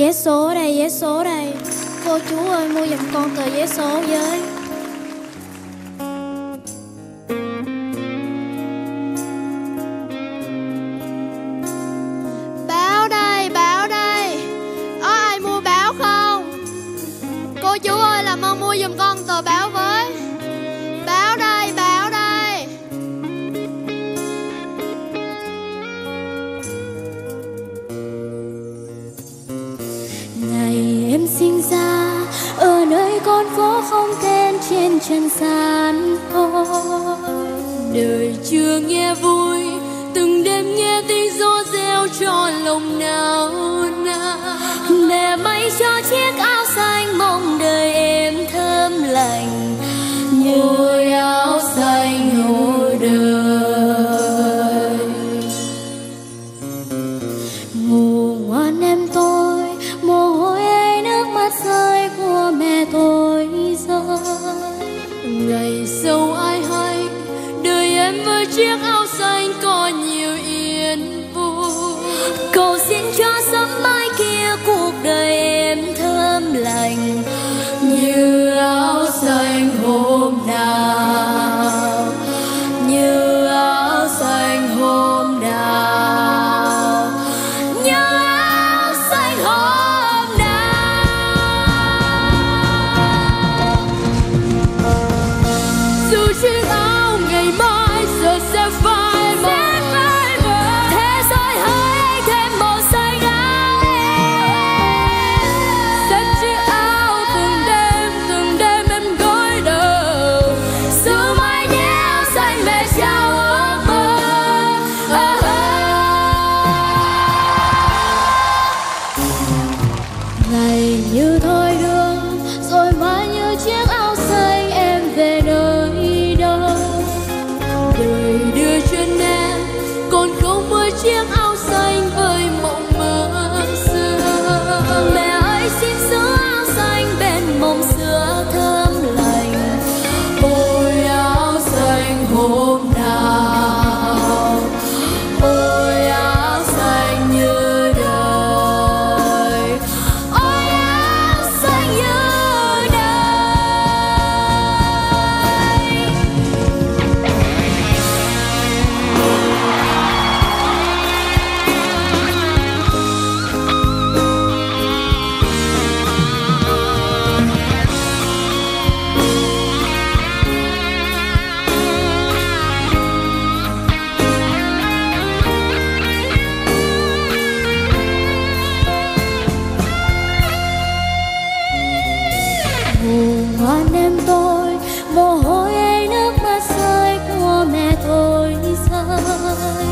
Vé số đây, vé số đây. Cô chú ơi mua giùm con tờ vé số với. Báo đây, báo đây. Có ai mua báo không? Cô chú ơi làm ơn mua giùm con tờ báo với. Báo đây, báo đây. Ngày em sinh ra ở nơi con phố không tên trên trần gian thôi. Đời chưa nghe vui, từng đêm nghe tiếng gió reo cho lòng nao nao. Mẹ may cho chiếc áo xanh mong đời em thơm lành như áo xanh hồi đời. Ngủ ngoan em tôi, mồ hôi ấy nước mắt rơi của mẹ tôi rơi. Ngày sau ai hay đời em với chiếc áo xanh có nhiều yên vui. Cầu xin cho sớm mai kia cuộc đời em thơm lành như áo xanh hôm nào, như áo xanh hôm nào, như áo xanh hôm nào. Dù chiếc áo ngày mai giờ sẽ phai mờ, thế giới hỡi anh thêm màu xanh áo em. Xếp chiếc áo từng đêm em gối đầu. Dù mai nếu xanh về trao ước mơ. Ngày như thôi đường, rồi mãi như chiếc áo xanh em về nơi đâu. Đời đưa chân em, còn không với chiếc áo xanh với mộng mơ xưa. Mẹ ơi xin giữ áo xanh bên mộng xưa thơm lành. Ôi áo xanh hôm nào, ôi áo xanh như đời, ôi áo xanh như đời. Ngủ ngoan em tôi, mồ hôi ấy nước mắt rơi của mẹ tôi rơi.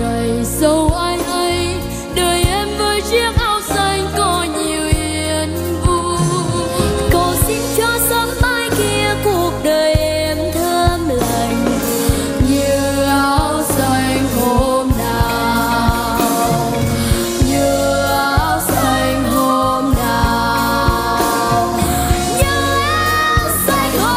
Ngày sau ai hay đời em với chiếc áo xanh có nhiều yên vui. Cầu xin cho sớm mai kia cuộc đời em thơm lành như áo xanh hôm nào, như áo xanh hôm nào, như áo xanh hôm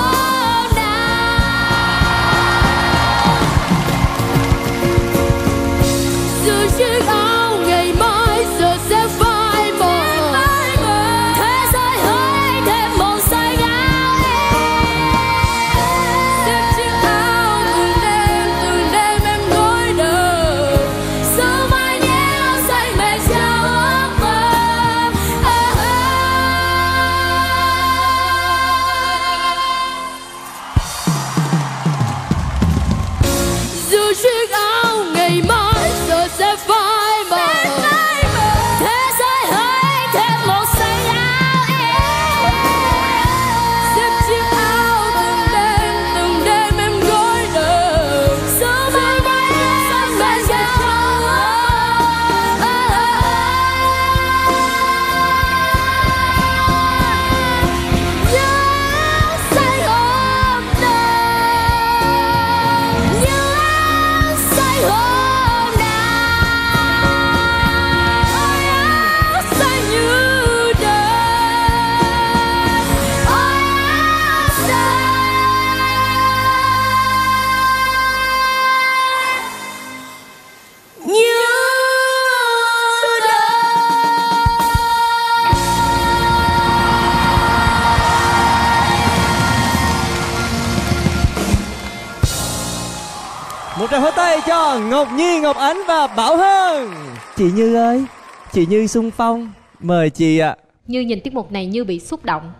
Đập vào tay cho Ngọc Nhi, Ngọc Ánh và Bảo Hưng. Chị Như ơi, chị Như xung phong, mời chị ạ. Như nhìn tiết mục này Như bị xúc động.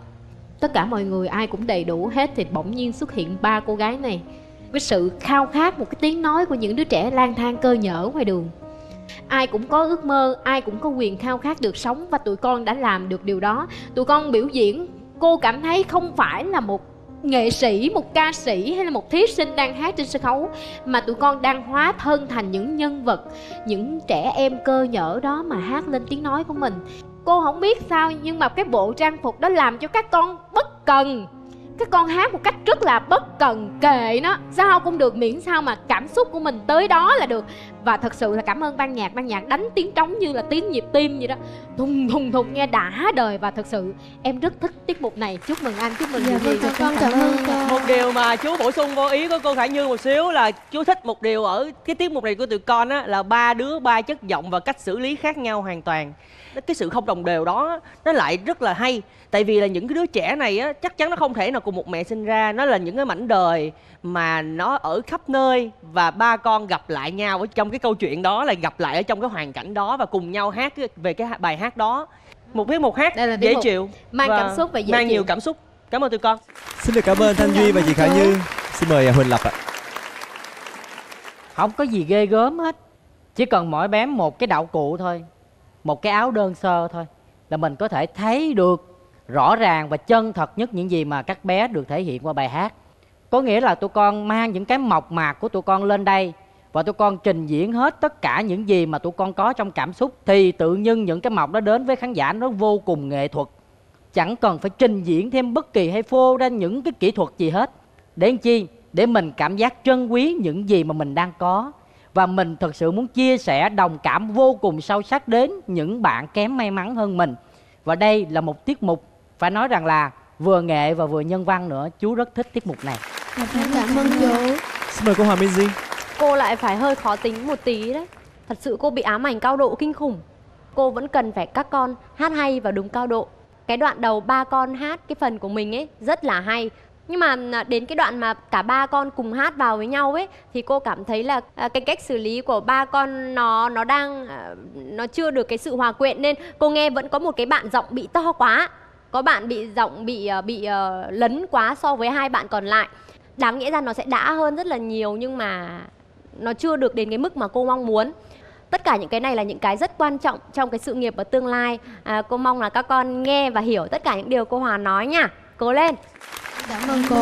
Tất cả mọi người ai cũng đầy đủ hết thì bỗng nhiên xuất hiện ba cô gái này. Cái sự khao khát một cái tiếng nói của những đứa trẻ lang thang cơ nhở ngoài đường. Ai cũng có ước mơ, ai cũng có quyền khao khát được sống và tụi con đã làm được điều đó. Tụi con biểu diễn, cô cảm thấy không phải là một nghệ sĩ, một ca sĩ hay là một thí sinh đang hát trên sân khấu, mà tụi con đang hóa thân thành những nhân vật, những trẻ em cơ nhở đó mà hát lên tiếng nói của mình. Cô không biết sao nhưng mà cái bộ trang phục đó làm cho các con bất cần. Các con hát một cách rất là bất cần, kệ nó, sao cũng được miễn sao mà cảm xúc của mình tới đó là được. Và thật sự là cảm ơn ban nhạc. Ban nhạc đánh tiếng trống như là tiếng nhịp tim vậy đó, thùng thùng thùng nghe đã đời. Và thật sự em rất thích tiết mục này. Chúc mừng anh, chúc mừng Diệu Nhi. Cảm ơn. Một điều mà chú bổ sung vô ý của cô Khả Như một xíu là chú thích một điều ở cái tiết mục này của tụi con á, là ba đứa ba chất giọng và cách xử lý khác nhau hoàn toàn. Cái sự không đồng đều đó nó lại rất là hay. Tại vì là những cái đứa trẻ này á, chắc chắn nó không thể nào cùng một mẹ sinh ra. Nó là những cái mảnh đời mà nó ở khắp nơi, và ba con gặp lại nhau ở trong cái câu chuyện đó, là gặp lại ở trong cái hoàn cảnh đó và cùng nhau hát về cái bài hát đó. Một tiếng một hát dễ chịu, mang cảm xúc và dễ mang nhiều cảm xúc. Cảm ơn tụi con. Xin được cảm ơn Thanh Duy và chị Khả Như. Xin mời Huỳnh Lập ạ. Không có gì ghê gớm hết, chỉ cần mỗi bé một cái đạo cụ thôi, một cái áo đơn sơ thôi, là mình có thể thấy được rõ ràng và chân thật nhất những gì mà các bé được thể hiện qua bài hát. Có nghĩa là tụi con mang những cái mộc mạc của tụi con lên đây và tụi con trình diễn hết tất cả những gì mà tụi con có trong cảm xúc, thì tự nhiên những cái mộc đó đến với khán giả nó vô cùng nghệ thuật. Chẳng cần phải trình diễn thêm bất kỳ hay phô ra những cái kỹ thuật gì hết. Để làm chi? Để mình cảm giác trân quý những gì mà mình đang có. Và mình thật sự muốn chia sẻ đồng cảm vô cùng sâu sắc đến những bạn kém may mắn hơn mình. Và đây là một tiết mục phải nói rằng là vừa nghệ và vừa nhân văn nữa. Chú rất thích tiết mục này. Cảm ơn chú. Xin mời cô Hòa Minzy. Cô lại phải hơi khó tính một tí đấy. Thật sự cô bị ám ảnh cao độ kinh khủng. Cô vẫn cần phải các con hát hay và đúng cao độ. Cái đoạn đầu ba con hát cái phần của mình ấy rất là hay. Nhưng mà đến cái đoạn mà cả ba con cùng hát vào với nhau ấy, thì cô cảm thấy là cái cách xử lý của ba con nó chưa được cái sự hòa quyện. Nên cô nghe vẫn có một cái bạn giọng bị to quá, có bạn bị giọng bị lấn quá so với hai bạn còn lại. Đáng nghĩa ra nó sẽ đã hơn rất là nhiều, nhưng mà nó chưa được đến cái mức mà cô mong muốn. Tất cả những cái này là những cái rất quan trọng trong cái sự nghiệp ở tương lai. Cô mong là các con nghe và hiểu tất cả những điều cô Hòa nói nha. Cố lên. Cảm ơn cô.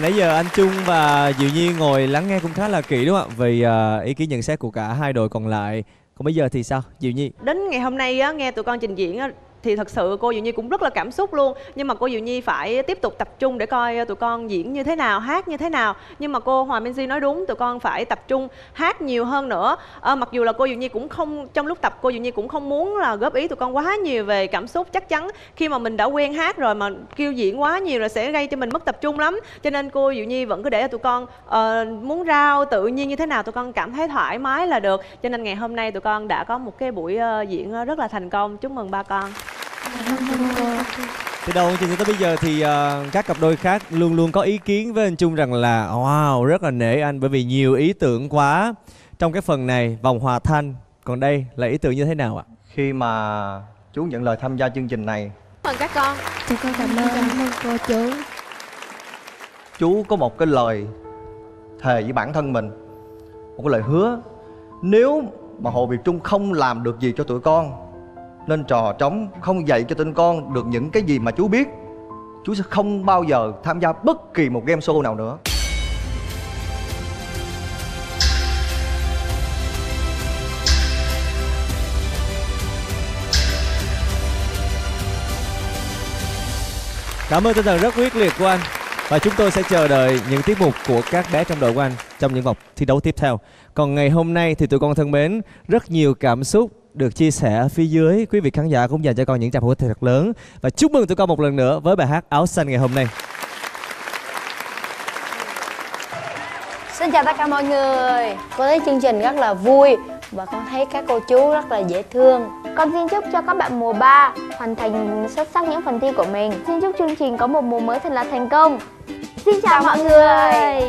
Nãy giờ anh Trung và Diệu Nhi ngồi lắng nghe cũng khá là kỹ đúng không ạ? Vì ý kiến nhận xét của cả hai đội còn lại. Còn bây giờ thì sao Diệu Nhi? Đến ngày hôm nay á, nghe tụi con trình diễn á, thì thật sự cô Diệu Nhi cũng rất là cảm xúc luôn. Nhưng mà cô Diệu Nhi phải tiếp tục tập trung để coi tụi con diễn như thế nào, hát như thế nào. Nhưng mà cô Hòa Minzy nói đúng, tụi con phải tập trung hát nhiều hơn nữa. Mặc dù là cô Diệu Nhi cũng không, trong lúc tập cô Diệu Nhi cũng không muốn là góp ý tụi con quá nhiều về cảm xúc. Chắc chắn khi mà mình đã quen hát rồi mà kêu diễn quá nhiều là sẽ gây cho mình mất tập trung lắm. Cho nên cô Diệu Nhi vẫn cứ để tụi con muốn rao tự nhiên như thế nào tụi con cảm thấy thoải mái là được. Cho nên ngày hôm nay tụi con đã có một cái buổi diễn rất là thành công. Chúc mừng ba con. Từ đầu chương trình tới bây giờ thì các cặp đôi khác luôn luôn có ý kiến với anh Trung rằng là wow, rất là nể anh bởi vì nhiều ý tưởng quá trong cái phần này, vòng hòa thanh. Còn đây là ý tưởng như thế nào ạ? Khi mà chú nhận lời tham gia chương trình này, cảm ơn các con. Chú con cảm ơn cô chú. Chú có một cái lời thề với bản thân mình, một cái lời hứa. Nếu mà Hồ Việt Trung không làm được gì cho tụi con, nên trò trống không dạy cho tên con được những cái gì mà chú biết, chú sẽ không bao giờ tham gia bất kỳ một game show nào nữa. Cảm ơn tinh thần rất quyết liệt của anh. Và chúng tôi sẽ chờ đợi những tiết mục của các bé trong đội của anh trong những vòng thi đấu tiếp theo. Còn ngày hôm nay thì tụi con thân mến, rất nhiều cảm xúc được chia sẻ ở phía dưới. Quý vị khán giả cũng dành cho con những tràng pháo tay thật lớn. Và chúc mừng tụi con một lần nữa với bài hát Áo Xanh ngày hôm nay. Xin chào tất cả mọi người. Con thấy chương trình rất là vui và con thấy các cô chú rất là dễ thương. Con xin chúc cho các bạn mùa 3 hoàn thành xuất sắc những phần thi của mình. Xin chúc chương trình có một mùa mới thật là thành công. Xin chào mọi người.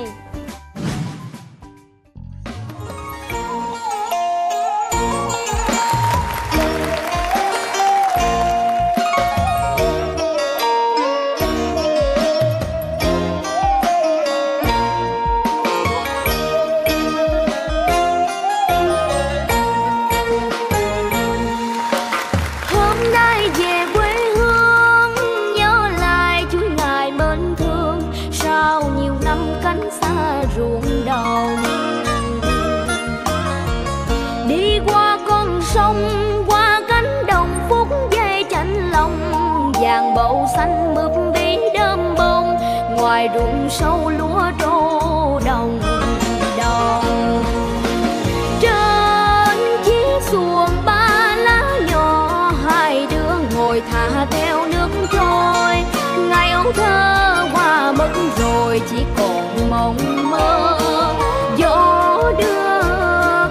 ngoài ruộng sâu lúa trô đồng đòn. Trên chiếc xuồng ba lá nhỏ, hai đứa ngồi thả theo nước trôi. Ngày ấu thơ qua mất rồi, chỉ còn mộng mơ. Gió đưa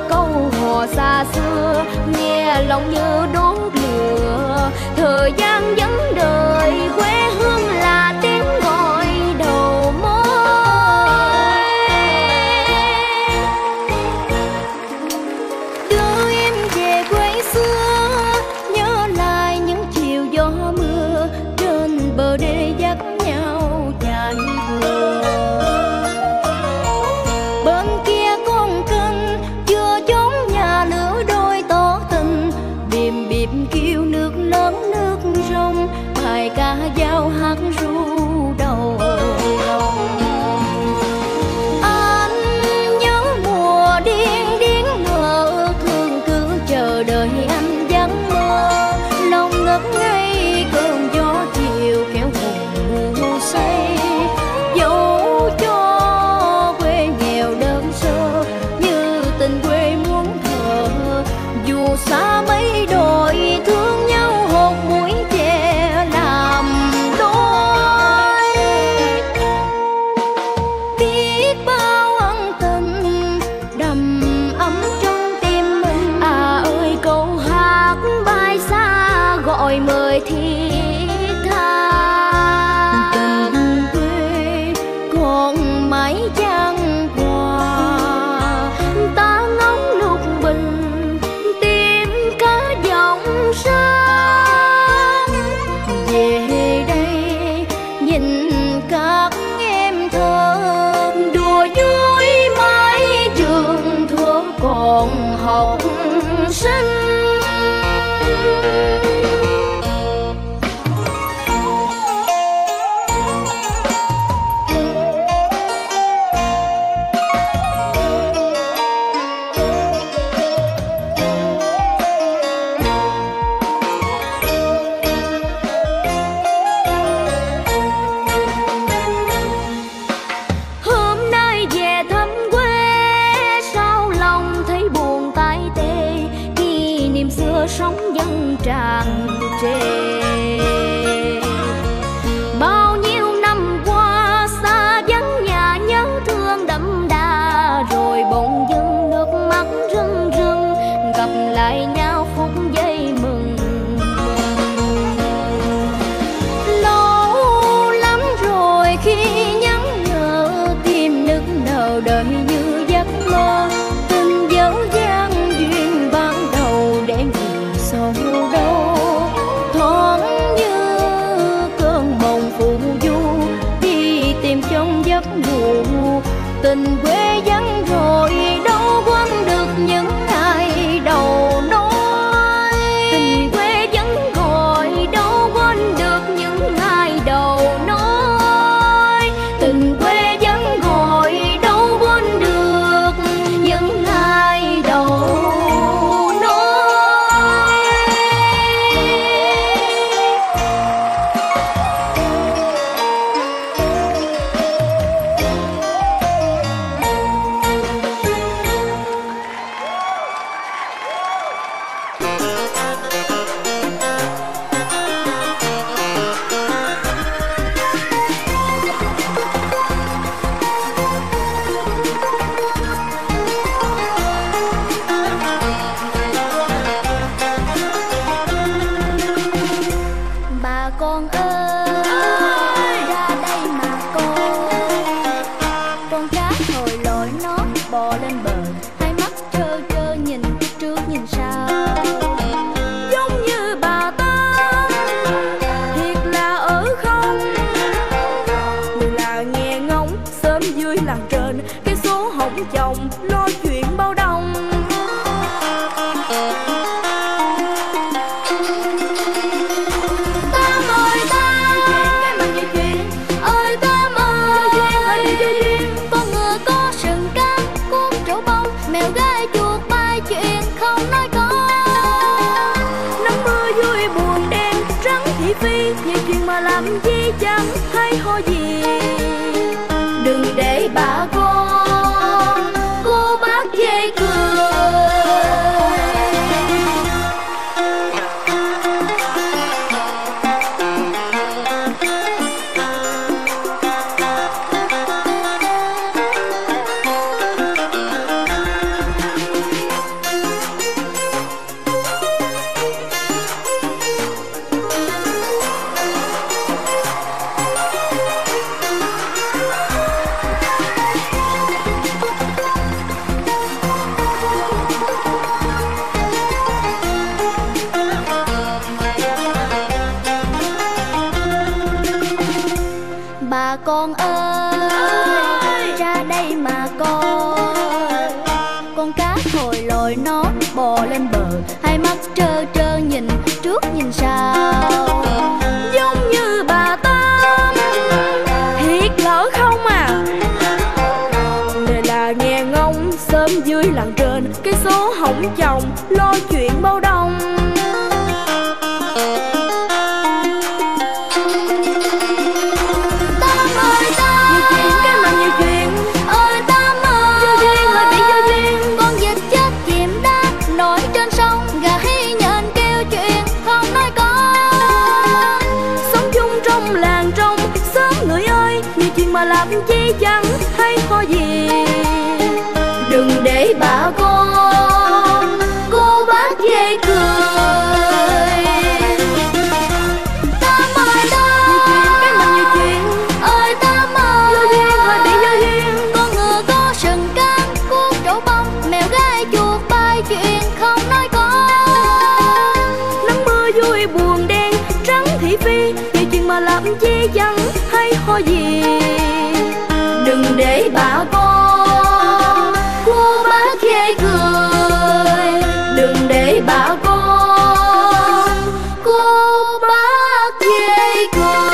câu hò xa xưa, nghe lòng như đốt lửa. Thời gian vẫn đời quê hương là tiếng gọi đầu mối. Đưa em về quê xưa, nhớ lại những chiều gió mưa, trên bờ đê dắt nhau chạy vừa. Bên kia con kênh chưa trốn nhà lửa đôi tỏ tình, bìm bịp kêu nước lớn nước rông, bài ca dao hát ru đầu. Anh nhớ mùa điên điên mơ, ước thương cứ chờ đợi anh vắng mơ. Lòng ngất ngây cơn gió chiều kéo hồn ngủ say, dẫu cho quê nghèo đơn sơ như tình quê muốn thở. Dù xa mấy đồi thương nhau hột mũi chè làm đôi. Biết bao ân tình đầm ấm trong tim mình. À ơi câu hát bay xa gọi mời thiết tha. Tình quê còn mãi chẳng qua, ta ngóng lục bình tìm cả dòng sông. Về đây nhìn các em thơ đùa vui mãi trường thuở còn học sinh. Hôm nay về thăm quê, sao lòng thấy buồn tái tê, kỷ niệm xưa sống vẫn tràn trề. Bao nhiêu năm qua xa vắng nhà, nhớ thương đậm đà, rồi bỗng dưng nước mắt rưng rưng, gặp lại nhau phút giây mừng. Lâu lắm rồi khi nhắn nhở, tim nức nở đời như giấc mơ. Tình dấu gian duyên ban đầu để người sâu đâu, thoáng như cơn mộng phù du, đi tìm trong giấc ngủ. Tình quê vắng rồi đâu quên được những ngày đầu nói. Tình quê vắng rồi đâu quên được những ngày đầu nói. Tình quê vắng rồi đâu quên được những ngày đầu nói. Bà con ơi ra đây mà con cá hồi lội nó bò lên bờ, hai mắt trơ trơ nhìn trước nhìn sau. Giống như bà ta thiệt là ở không, người là nghe ngóng sớm dưới làng trên, cái số hỏng chồng lo chuyện bao đồng. Ta ngồi ta thị phi, nhiều chuyện mà làm chi chẳng hay ho gì. Đừng để bà cô bác chê cười. Chồng lo chuyện bao đông, Tám ơi Tám, nhiều chuyện cái mà nhiều chuyện ơi Tám ơi, vô duyên hơi bị vô duyên. Con vịt chết chìm đá nổi trên sông, gà hí nhện kêu chuyện không nói con. Sống chung trong làng trong xóm người ơi, nhiều chuyện mà làm chi chẳng hay ho gì. Đừng để bà cô bác dễ cười. Tám ơi Tám, nhiều chuyện cái mà nhiều chuyện ơi Tám ơi, vô duyên hơi bị vô duyên. Con ngựa có sừng cán, cuốc trổ bông, mèo gai chuột bay chuyện không nói có. Nắng mưa vui buồn đen, trắng thị phi, nhiều chuyện mà làm chi chẳng hay ho gì. Đừng để bà cô bác chê cười. Đừng để bà cô bác chê cười.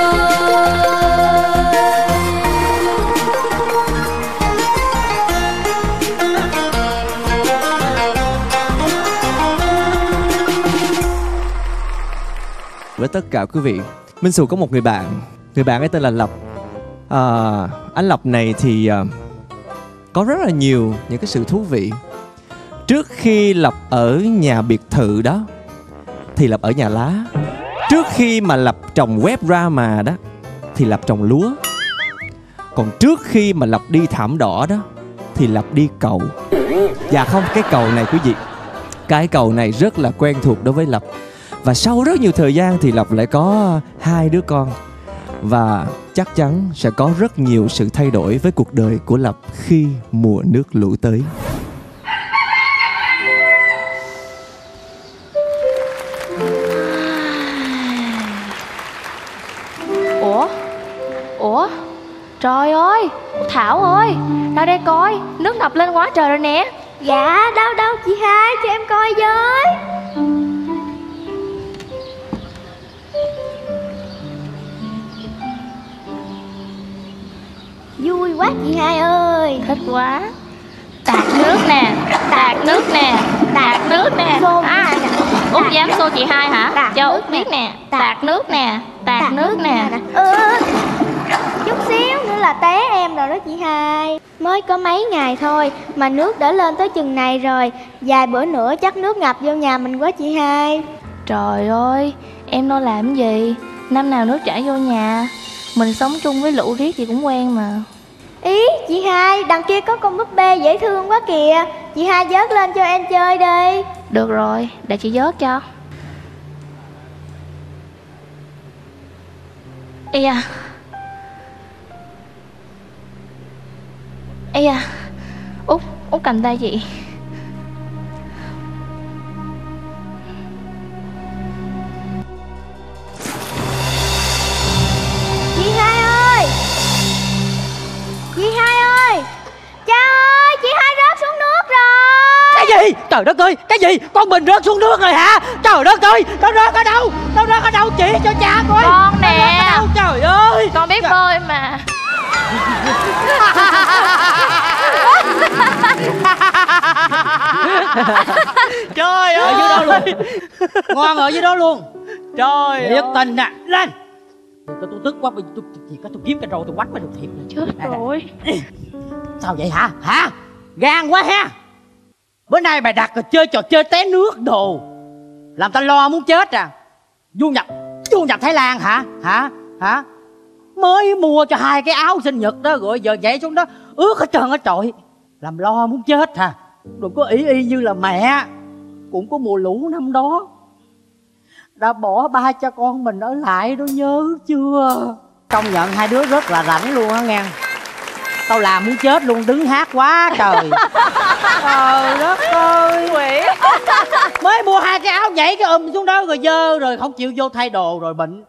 Với tất cả quý vị, Minh Sù có một người bạn. Người bạn ấy tên là Lập. Anh Lập này thì có rất là nhiều những cái sự thú vị. Trước khi Lập ở nhà biệt thự đó thì Lập ở nhà lá. Trước khi mà Lập trồng web ra mà đó thì Lập trồng lúa. Còn trước khi mà Lập đi thảm đỏ đó thì Lập đi cầu. Dạ không, cái cầu này quý vị, cái cầu này rất là quen thuộc đối với Lập. Và sau rất nhiều thời gian thì Lập lại có hai đứa con. Và chắc chắn sẽ có rất nhiều sự thay đổi với cuộc đời của Lập khi mùa nước lũ tới. Ủa? Trời ơi! Thảo ơi! Ra đây coi! Nước ngập lên quá trời rồi nè! Dạ! Đâu đâu chị hai! Cho em coi với! Vui quá chị hai ơi! Thích quá! Tạt nước nè! Tạt nước nè! Tạt nước nè! À, Út dám xô chị hai hả? Cho Út biết nè! Tạt nước nè! Tạt nước nè! Chút xíu nữa là té em rồi đó chị hai. Mới có mấy ngày thôi mà nước đã lên tới chừng này rồi. Vài bữa nữa chắc nước ngập vô nhà mình quá chị hai. Trời ơi! Em lo làm gì? Năm nào nước chảy vô nhà. Mình sống chung với lũ riết thì cũng quen mà. Ý chị hai, đằng kia có con búp bê dễ thương quá kìa. Chị hai vớt lên cho em chơi đi. Được rồi, để chị vớt cho. Ê à. Ê à. Út cầm tay chị. Trời đất ơi, cái gì? Con mình rớt xuống nước rồi hả? Trời đất ơi, nó rớt ở đâu? Nó rớt ở đâu chỉ cho cha coi. Con nè. Trời ơi, con biết bơi mà. Trời ơi, ở dưới đó luôn. Ngoan, ở dưới đó luôn. Trời nhất tình nè, lên. Tôi tức quá, tôi chỉ có tôi kiếm cái râu tôi quánh mới được thiệt. Chết rồi. Sao vậy hả? Hả? Gan quá ha. Bữa nay mày đặt rồi chơi trò chơi té nước đồ, làm ta lo muốn chết à. Du nhập Thái Lan hả? Hả? Hả? Mới mua cho hai cái áo sinh nhật đó rồi giờ nhảy xuống đó ướt hết trơn hết trội, làm lo muốn chết hả? Đừng có y như là mẹ cũng có mùa lũ năm đó đã bỏ ba cha con mình ở lại đó, nhớ chưa? Công nhận hai đứa rất là rảnh luôn á nghe. Tao làm muốn chết luôn, đứng hát quá trời. Trời đất ơi, quỷ. Mới mua hai cái áo nhảy cái xuống đó rồi dơ, rồi không chịu vô thay đồ rồi bệnh.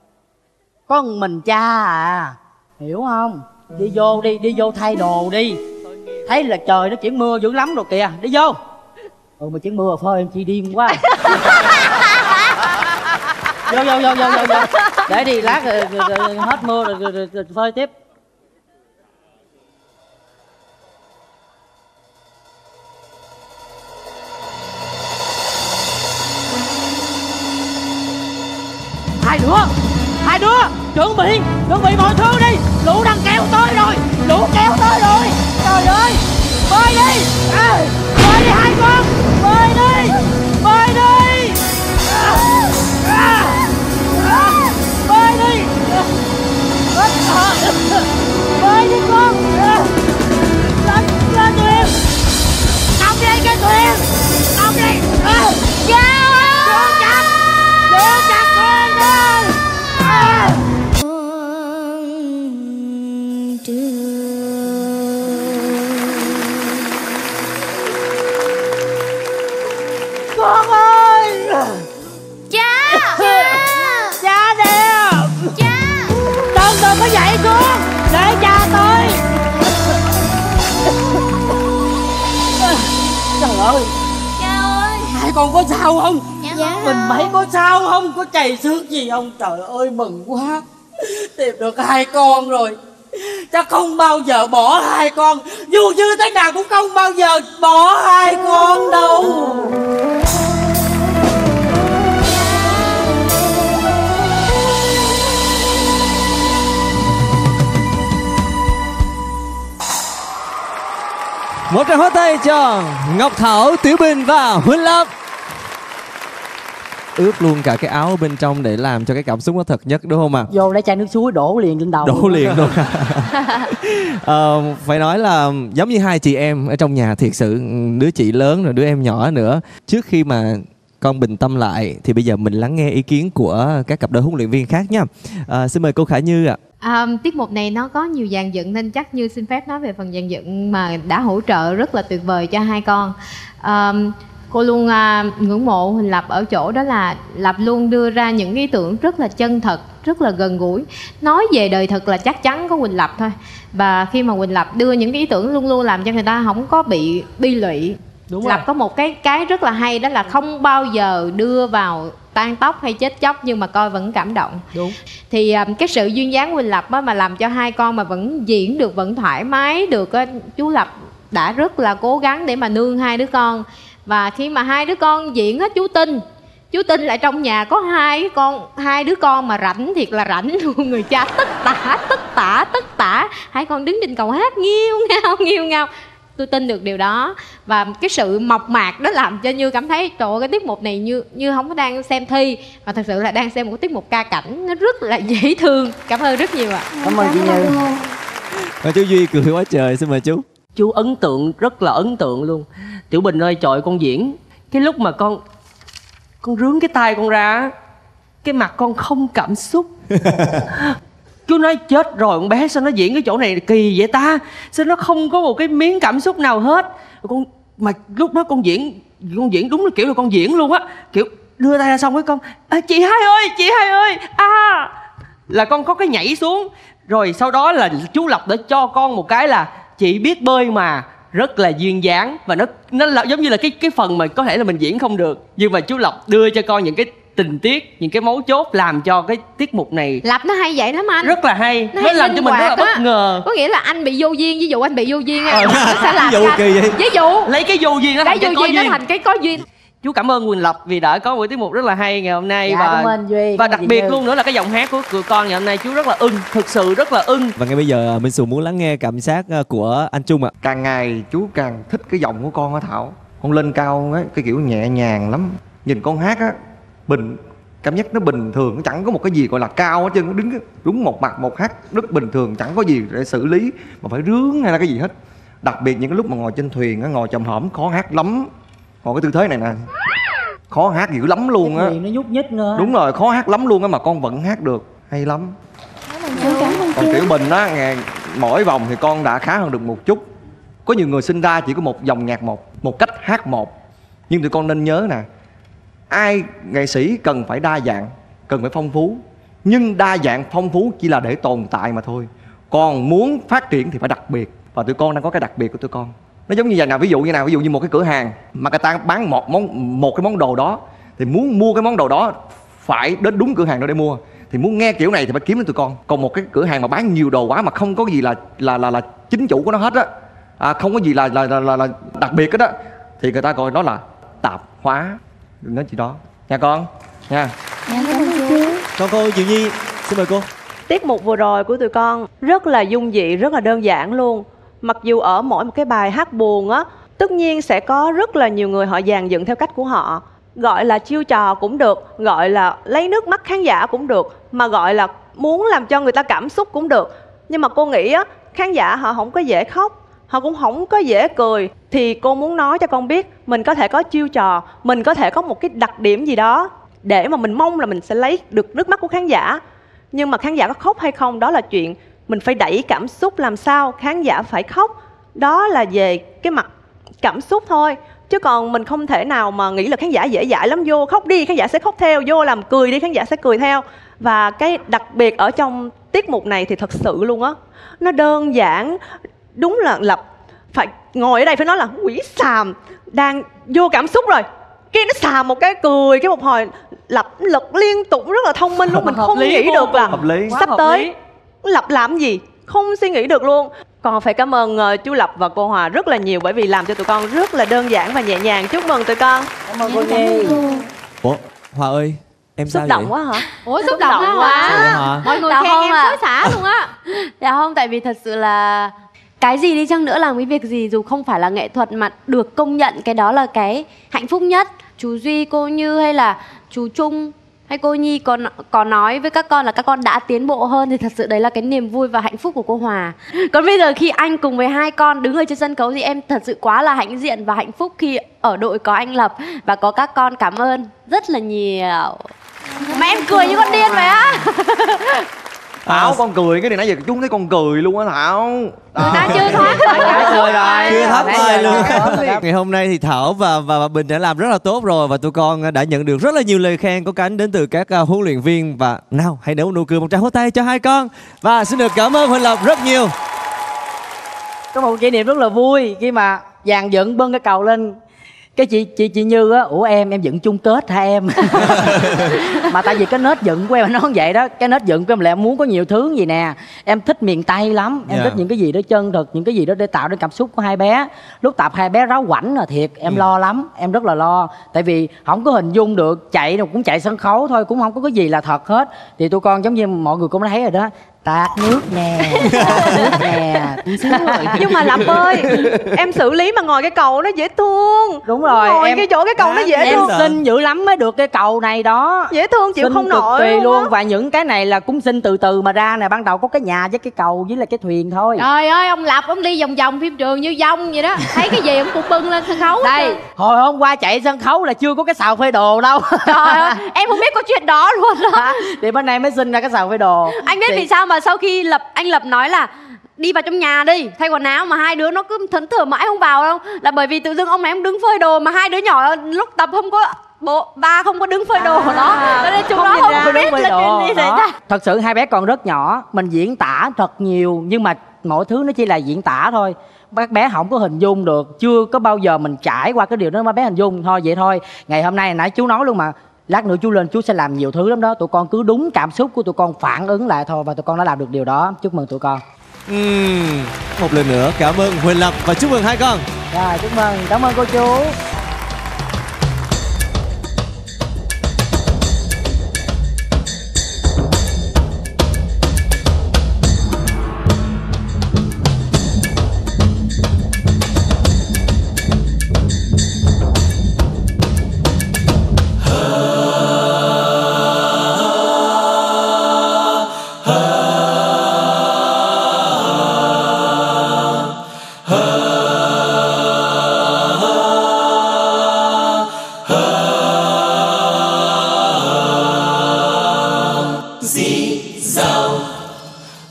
Có mình cha à, hiểu không? Đi vô đi, đi vô thay đồ đi. Thấy là trời nó chuyển mưa dữ lắm rồi kìa, đi vô. Ừ mà chuyển mưa phơi em chi điên quá. Vô. Để đi lát rồi hết mưa rồi phơi tiếp. Hai đứa chuẩn bị mọi thứ đi, lũ đang kéo tới rồi, trời ơi, bơi đi, bơi đi hai con, bơi đi bơi đi con, lên thuyền, nằm đi cái thuyền, nằm đi, vô chặt con đi. Con ơi, cha nè, cha đừng có dậy con, để cha tới. Trời ơi hai con có sao không? Dạ. Mình mấy có sao không? Có chảy xước gì không? Trời ơi mừng quá, tìm được hai con rồi. Cha không bao giờ bỏ hai con, dù như thế nào cũng không bao giờ bỏ hai con đâu. Một tràng pháo tay cho Ngọc Thảo, Tiểu Bình và Huỳnh Lâm. Ướp luôn cả cái áo bên trong để làm cho cái cảm xúc nó thật nhất, đúng không ạ? Vô lấy chai nước suối đổ liền lên đầu. Đổ liền luôn. Phải nói là giống như hai chị em ở trong nhà thiệt sự, đứa chị lớn rồi đứa em nhỏ nữa. Trước khi mà con bình tâm lại thì bây giờ mình lắng nghe ý kiến của các cặp đôi huấn luyện viên khác nha. Xin mời cô Khả Như ạ. Tiết mục này nó có nhiều dàn dựng nên chắc Như xin phép nói về phần dàn dựng mà đã hỗ trợ rất là tuyệt vời cho hai con. Cô luôn ngưỡng mộ Huỳnh Lập ở chỗ đó là Lập luôn đưa ra những ý tưởng rất là chân thật, rất là gần gũi. Nói về đời thật là chắc chắn có Huỳnh Lập thôi. Và khi mà Huỳnh Lập đưa những cái ý tưởng luôn luôn làm cho người ta không có bị bi lụy. Đúng Lập rồi. Có một cái rất là hay đó là không bao giờ đưa vào tan tóc hay chết chóc nhưng mà coi vẫn cảm động. Đúng. Thì cái sự duyên dáng Huỳnh Lập mà làm cho hai con mà vẫn diễn được, vẫn thoải mái được. Chú Lập đã rất là cố gắng để mà nương hai đứa con. Và khi mà hai đứa con diễn hết, chú Tinh lại trong nhà có hai đứa con mà rảnh thiệt là rảnh luôn. Người cha tất tả hai con đứng trên cầu hát nghiêu ngao. Tôi tin được điều đó. Và cái sự mộc mạc đó làm cho Như cảm thấy trời ơi, cái tiết mục này như không có đang xem thi mà thật sự là đang xem một tiết mục ca cảnh, nó rất là dễ thương. Cảm ơn rất nhiều ạ. Cảm ơn chị Như. Và chú Duy cười quá trời, xin mời chú. Chú ấn tượng, rất là ấn tượng luôn. Tiểu Bình ơi, trời con diễn cái lúc mà con rướn cái tay con ra, cái mặt con không cảm xúc. Chú nói chết rồi, con bé sao nó diễn cái chỗ này kỳ vậy ta, sao nó không có một cái miếng cảm xúc nào hết. Con mà lúc đó con diễn đúng là kiểu là con diễn luôn á, kiểu đưa tay ra xong với con chị hai ơi là con có cái nhảy xuống. Rồi sau đó là chú Lập để cho con một cái là chị biết bơi mà, rất là duyên dáng. Và nó là giống như là cái phần mà có thể là mình diễn không được, nhưng mà chú Lập đưa cho con những cái tình tiết, những cái mấu chốt làm cho cái tiết mục này. Lập nó hay vậy lắm anh. Rất là hay. Nó hay làm cho mình rất là bất ngờ. Có nghĩa là anh bị vô duyên, ví dụ anh bị vô duyên, nó sẽ làm ví dụ, lấy cái vô duyên nó thành cái có duyên. Chú cảm ơn Huỳnh Lập vì đã có buổi tiết mục rất là hay ngày hôm nay. Dạ, và đặc biệt luôn nữa là cái giọng hát của tụi con ngày hôm nay chú rất là ưng, thực sự rất là ưng. Và ngay bây giờ Minh Sù muốn lắng nghe cảm giác của anh Trung ạ. Càng ngày chú càng thích cái giọng của con hả Thảo? Con lên cao ấy, cái kiểu nhẹ nhàng lắm. Nhìn con hát á, cảm giác nó bình thường, nó chẳng có một cái gì gọi là cao hết trơn. Nó đứng đúng một mặt một hát rất bình thường, chẳng có gì để xử lý mà phải rướng hay là cái gì hết. Đặc biệt những cái lúc mà ngồi trên thuyền á, ngồi chồm hổm khó hát lắm. Còn cái tư thế này nè khó hát dữ lắm luôn á, nó nhúc nhích nữa. Đúng rồi, khó hát lắm luôn á mà con vẫn hát được, hay lắm. Còn Tiểu Bình á, mỗi vòng thì con đã khá hơn được một chút. Có nhiều người sinh ra chỉ có một dòng nhạc, một cách hát một. Nhưng tụi con nên nhớ nè, ai nghệ sĩ cần phải đa dạng, cần phải phong phú. Nhưng đa dạng phong phú chỉ là để tồn tại mà thôi. Còn muốn phát triển thì phải đặc biệt. Và tụi con đang có cái đặc biệt của tụi con. Nó giống như vậy nào, ví dụ như một cái cửa hàng mà người ta bán một cái món đồ đó, thì muốn mua cái món đồ đó phải đến đúng cửa hàng đó để mua. Thì muốn nghe kiểu này thì phải kiếm đến tụi con. Còn một cái cửa hàng mà bán nhiều đồ quá mà không có gì là chính chủ của nó hết á, không có gì là đặc biệt hết á, thì người ta gọi nó là tạp hóa. Đừng nói chuyện đó nha con nha. Còn cô Diệu Nhi, xin mời cô. Tiết mục vừa rồi của tụi con rất là dung dị, rất là đơn giản luôn. Mặc dù ở mỗi một cái bài hát buồn á, tất nhiên sẽ có rất là nhiều người họ dàn dựng theo cách của họ. Gọi là chiêu trò cũng được, gọi là lấy nước mắt khán giả cũng được, mà gọi là muốn làm cho người ta cảm xúc cũng được. Nhưng mà cô nghĩ á, khán giả họ không có dễ khóc, họ cũng không có dễ cười. Thì cô muốn nói cho con biết, mình có thể có chiêu trò, mình có thể có một cái đặc điểm gì đó để mà mình mong là mình sẽ lấy được nước mắt của khán giả. Nhưng mà khán giả có khóc hay không, đó là chuyện mình phải đẩy cảm xúc làm sao khán giả phải khóc. Đó là về cái mặt cảm xúc thôi. Chứ còn mình không thể nào mà nghĩ là khán giả dễ dãi lắm, vô khóc đi khán giả sẽ khóc theo, vô làm cười đi khán giả sẽ cười theo. Và cái đặc biệt ở trong tiết mục này thì thật sự luôn á, nó đơn giản. Đúng là Lập phải ngồi ở đây phải nói là quỷ xàm, đang vô cảm xúc rồi cái nó xàm một cái cười, cái một hồi Lập lực liên tục rất là thông minh luôn. Mình không nghĩ được là sắp tới Lập làm gì, không suy nghĩ được luôn. Còn phải cảm ơn chú Lập và cô Hòa rất là nhiều, bởi vì làm cho tụi con rất là đơn giản và nhẹ nhàng. Chúc mừng tụi con. Cảm ơn cô Nhi. Ủa Hòa ơi, em xúc động vậy? Quá hả? Ủa xúc động quá. Mọi người khen em xối xả luôn á. Dạ không, tại vì thật sự là cái gì đi chăng nữa, làm cái việc gì dù không phải là nghệ thuật mà được công nhận, cái đó là cái hạnh phúc nhất. Chú Duy, cô Như hay là chú Trung hay cô Nhi có nói với các con là các con đã tiến bộ hơn, thì thật sự đấy là cái niềm vui và hạnh phúc của cô Hòa. Còn bây giờ khi anh cùng với hai con đứng ở trên sân khấu thì em thật sự quá là hãnh diện và hạnh phúc khi ở đội có anh Lập và có các con. Cảm ơn rất là nhiều. Mà em cười như con điên vậy á. Thảo, con cười cái này nãy giờ chú thấy con cười luôn á Thảo. Người ta chưa thoát rồi. Chưa thoát rồi luôn. Ngày hôm nay thì Thảo và Bình đã làm rất là tốt rồi. Và tụi con đã nhận được rất là nhiều lời khen có cánh đến từ các huấn luyện viên. Và nào hãy nở nụ cười một tràng pháo tay cho hai con. Và xin được cảm ơn Huỳnh Lập rất nhiều. Có một kỷ niệm rất là vui khi mà dàn dựng bưng cái cầu lên, cái chị Như á, ủa em dựng chung kết hả em? Mà tại vì cái nết dựng của em nó không vậy đó, cái nết dựng của em là em muốn có nhiều thứ gì nè. Em thích miền Tây lắm, em thích những cái gì đó chân thực, những cái gì đó để tạo ra cảm xúc của hai bé. Lúc tập hai bé ráo quảnh là thiệt, em lo lắm, em rất là lo. Tại vì không có hình dung được, chạy đâu cũng chạy sân khấu thôi, cũng không có cái gì là thật hết. Thì tụi con giống như mọi người cũng thấy rồi đó, tạt nước nè, tạt nước nè. Nhưng mà Lập ơi, em xử lý mà ngồi cái cầu nó dễ thương. Đúng rồi, ngồi em, cái chỗ cái cầu nó dễ thương. Em xin dữ lắm mới được cái cầu này đó. Dễ thương chịu xin không nổi tùy luôn đó. Và những cái này là cũng xin từ từ mà ra nè. Ban đầu có cái nhà với cái cầu với là cái thuyền thôi. Trời ơi, ông Lập ông đi vòng vòng phim trường như dông vậy đó. Thấy cái gì ông cũng bưng lên sân khấu. Đây, hồi hôm qua chạy sân khấu là chưa có cái xào phê đồ đâu. Trời ơi, em không biết có chuyện đó luôn đó. Thì bên này mới xin ra cái xào phê đồ. Anh biết vì sao mà sau khi anh Lập nói là đi vào trong nhà đi thay quần áo mà hai đứa nó cứ thẫn thờ mãi không vào đâu, là bởi vì tự dưng ông này ông đứng phơi đồ mà hai đứa nhỏ lúc tập không có ba không có đứng phơi đồ của nó, cho nên chúng nó không biết là chuyện gì xảy ra. Thật sự hai bé còn rất nhỏ, mình diễn tả thật nhiều nhưng mà mọi thứ nó chỉ là diễn tả thôi. Các bé không có hình dung được, chưa có bao giờ mình trải qua cái điều đó mà bé hình dung thôi. Vậy thôi, ngày hôm nay nãy chú nói luôn mà, lát nữa chú lên chú sẽ làm nhiều thứ lắm đó. Tụi con cứ đúng cảm xúc của tụi con phản ứng lại thôi, và tụi con đã làm được điều đó. Chúc mừng tụi con. Một lần nữa cảm ơn Huỳnh Lập và chúc mừng hai con. Rồi, chúc mừng, cảm ơn cô chú.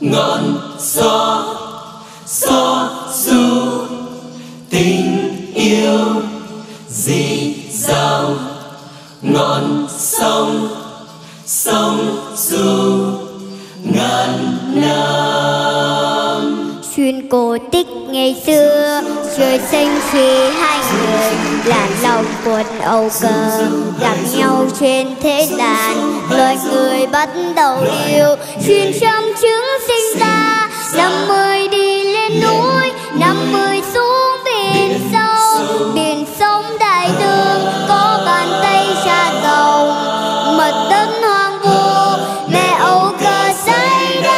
ngọn gió gió du tình yêu dì dào, ngọn sông sông du ngàn năm. Xuyên cổ tích ngày xưa, trời xanh khi hai người là lòng cuốn âu cờ gặp nhau trên thế gian, lời người bắt đầu yêu xuyên trong trứng sinh ra. 50 đi lên núi, 50 xuống biển sâu, biển sông đại dương có bàn tay cha giàu, mật đất hoang vu mẹ âu cờ say đắm.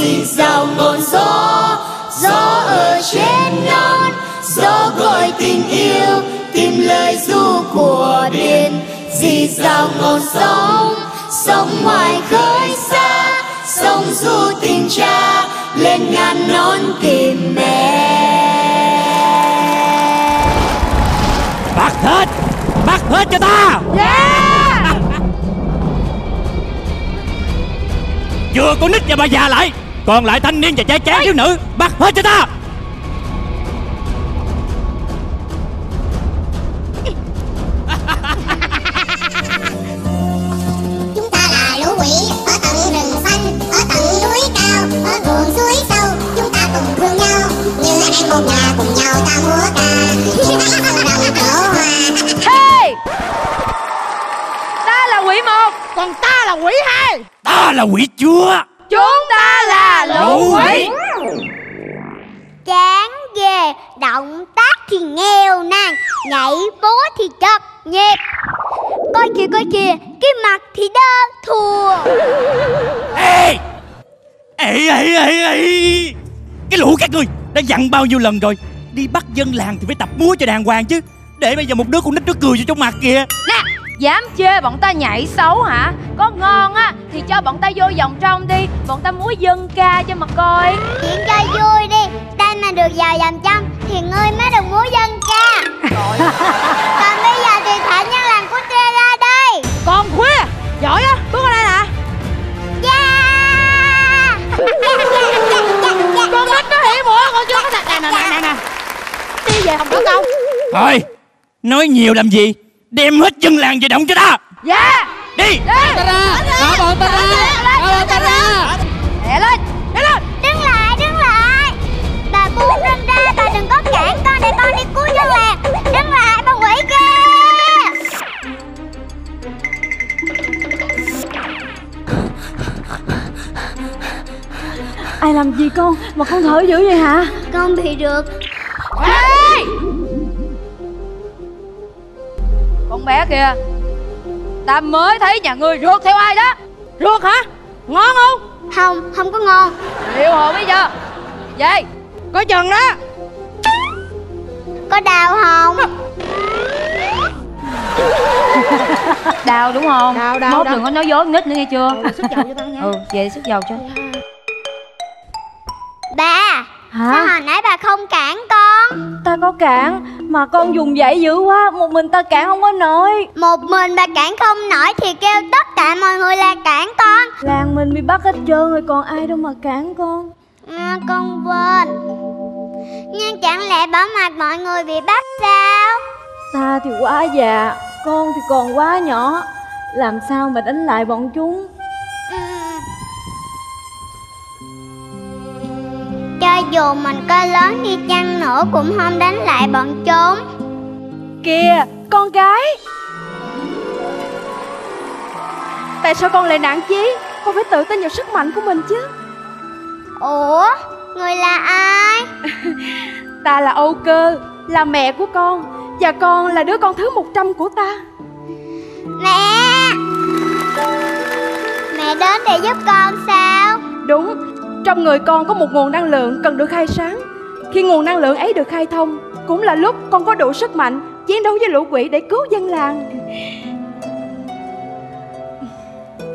Dì dào ngọn gió, gió ở trên non, gió gọi tình yêu tìm lời ru của biển. Dì dào ngọn sóng, sóng ngoài khơi xa, sóng du tình cha lên ngàn non tìm mẹ. Bắt hết cho ta. Yeah. Vừa con nít và bà già lại, còn lại thanh niên và trai tráng thiếu nữ bắt hết cho ta. Hey! Ta là quỷ một, còn ta là quỷ hai. Ta là quỷ chúa, chúng ta là lũ quỷ. Chán ghê, động tác thì nghèo nàn, nhảy bố thì chật nhịp. Coi kìa, cái mặt thì đơ thùa. Ê! Ê! Cái lũ các ngươi đã dặn bao nhiêu lần rồi, đi bắt dân làng thì phải tập múa cho đàng hoàng chứ, để bây giờ một đứa con nít nó cười vô trong mặt kìa. Nè, dám chê bọn ta nhảy xấu hả? Có ngon á thì cho bọn ta vô vòng trong đi, bọn ta múa dân ca cho mà coi. Chuyện cho vui đi, ta mà được vào vòng trong thì ngươi mới được múa dân ca. Còn bây giờ thì thả nhân làng của ta ra đây. Còn khuya, giỏi á, bước qua đây nè. Con nít nó hỉ mũi con chưa có thật. Nè đi về không được đâu. Thôi nói nhiều làm gì, đem hết dân làng về động cho ta. Dạ. Đi. Ta ra, thả bọn ta ra, ta ra. Lẹ lên, lẹ lên. Đứng lại, đứng lại. Bà buông con ra, bà đừng có cản con để con đi cứu dân làng. Đứng lại bà quỷ kia. Ai làm gì con mà con thở dữ vậy hả? Con bị được. Ê! Con bé kìa, ta mới thấy nhà ngươi rượt theo ai đó. Rượt hả? Ngon không? Không, không có ngon. Liệu hồ bây giờ vậy, có chừng đó. Có đau không? Đau đúng không? Đau. Mốt đừng có nói dối nít nữa nghe chưa. Xúc dầu cho tao nha. Về xúc dầu cho. Bà, hả? Sao hồi nãy bà không cản con? Ta có cản, mà con dùng vậy dữ quá, một mình ta cản không có nổi. Một mình bà cản không nổi thì kêu tất cả mọi người là cản con. Làng mình bị bắt hết trơn rồi, còn ai đâu mà cản con. À, con quên. Nhưng chẳng lẽ bỏ mặc mọi người bị bắt sao? Ta thì quá già, con thì còn quá nhỏ, làm sao mà đánh lại bọn chúng. Cho dù mình có lớn đi chăng nữa cũng không đánh lại bọn chúng. Kìa, con gái. Tại sao con lại nản chí? Con phải tự tin vào sức mạnh của mình chứ. Ủa, người là ai? Ta là Âu Cơ, là mẹ của con. Và con là đứa con thứ 100 của ta. Mẹ! Mẹ đến để giúp con sao? Đúng. Trong người con có một nguồn năng lượng cần được khai sáng. Khi nguồn năng lượng ấy được khai thông, cũng là lúc con có đủ sức mạnh chiến đấu với lũ quỷ để cứu dân làng.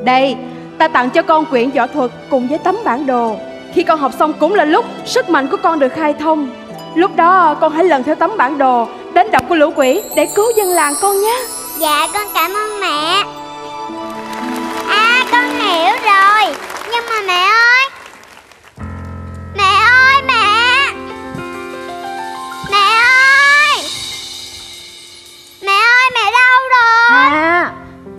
Đây, ta tặng cho con quyển võ thuật cùng với tấm bản đồ. Khi con học xong cũng là lúc sức mạnh của con được khai thông. Lúc đó con hãy lần theo tấm bản đồ đến động của lũ quỷ để cứu dân làng con nhé. Dạ con cảm ơn mẹ. À con hiểu rồi. Nhưng mà mẹ ơi, mẹ ơi, mẹ, mẹ ơi, mẹ ơi, mẹ đâu rồi? À,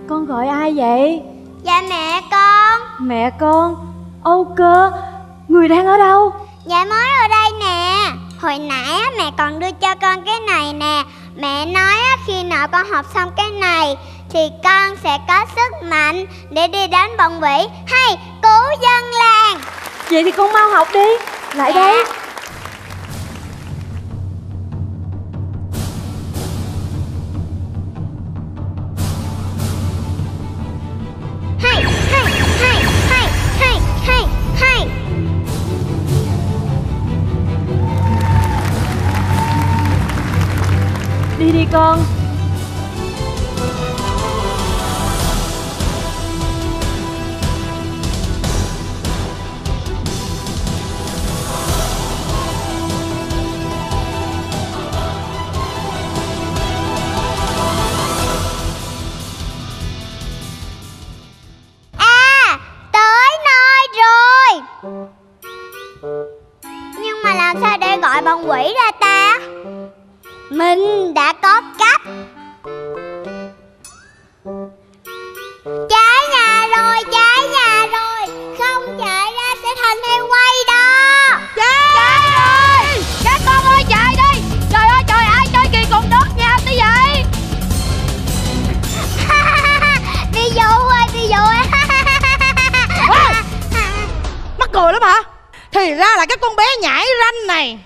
con gọi ai vậy? Dạ mẹ con. Mẹ con? Âu cơ, người đang ở đâu? Dạ mới ở đây nè. Hồi nãy mẹ còn đưa cho con cái này nè. Mẹ nói khi nào con học xong cái này thì con sẽ có sức mạnh để đi đánh bọn quỷ hay cứu dân làng. Vậy thì con mau học đi. Lại dạ. Đây. Đi đi con. À, tới nơi rồi. Nhưng mà làm sao để gọi bọn quỷ ra ta? Mình đã có cách. Trái nhà rồi, trái nhà rồi, không chạy ra sẽ thành heo quay đó. Chạy rồi, các con ơi chạy đi. Trời ơi trời, ai chơi kỳ cục đốt nhau thế vậy? Đi dụ ơi, đi dụ ơi. Mắc cười lắm hả? Thì ra là cái con bé nhãi ranh này.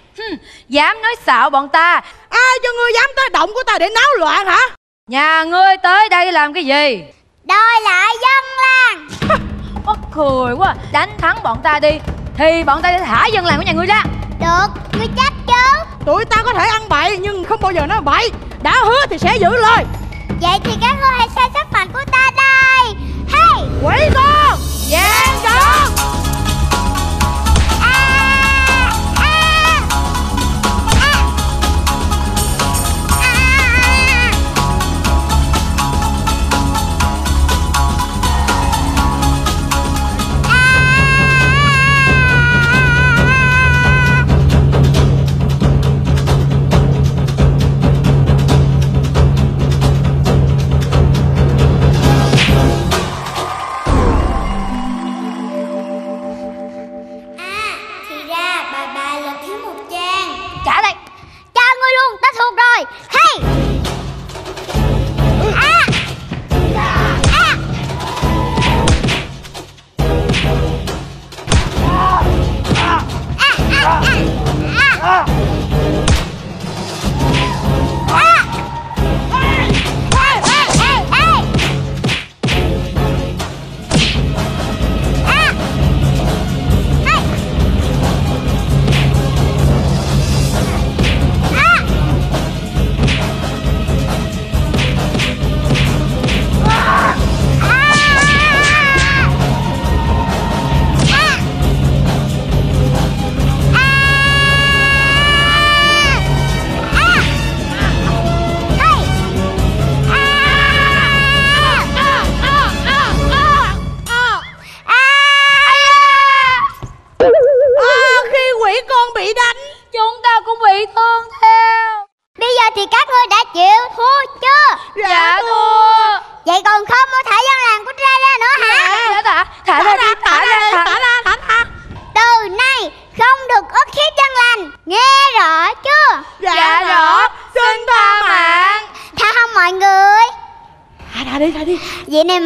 Dám nói xạo bọn ta. Ai cho ngươi dám tới động của ta để náo loạn hả? Nhà ngươi tới đây làm cái gì? Đòi lại dân làng. Mắc cười quá. Đánh thắng bọn ta đi thì bọn ta sẽ thả dân làng của nhà ngươi ra. Được, ngươi chắc chứ? Tụi ta có thể ăn bậy nhưng không bao giờ nói bậy. Đã hứa thì sẽ giữ lời. Vậy thì các ngươi hãy xem sức mạnh của ta đây. Hey, quỷ con giang con.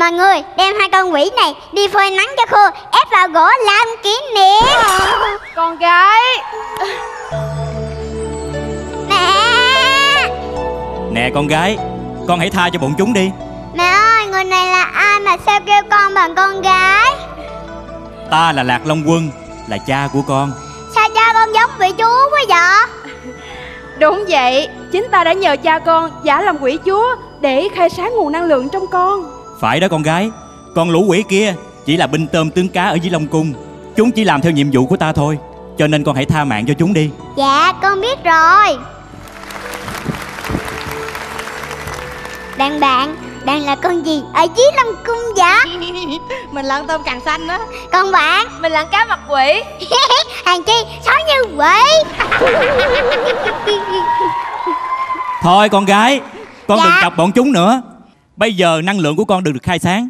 Mọi người đem hai con quỷ này đi phơi nắng cho khô, ép vào gỗ làm kỷ niệm. Con gái. Mẹ. Nè con gái, con hãy tha cho bọn chúng đi. Mẹ ơi, người này là ai mà sao kêu con bằng con gái? Ta là Lạc Long Quân, là cha của con. Sao cha con giống vị chúa quá vậy? Đúng vậy, chính ta đã nhờ cha con giả làm quỷ chúa để khai sáng nguồn năng lượng trong con. Phải đó con gái, con lũ quỷ kia chỉ là binh tôm tướng cá ở dưới Long Cung. Chúng chỉ làm theo nhiệm vụ của ta thôi, cho nên con hãy tha mạng cho chúng đi. Dạ, con biết rồi. Đàn bạn, đàn là con gì ở dưới Long Cung dạ? Mình là con tôm càng xanh đó. Còn bạn? Mình là cá mặt quỷ. Hàng chi xấu như quỷ. Thôi con gái, con dạ, đừng chọc bọn chúng nữa. Bây giờ năng lượng của con được khai sáng,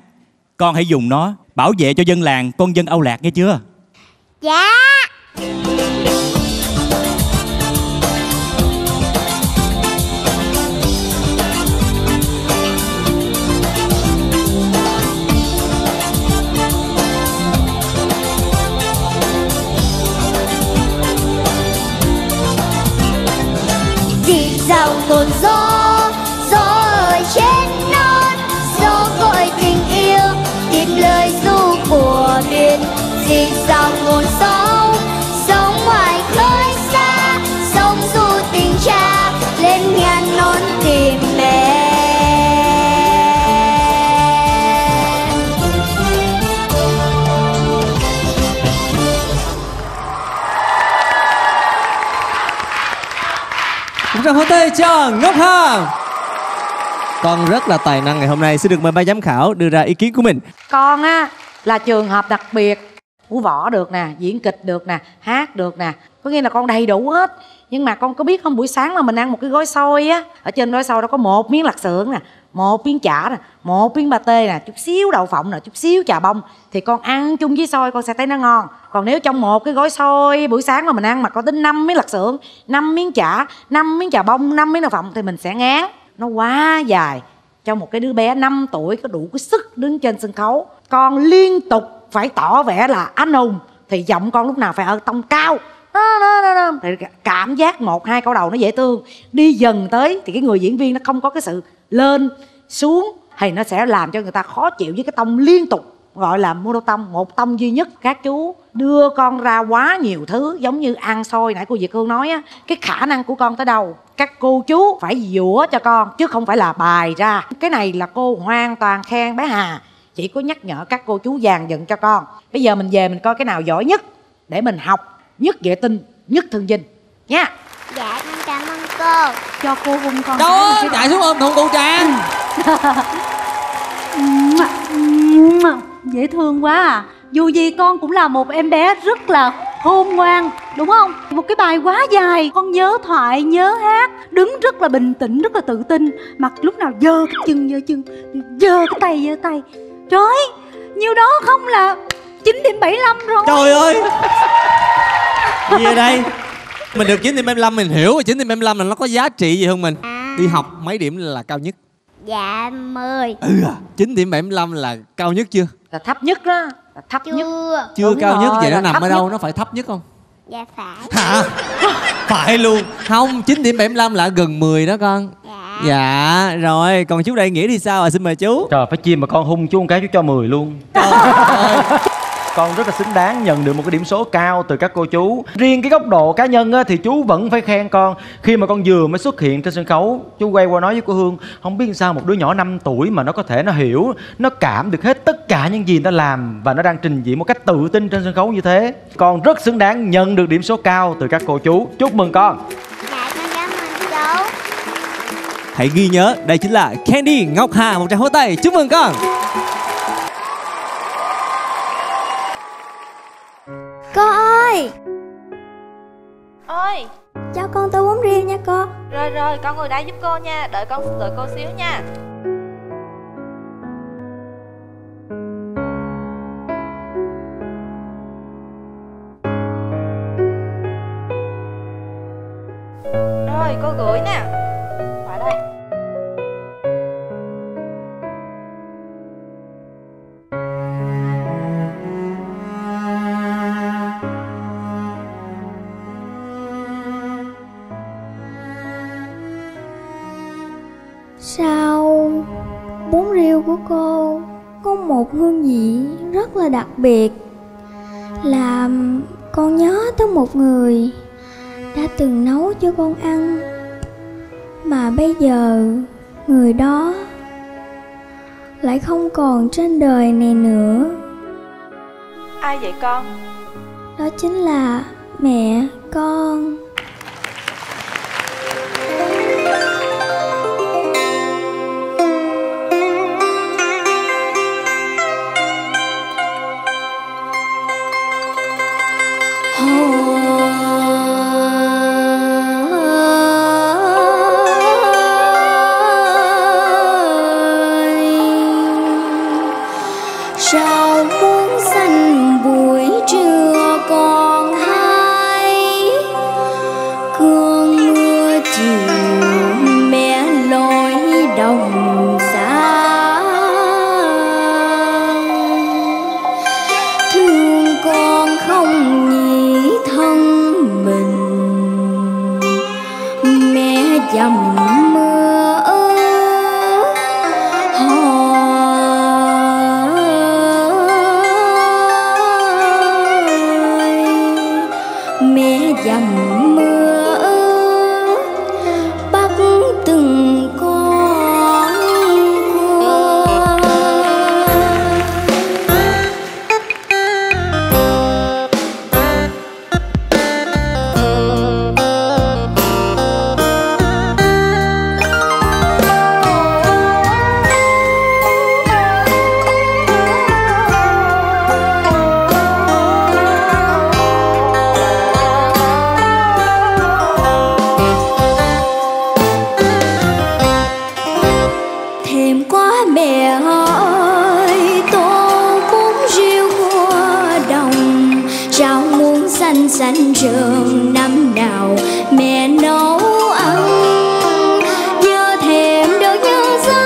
con hãy dùng nó bảo vệ cho dân làng con dân Âu Lạc nghe chưa? Dạ. Dịp dào cồn gió ở trên non, gió gọi tình yêu tìm lời ru của miền. Dịp dào cồn sóng ngoài khơi xa, sóng du tình cha lên ngàn non tìm mẹ. Trong hôn tay cho Ngọc Hà. Con rất là tài năng, ngày hôm nay sẽ được mời ba giám khảo đưa ra ý kiến của mình. Con á là trường hợp đặc biệt, vũ võ được nè, diễn kịch được nè, hát được nè, có nghĩa là con đầy đủ hết. Nhưng mà con có biết không, buổi sáng là mình ăn một cái gói xôi á, ở trên gói xôi đó có một miếng lạt xưởng nè, một miếng chả nè, một miếng ba tê nè, chút xíu đậu phộng nè, chút xíu chà bông, thì con ăn chung với xôi con sẽ thấy nó ngon. Còn nếu trong một cái gói xôi buổi sáng mà mình ăn mà có tính 5 miếng lạt xưởng, 5 miếng chả, 5 miếng chà bông, 5 miếng đậu phộng thì mình sẽ ngán. Nó quá dài cho một cái đứa bé 5 tuổi có đủ cái sức đứng trên sân khấu. Con liên tục phải tỏ vẻ là anh hùng, thì giọng con lúc nào phải ở tông cao. Thì cảm giác một hai câu đầu nó dễ thương, đi dần tới thì cái người diễn viên nó không có cái sự lên xuống, thì nó sẽ làm cho người ta khó chịu với cái tông liên tục, gọi là monotone, một tông duy nhất. Các chú đưa con ra quá nhiều thứ, giống như ăn xôi nãy cô Việt Hương nói á, cái khả năng của con tới đâu các cô chú phải dũa cho con chứ không phải là bài ra. Cái này là cô hoàn toàn khen bé Hà, chỉ có nhắc nhở các cô chú dàn dựng cho con. Bây giờ mình về mình coi cái nào giỏi nhất để mình học, nhất vệ tinh, nhất thương dinh nha. Dạ con cảm ơn cô. Cho cô vung con. Đó, chạy xuống ôm thùng cụ Trang. Dễ thương quá à. Dù gì con cũng là một em bé rất là khôn ngoan, đúng không? Một cái bài quá dài, con nhớ thoại, nhớ hát, đứng rất là bình tĩnh, rất là tự tin. Mặt lúc nào dơ cái chân, dơ chân, dơ cái tay, dơ tay. Trời ơi, nhiêu đó không là 9.75 rồi. Trời ơi. Gì ở đây? Mình được 9.75 mình hiểu rồi. 9.75 là nó có giá trị gì hơn mình? Đi học mấy điểm là cao nhất? Dạ 10. 9.75 là cao nhất chưa? Là thấp nhất đó. Là thấp nhất. Chưa đúng cao rồi, nhất vậy nó nằm ở đâu? Nó phải thấp nhất không? Dạ phải. Hả? Phải luôn. Không, 9.75 là gần 10 đó con. Dạ. Dạ rồi, còn chú Đại Nghĩa thì sao? À, xin mời chú. Trời, phải chia mà con hung chú một cái chú cho 10 luôn. Trời ơi. Con rất là xứng đáng nhận được một cái điểm số cao từ các cô chú. Riêng cái góc độ cá nhân á, thì chú vẫn phải khen con. Khi mà con vừa mới xuất hiện trên sân khấu, chú quay qua nói với cô Hương, không biết sao một đứa nhỏ 5 tuổi mà nó có thể nó hiểu, nó cảm được hết tất cả những gì nó làm, và nó đang trình diễn một cách tự tin trên sân khấu như thế. Con rất xứng đáng nhận được điểm số cao từ các cô chú. Chúc mừng con. Dạ, con cảm ơn chú. Hãy ghi nhớ, đây chính là Candy Ngọc Hà. Một tràng hô tay, chúc mừng con. Cô ơi! Ơi! Cho con tô bún riêu nha cô. Rồi rồi, con ngồi đây giúp cô nha. Đợi cô xíu nha. Rồi, cô gửi nè. Qua đây. Sao bún riêu của cô có một hương vị rất là đặc biệt, làm con nhớ tới một người đã từng nấu cho con ăn, mà bây giờ người đó lại không còn trên đời này nữa. Ai vậy con? Đó chính là mẹ con. Thank you. đồng xa. Thương con không nhỉ thân mình, mẹ dầm mưa hò. Mẹ dầm trường năm nào mẹ nấu ăn, giờ thèm được như gió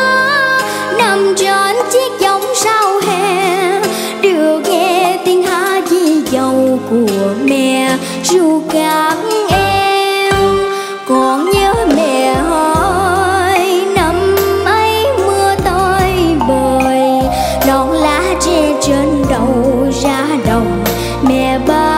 nằm trên chiếc giông sau hè, được nghe tiếng hát di dầu của mẹ ru các em. Còn nhớ mẹ ơi, năm ấy mưa tơi bời, non lá che trên đầu ra đồng mẹ ba.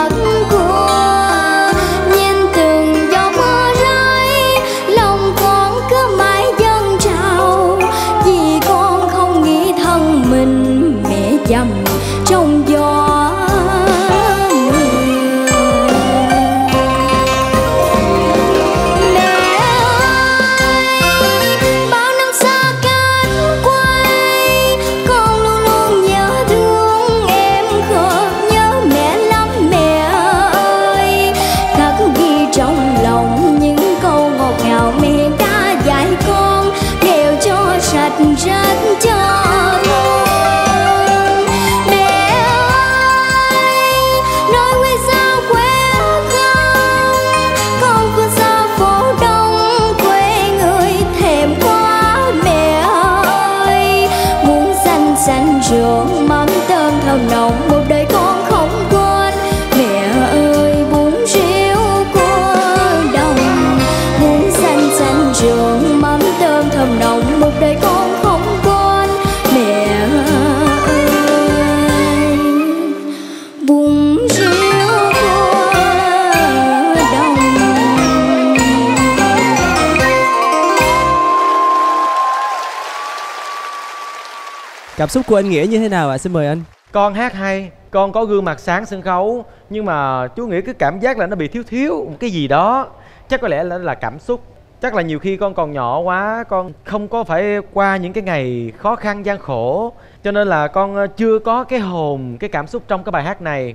Cảm xúc của anh Nghĩa như thế nào ạ? Xin mời anh. Con hát hay, con có gương mặt sáng sân khấu, nhưng mà chú Nghĩa cứ cảm giác là nó bị thiếu thiếu một cái gì đó. Chắc có lẽ là cảm xúc. Chắc là nhiều khi con còn nhỏ quá, con không có phải qua những cái ngày khó khăn gian khổ, cho nên là con chưa có cái hồn, cái cảm xúc trong cái bài hát này.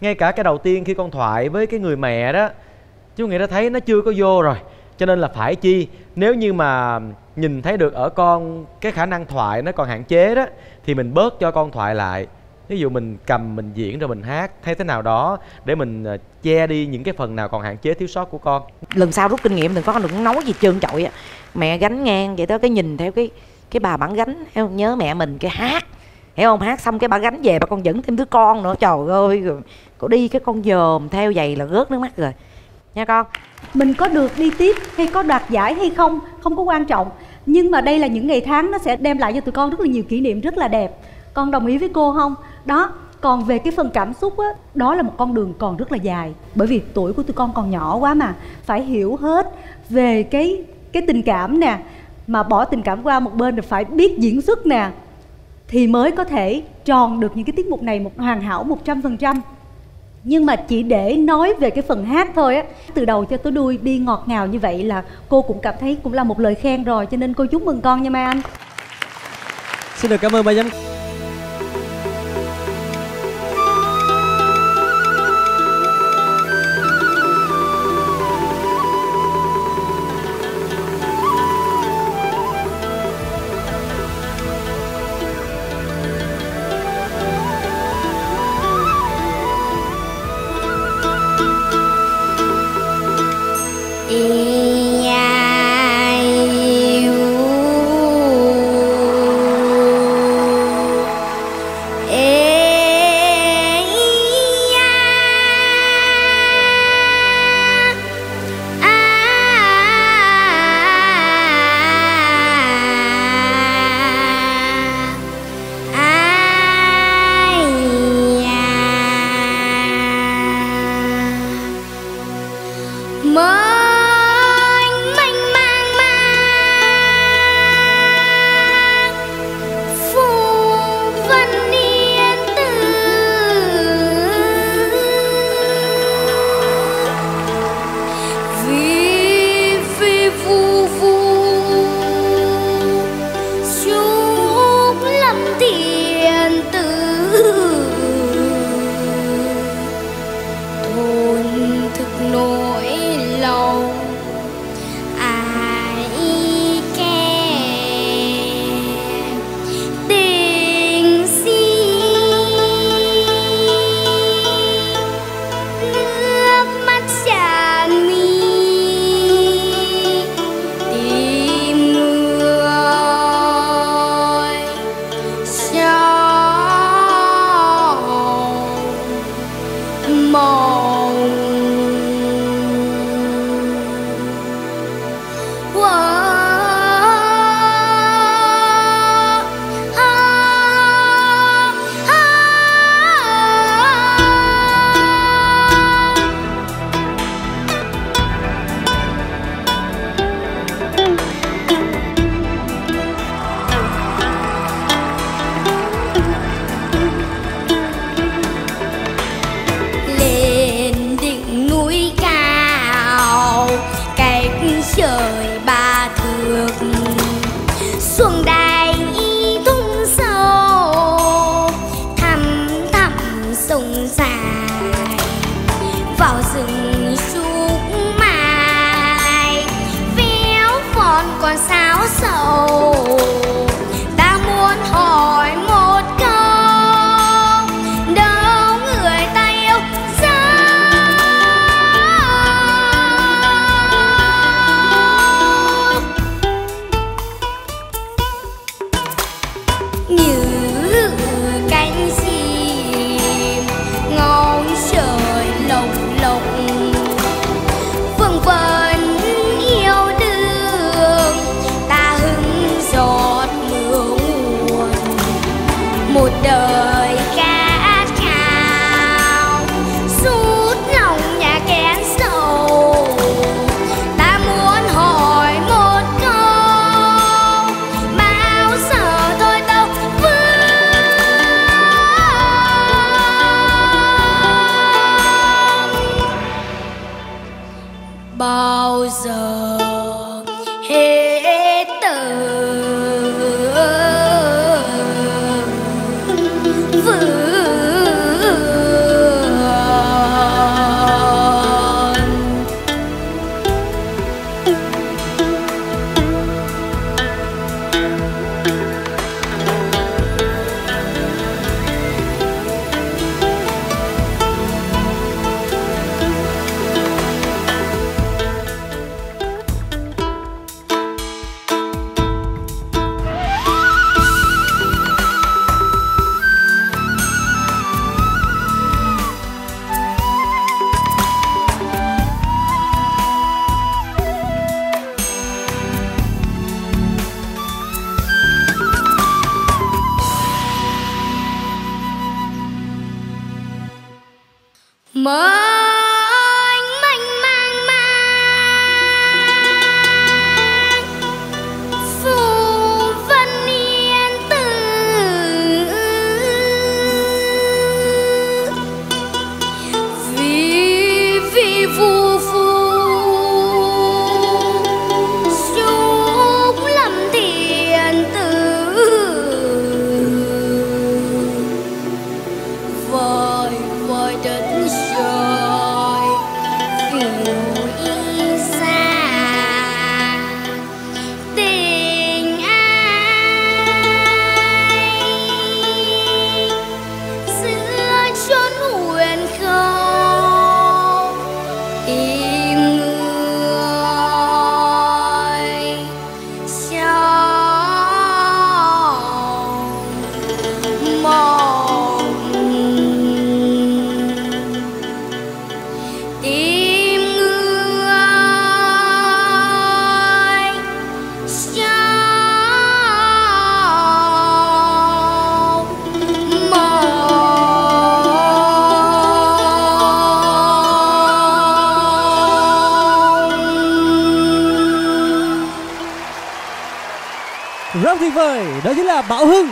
Ngay cả cái đầu tiên khi con thoại với cái người mẹ đó, chú Nghĩa đã thấy nó chưa có vô rồi. Cho nên là phải chi, nếu như mà nhìn thấy được ở con cái khả năng thoại nó còn hạn chế đó, thì mình bớt cho con thoại lại. Ví dụ mình cầm, mình diễn rồi mình hát hay thế nào đó, để mình che đi những cái phần nào còn hạn chế thiếu sót của con. Lần sau rút kinh nghiệm đừng có đừng nói gì trơn trội. Mẹ gánh ngang vậy đó, cái nhìn theo cái bà bản gánh, hiểu không? Nhớ mẹ mình cái hát, hiểu không? Hát xong cái bà gánh về bà còn dẫn thêm đứa con nữa. Trời ơi, cô đi cái con dòm theo vậy là rớt nước mắt rồi nha con. Mình có được đi tiếp hay có đoạt giải hay không, không có quan trọng. Nhưng mà đây là những ngày tháng nó sẽ đem lại cho tụi con rất là nhiều kỷ niệm rất là đẹp. Con đồng ý với cô không? Đó, còn về cái phần cảm xúc á, đó là một con đường còn rất là dài. Bởi vì tuổi của tụi con còn nhỏ quá mà. Phải hiểu hết về cái tình cảm nè. Mà bỏ tình cảm qua một bên rồi phải biết diễn xuất nè. Thì mới có thể tròn được những cái tiết mục này một hoàn hảo 100%. Nhưng mà chỉ để nói về cái phần hát thôi á, từ đầu cho tới đuôi đi ngọt ngào như vậy là cô cũng cảm thấy cũng là một lời khen rồi. Cho nên cô chúc mừng con nha Mai Anh. Xin được cảm ơn Mai Anh. Hãy subscribe xuân đài tung sâu thầm thầm sông dài vào rừng suốt mai véo phòn còn sáo sầu. Ta muốn hỏi một câu đâu người ta yêu sao như cánh chim ngóng trời lồng lộng vương vấn yêu đương ta hứng giọt mưa nguồn một đời. Bao giờ hết tờ vườn mơ anh mênh mang phù vân yên tử vì vì phù phù xuống lâm thiên tử vời vời đất rất tuyệt vời. Đó chính là Bảo Hưng.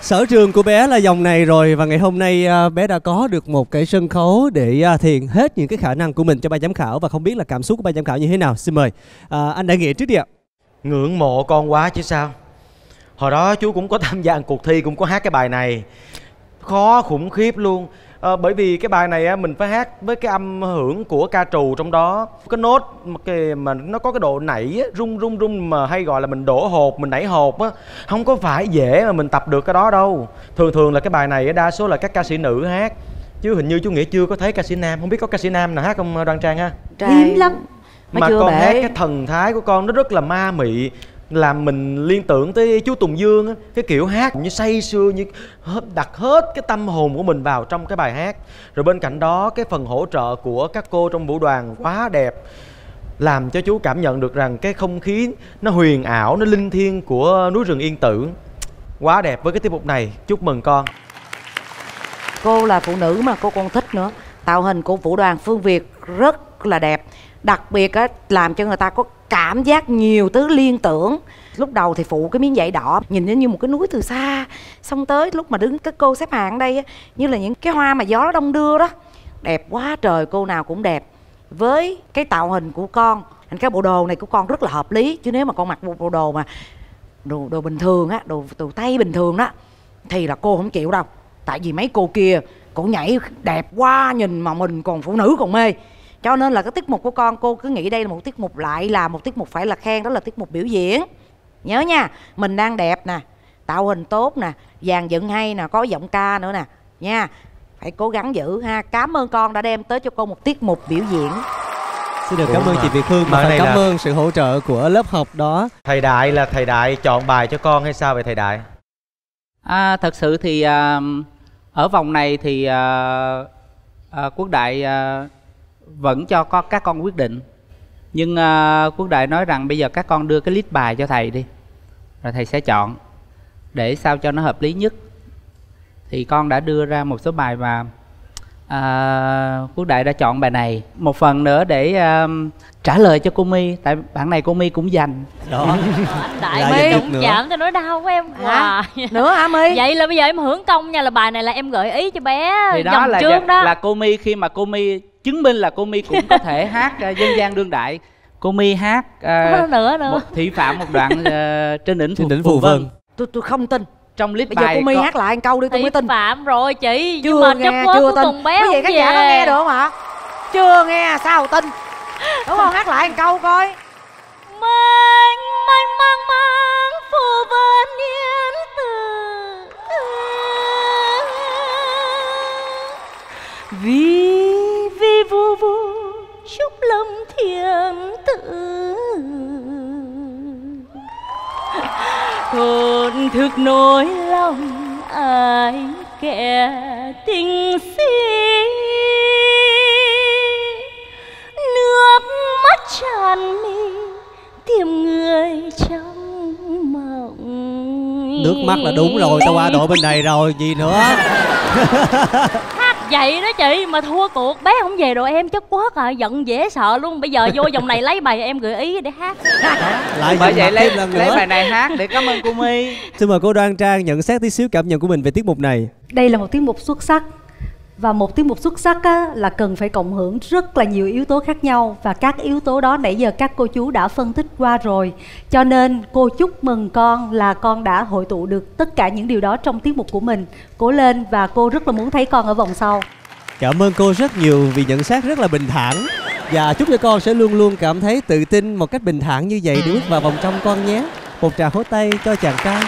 Sở trường của bé là dòng này rồi. Và ngày hôm nay bé đã có được một cái sân khấu để thiền hết những cái khả năng của mình cho ban giám khảo. Và không biết là cảm xúc của ban giám khảo như thế nào. Xin mời anh Đại Nghĩa trước đi ạ. Ngưỡng mộ con quá chứ sao. Hồi đó chú cũng có tham gia cuộc thi, cũng có hát cái bài này. Khó khủng khiếp luôn. Bởi vì cái bài này mình phải hát với cái âm hưởng của ca trù trong đó. Cái nốt mà nó có cái độ nảy rung rung rung mà hay gọi là mình đổ hột, mình nảy hột á. Không có phải dễ mà mình tập được cái đó đâu. Thường thường là cái bài này đa số là các ca sĩ nữ hát. Chứ hình như chú Nghĩa chưa có thấy ca sĩ nam. Không biết có ca sĩ nam nào hát không Đoàn Trang ha? Hiếm lắm. Mà con hát cái thần thái của con nó rất là ma mị, làm mình liên tưởng tới chú Tùng Dương á, cái kiểu hát như say sưa, như đặt hết cái tâm hồn của mình vào trong cái bài hát. Rồi bên cạnh đó cái phần hỗ trợ của các cô trong vũ đoàn quá đẹp, làm cho chú cảm nhận được rằng cái không khí nó huyền ảo, nó linh thiêng của núi rừng Yên Tử. Quá đẹp với cái tiết mục này. Chúc mừng con. Cô là phụ nữ mà cô còn thích nữa. Tạo hình của vũ đoàn Phương Việt rất là đẹp. Đặc biệt làm cho người ta có cảm giác nhiều thứ liên tưởng. Lúc đầu thì phụ cái miếng vải đỏ nhìn như một cái núi từ xa, xong tới lúc mà đứng các cô xếp hàng đây như là những cái hoa mà gió đông đưa đó. Đẹp quá trời, cô nào cũng đẹp. Với cái tạo hình của con Nên cái bộ đồ này của con rất là hợp lý. Chứ nếu mà con mặc một bộ đồ mà đồ bình thường á, đồ từ tay bình thường đó, thì là cô không chịu đâu. Tại vì mấy cô kia cổ nhảy đẹp quá, nhìn mà mình còn phụ nữ còn mê. Cho nên là cái tiết mục của con, cô cứ nghĩ đây là một tiết mục lại là một tiết mục phải là khen, đó là tiết mục biểu diễn. Nhớ nha, mình đang đẹp nè, tạo hình tốt nè, dàn dựng hay nè, có giọng ca nữa nè nha. Phải cố gắng giữ ha. Cảm ơn con đã đem tới cho cô một tiết mục biểu diễn. Xin được cảm ơn chị Việt Hương, mà cảm ơn sự hỗ trợ của lớp học đó. Thầy Đại là thầy Đại chọn bài cho con hay sao vậy thầy Đại? Thật sự thì ở vòng này thì Quốc Đại vẫn cho các con quyết định. Nhưng Quốc Đại nói rằng bây giờ các con đưa cái list bài cho thầy đi, rồi thầy sẽ chọn để sao cho nó hợp lý nhất. Thì con đã đưa ra một số bài và Quốc Đại đã chọn bài này. Một phần nữa để trả lời cho cô My, tại bản này cô My cũng dành đó. Tại My cũng giảm cho nỗi đau của em à. Nữa hả My? Vậy là bây giờ em hưởng công nha, là bài này là em gợi ý cho bé. Thì đó là trước đó là cô My, khi mà cô My chứng minh là cô My cũng có thể hát dân gian đương đại. Cô My hát một thị phạm một đoạn trên đỉnh Phù Vân. Tôi không tin. Trong clip bài cô My hát lại câu đi tôi mới tin. Phạm rồi chị, nhưng mà nghe chưa tin. Cái gì khán giả có nghe được không hả? Chưa nghe sao tin? Đúng không? Hát lại câu coi. Mênh mang Phù Vân yên tử, vì vu vu chúc lòng thiên tử. Thổn thức nỗi lòng ai kẻ tình si, nước mắt tràn mi tìm người trong mộng. Nước mắt là đúng rồi, tao qua đội bên này rồi gì nữa. Hát vậy đó chị mà thua cuộc, bé không về đội em chất quất à, giận dễ sợ luôn. Bây giờ vô vòng này lấy bài em gợi ý để hát. Lại bởi vậy lấy bài này hát để cảm ơn cô My. Xin mời cô Đoan Trang nhận xét tí xíu cảm nhận của mình về tiết mục này. Đây là một tiết mục xuất sắc, và một tiết mục xuất sắc á, là cần phải cộng hưởng rất là nhiều yếu tố khác nhau, và các yếu tố đó nãy giờ các cô chú đã phân tích qua rồi. Cho nên cô chúc mừng con là con đã hội tụ được tất cả những điều đó trong tiết mục của mình. Cố lên, và cô rất là muốn thấy con ở vòng sau. Cảm ơn cô rất nhiều vì nhận xét rất là bình thản, và chúc cho con sẽ luôn luôn cảm thấy tự tin một cách bình thản như vậy để bước vào vòng trong con nhé. Một tràng vỗ tay cho chàng trai.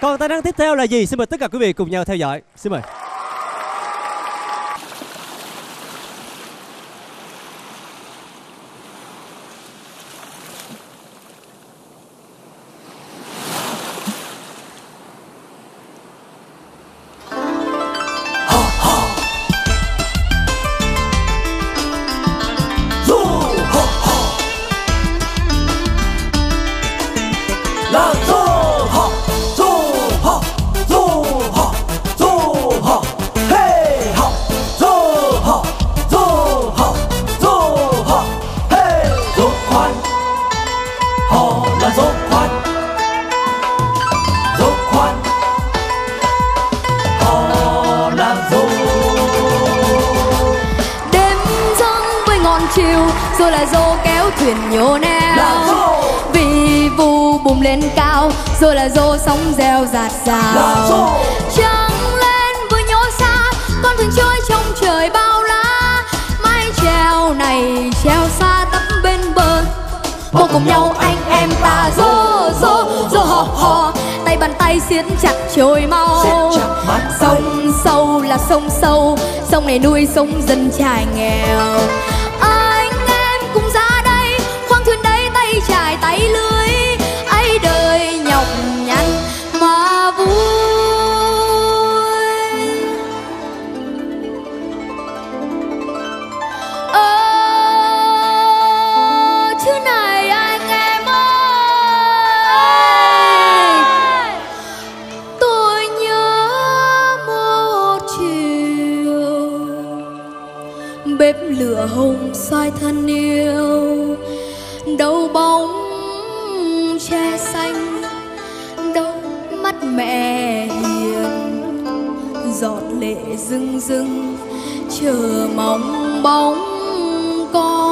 Còn tài năng tiếp theo là gì? Xin mời tất cả quý vị cùng nhau theo dõi. Xin mời. Nuôi sống dân trại nghèo, anh em cũng ra đây khoang thuyền đấy tay trải tay lưới ấy, đời nhọc nhằn mà vui. Chứ này anh em ơi, tôi nhớ một chiều bếp lửa hồng soi thân yêu, đâu bóng che xanh, đâu mắt mẹ hiền, giọt lệ rưng rưng chờ mong bóng con.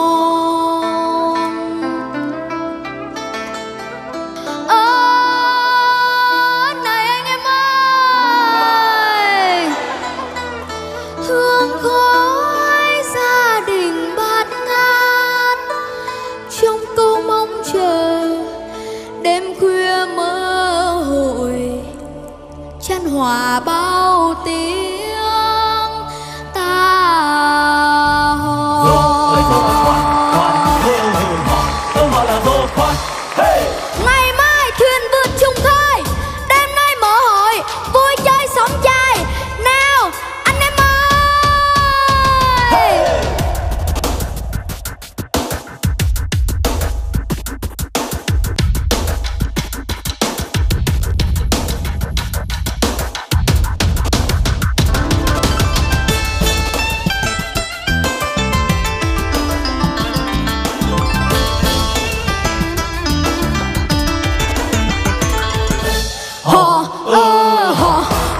hòa bao tiếng ta hò. Ngày mai thuyền vượt chung khơi, đêm nay mở hội vui chơi sống trai. Nào anh em ơi, hey.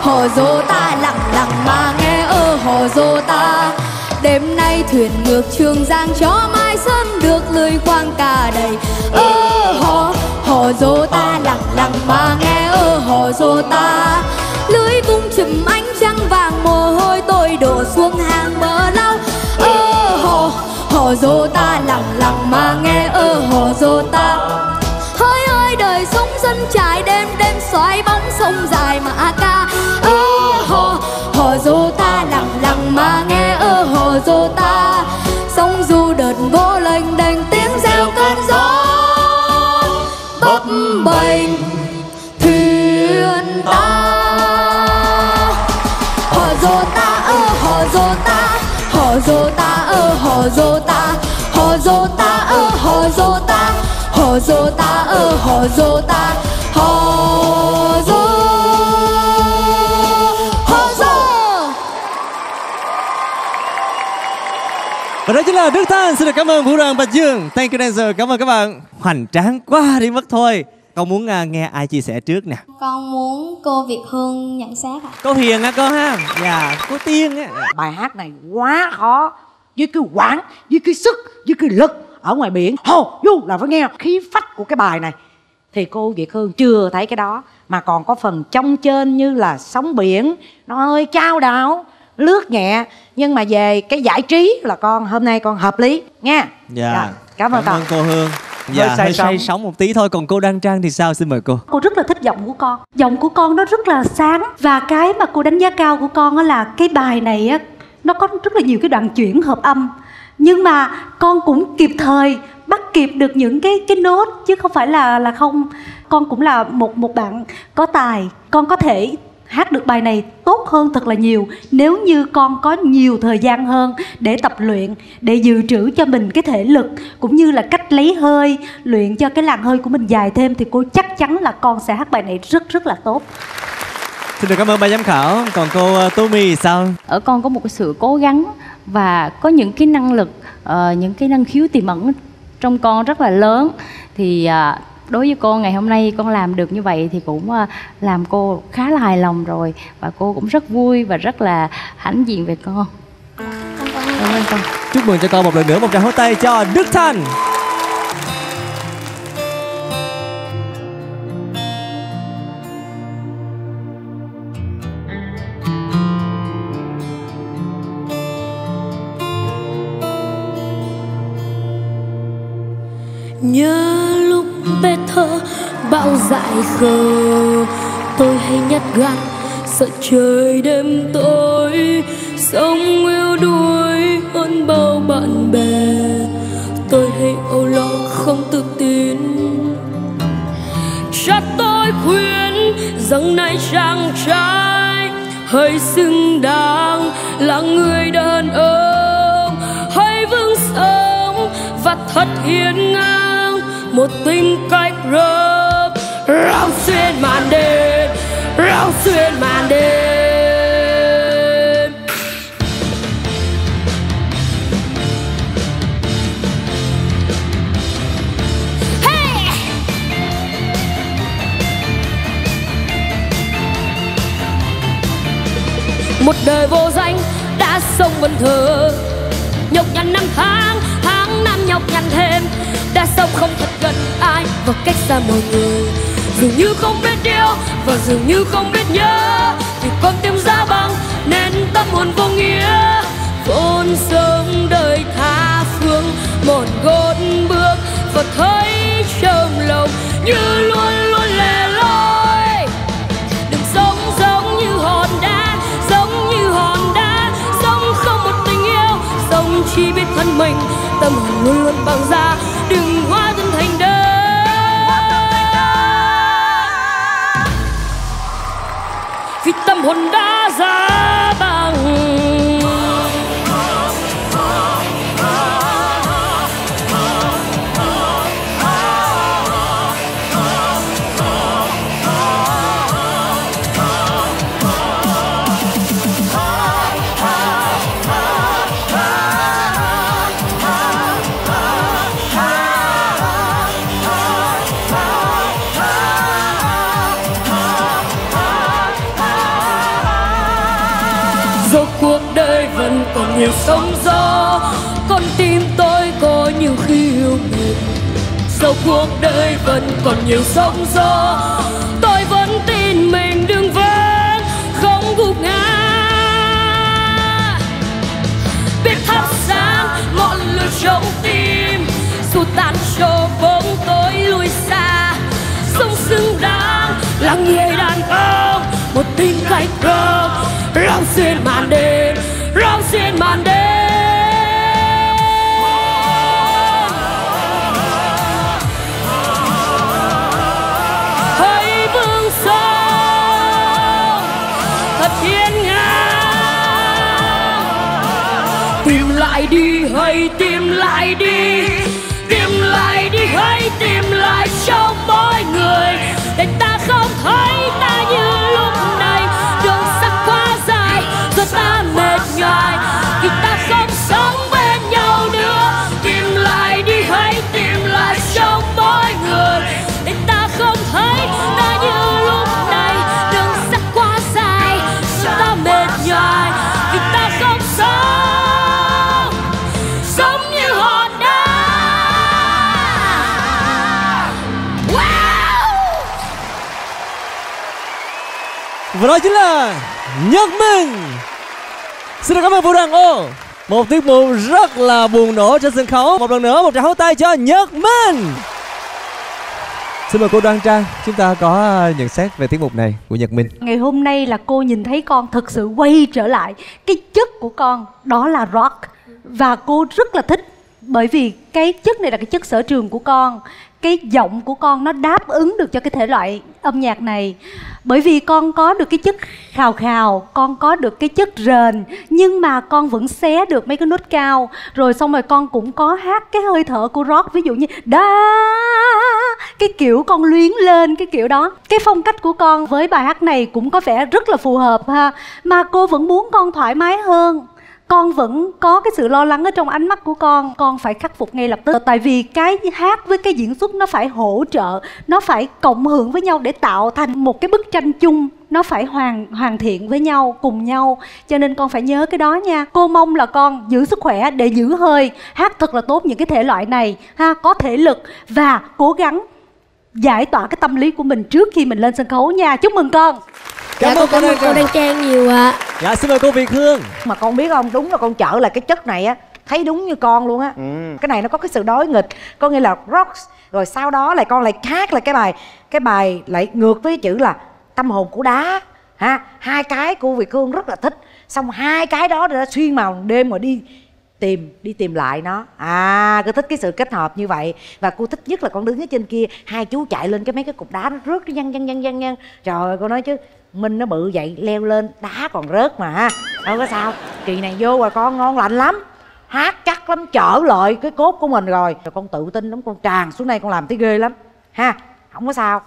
Hồ dô ta lặng lặng mà nghe ơ hồ dô ta. Đêm nay thuyền ngược Trường Giang cho mai sớm được lưới quang cả đầy. Ơ hồ, hồ dô ta lặng lặng mà nghe ơ hồ dô ta. Lưới vung chùm ánh trăng vàng mồ hôi tôi đổ xuống hàng mỡ lau. Ơ hồ, hồ dô ta lặng lặng mà nghe ơ hồ dô ta. Hỡi ơi đời sống dân trải đêm đêm xoáy bóng sông dài mà ca. Hồ dô ta lặng lặng mà nghe ơ hồ dô ta. Sông du đợt vô lênh đênh tiếng reo cơn gió bấp bênh thuyền ta. Hồ dô ta ơ hồ dô ta, hồ dô ta ơ hồ dô ta, hồ dô ta ơ hồ dô ta, hồ dô ta ơ hồ dô ta, hồ dô. Và đó chính là Đức Thanh. Xin được cảm ơn Vũ Đoàn Bạch Dương. Thank you dancer. Cảm ơn các bạn. Hoành tráng quá đi mất thôi. Con muốn nghe ai chia sẻ trước nè? Con muốn cô Việt Hương nhận xét ạ. Cô Hiền á con ha. Dạ, cô Tiên á. Bài hát này quá khó. Với cái quãng, với cái sức, với cái lực ở ngoài biển. Hồ, vô là phải nghe khí phách của cái bài này. Thì cô Việt Hương chưa thấy cái đó. Mà còn có phần trong trên như là sóng biển, nó hơi chao đảo, lướt nhẹ. Nhưng mà về cái giải trí là con hôm nay con hợp lý nha. Dạ, dạ. Cảm ơn cô Hương. Dạ, hơi say sóng một tí thôi. Còn cô Đan Trang thì sao? Xin mời cô. Cô rất là thích giọng của con. Giọng của con nó rất là sáng. Và cái mà cô đánh giá cao của con là cái bài này á, nó có rất là nhiều cái đoạn chuyển hợp âm. Nhưng mà con cũng kịp thời bắt kịp được những cái nốt. Chứ không phải là không. Con cũng là một bạn có tài. Con có thể hát được bài này tốt hơn thật là nhiều nếu như con có nhiều thời gian hơn để tập luyện, để dự trữ cho mình cái thể lực cũng như là cách lấy hơi, luyện cho cái làn hơi của mình dài thêm, thì cô chắc chắn là con sẽ hát bài này rất là tốt. Xin được cảm ơn ban giám khảo. Còn cô Tố My sao? Ở con có một cái sự cố gắng và có những cái năng lực, những cái năng khiếu tiềm ẩn trong con rất là lớn. Thì đối với cô ngày hôm nay con làm được như vậy thì cũng làm cô khá là hài lòng rồi. Và cô cũng rất vui và rất là hãnh diện về con. Cảm ơn con. Chúc mừng cho con một lần nữa. Một tràng hốt tay cho Đức Thanh. Nhớ lúc bé thơ bão dại khờ, tôi hay nhát gan sợ trời đêm tối, sống yếu đuối hơn bao bạn bè. Tôi hay âu lo không tự tin. Cha tôi khuyên rằng nay chàng trai hãy xứng đáng là người đàn ông, hãy vững sống và thật hiên ngang. Một tính cách rao xuyên màn đêm, rao xuyên màn đêm. Hey! Một đời vô danh đã sống vần thơ, nhọc nhằn năm tháng, tháng năm nhọc nhằn thêm. Đã sống không thật gần ai và cách xa mọi người, dường như không biết yêu và dường như không biết nhớ. Vì con tim giá băng nên tâm hồn vô nghĩa, vốn sống đời tha phương, một gót bước và thấy trong lòng như luôn luôn lẻ loi. Đừng sống giống như chính mình, tâm hồn luôn luôn bằng ra, đừng hóa thân thành đá. Vì tâm hồn đã ra bằng, nhiều sóng gió, con tim tôi có nhiều khi yêu mình. Dẫu cuộc đời vẫn còn nhiều sóng gió, tôi vẫn tin mình, đừng vỡ, không gục ngã. Biết thắp sáng ngọn lửa trong tim, dù tan cho bóng tối lùi xa, sống xứng đáng là người đàn ông, một tình cách cơm rong xuyên màn đêm. Rong xuyên màn đêm. Hãy vương sâu thật hiên ngang. Tìm lại đi, hãy tìm lại đi. Tìm lại đi, hãy tìm lại trong mỗi người, để ta không thấy ta như lúc này. Đường sắp quá dài, giờ ta mệt nhoài, thì ta không sống bên nhau nữa. Tìm lại đi, hãy tìm lại trong mỗi người, để ta không thấy ta như lúc này. Đường sắp quá dài, giờ ta mệt nhoài, thì ta không sống sống như họ đã. Wow! Và đó chính là Nhật Minh. Xin cảm ơn Vũ Đoàn Ô, một tiết mục rất là bùng nổ trên sân khấu. Một lần nữa một tràng pháo tay cho Nhật Minh. Xin mời cô Đoàn Trang, chúng ta có nhận xét về tiết mục này của Nhật Minh. Ngày hôm nay là cô nhìn thấy con thực sự quay trở lại cái chất của con, đó là rock. Và cô rất là thích, bởi vì cái chất này là cái chất sở trường của con. Cái giọng của con nó đáp ứng được cho cái thể loại âm nhạc này. Bởi vì con có được cái chất khào khào, con có được cái chất rền, nhưng mà con vẫn xé được mấy cái nốt cao. Rồi xong rồi con cũng có hát cái hơi thở của rock, ví dụ như đá, cái kiểu con luyến lên, cái kiểu đó. Cái phong cách của con với bài hát này cũng có vẻ rất là phù hợp ha. Mà cô vẫn muốn con thoải mái hơn. Con vẫn có cái sự lo lắng ở trong ánh mắt của con phải khắc phục ngay lập tức. Tại vì cái hát với cái diễn xuất nó phải hỗ trợ, nó phải cộng hưởng với nhau để tạo thành một cái bức tranh chung. Nó phải hoàn thiện với nhau, cùng nhau. Cho nên con phải nhớ cái đó nha. Cô mong là con giữ sức khỏe để giữ hơi, hát thật là tốt những cái thể loại này ha, có thể lực và cố gắng giải tỏa cái tâm lý của mình trước khi mình lên sân khấu nha. Chúc mừng con. Cảm ơn cô Đan Trang nhiều ạ. Dạ xin mời cô Việt Hương. Mà con biết không, đúng là con trở lại cái chất này á, thấy đúng như con luôn á. Cái này nó có cái sự đối nghịch, có nghĩa là rock rồi sau đó lại con lại khác là cái bài lại ngược với chữ là tâm hồn của đá ha. Hai cái cô Việt Hương rất là thích, xong hai cái đó đã xuyên màu đêm mà đi tìm lại nó. À, cô thích cái sự kết hợp như vậy. Và cô thích nhất là con đứng ở trên kia, hai chú chạy lên cái mấy cái cục đá nó rớt nó văng. Trời ơi, cô nói chứ Minh nó bự vậy, leo lên đá còn rớt mà. Đâu có sao, kỳ này vô rồi con ngon lành lắm, hát chắc lắm, trở lại cái cốt của mình rồi. Rồi con tự tin lắm, con tràn xuống đây con làm thấy ghê lắm ha, không có sao.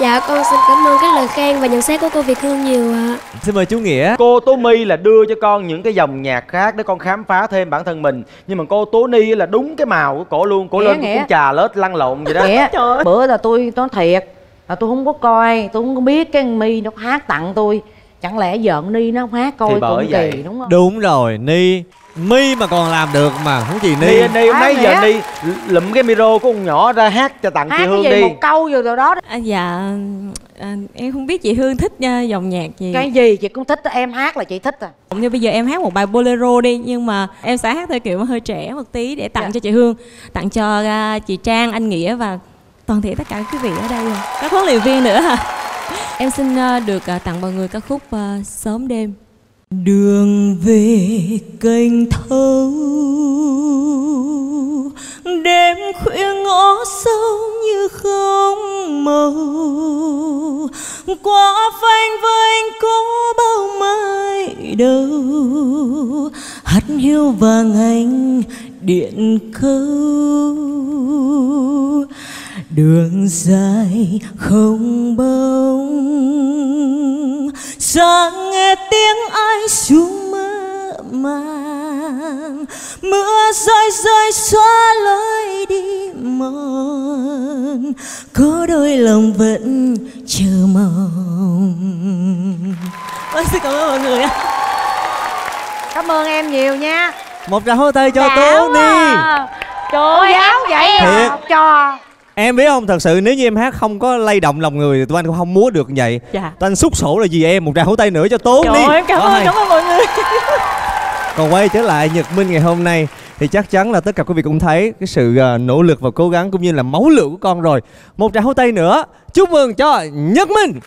Dạ con xin cảm ơn các lời khen và nhận xét của cô Việt Hương nhiều ạ. Xin mời chú Nghĩa. Cô Tố My là đưa cho con những cái dòng nhạc khác để con khám phá thêm bản thân mình. Nhưng mà cô Tố Ni là đúng cái màu của cổ luôn, cổ lên cũng trà lết lăn lộn vậy đó. Trời. Bữa là tôi nói thiệt là tôi không có coi, tôi không có biết cái My nó hát tặng tôi. Chẳng lẽ giận Ni nó không hát coi cũng kỳ, đúng không? Đúng rồi, Ni My mà còn làm được mà không chị Ni hôm nay giờ Ni lụm cái micro của con nhỏ ra hát cho tặng hát chị Hương đi một câu vừa rồi đó. Dạ em không biết chị Hương thích dòng nhạc gì. Cái gì chị cũng thích, em hát là chị thích à. Cũng như bây giờ em hát một bài bolero đi, nhưng mà em sẽ hát theo kiểu hơi trẻ một tí để tặng cho chị Hương, tặng cho chị Trang, anh Nghĩa và toàn thể tất cả quý vị ở đây, các huấn luyện viên nữa hả. Em xin được tặng mọi người ca khúc Sớm Đêm. Đường về kênh Thấu đêm khuya ngõ sâu như không màu, qua phanh vênh có bao mái đầu, hát hiu vàng anh điện câu đường dài không bông. Sáng nghe tiếng ai xuống mơ màng, mưa rơi rơi xóa lối đi mòn, có đôi lòng vẫn chờ mong. Ôi, xin cảm ơn mọi người. Cảm ơn em nhiều nha. Một tràng hô tay cho Tố My. Trời giáo vậy thiệt. Cho em biết không, thật sự nếu như em hát không có lay động lòng người thì tụi anh cũng không múa được như vậy. Dạ. Tụi anh xúc sổ là gì em. Một tràng hô tay nữa cho Tố My. Em cảm ơn mọi người. Còn quay trở lại Nhật Minh ngày hôm nay thì chắc chắn là tất cả quý vị cũng thấy cái sự nỗ lực và cố gắng cũng như là máu lửa của con rồi. Một tràng hô tay nữa chúc mừng cho Nhật Minh.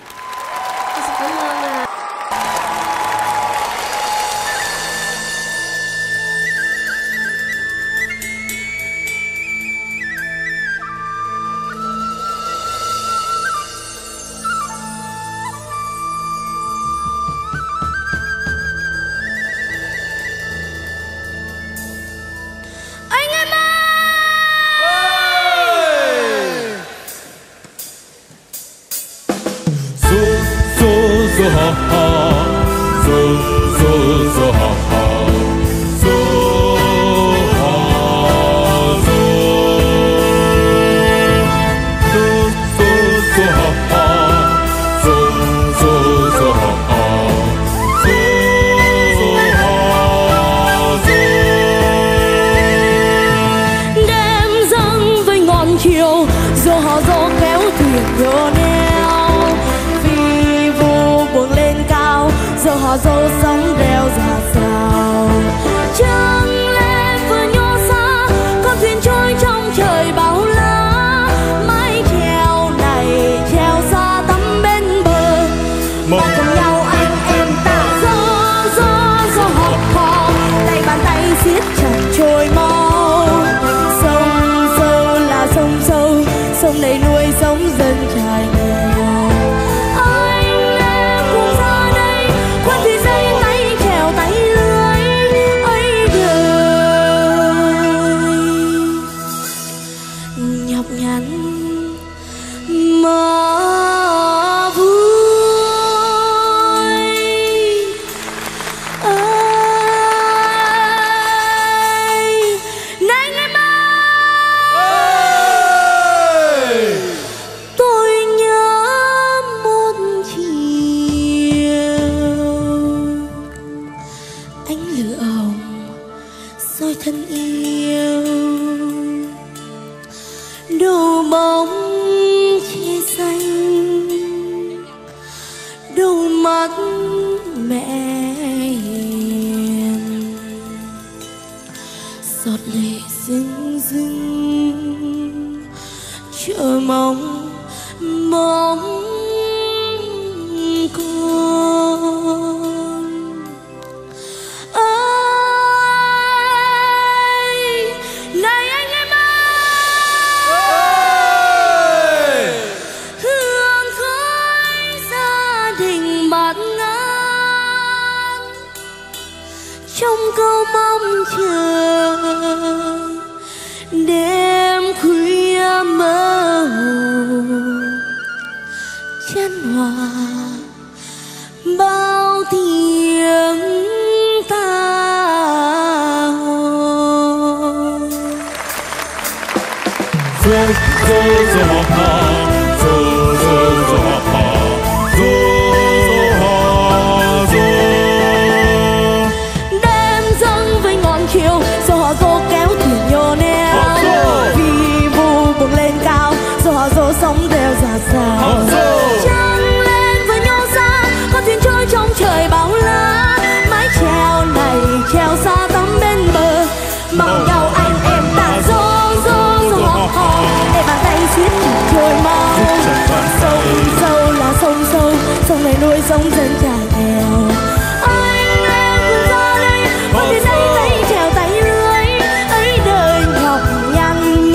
Tay lưới ấy đời ngọc nhăn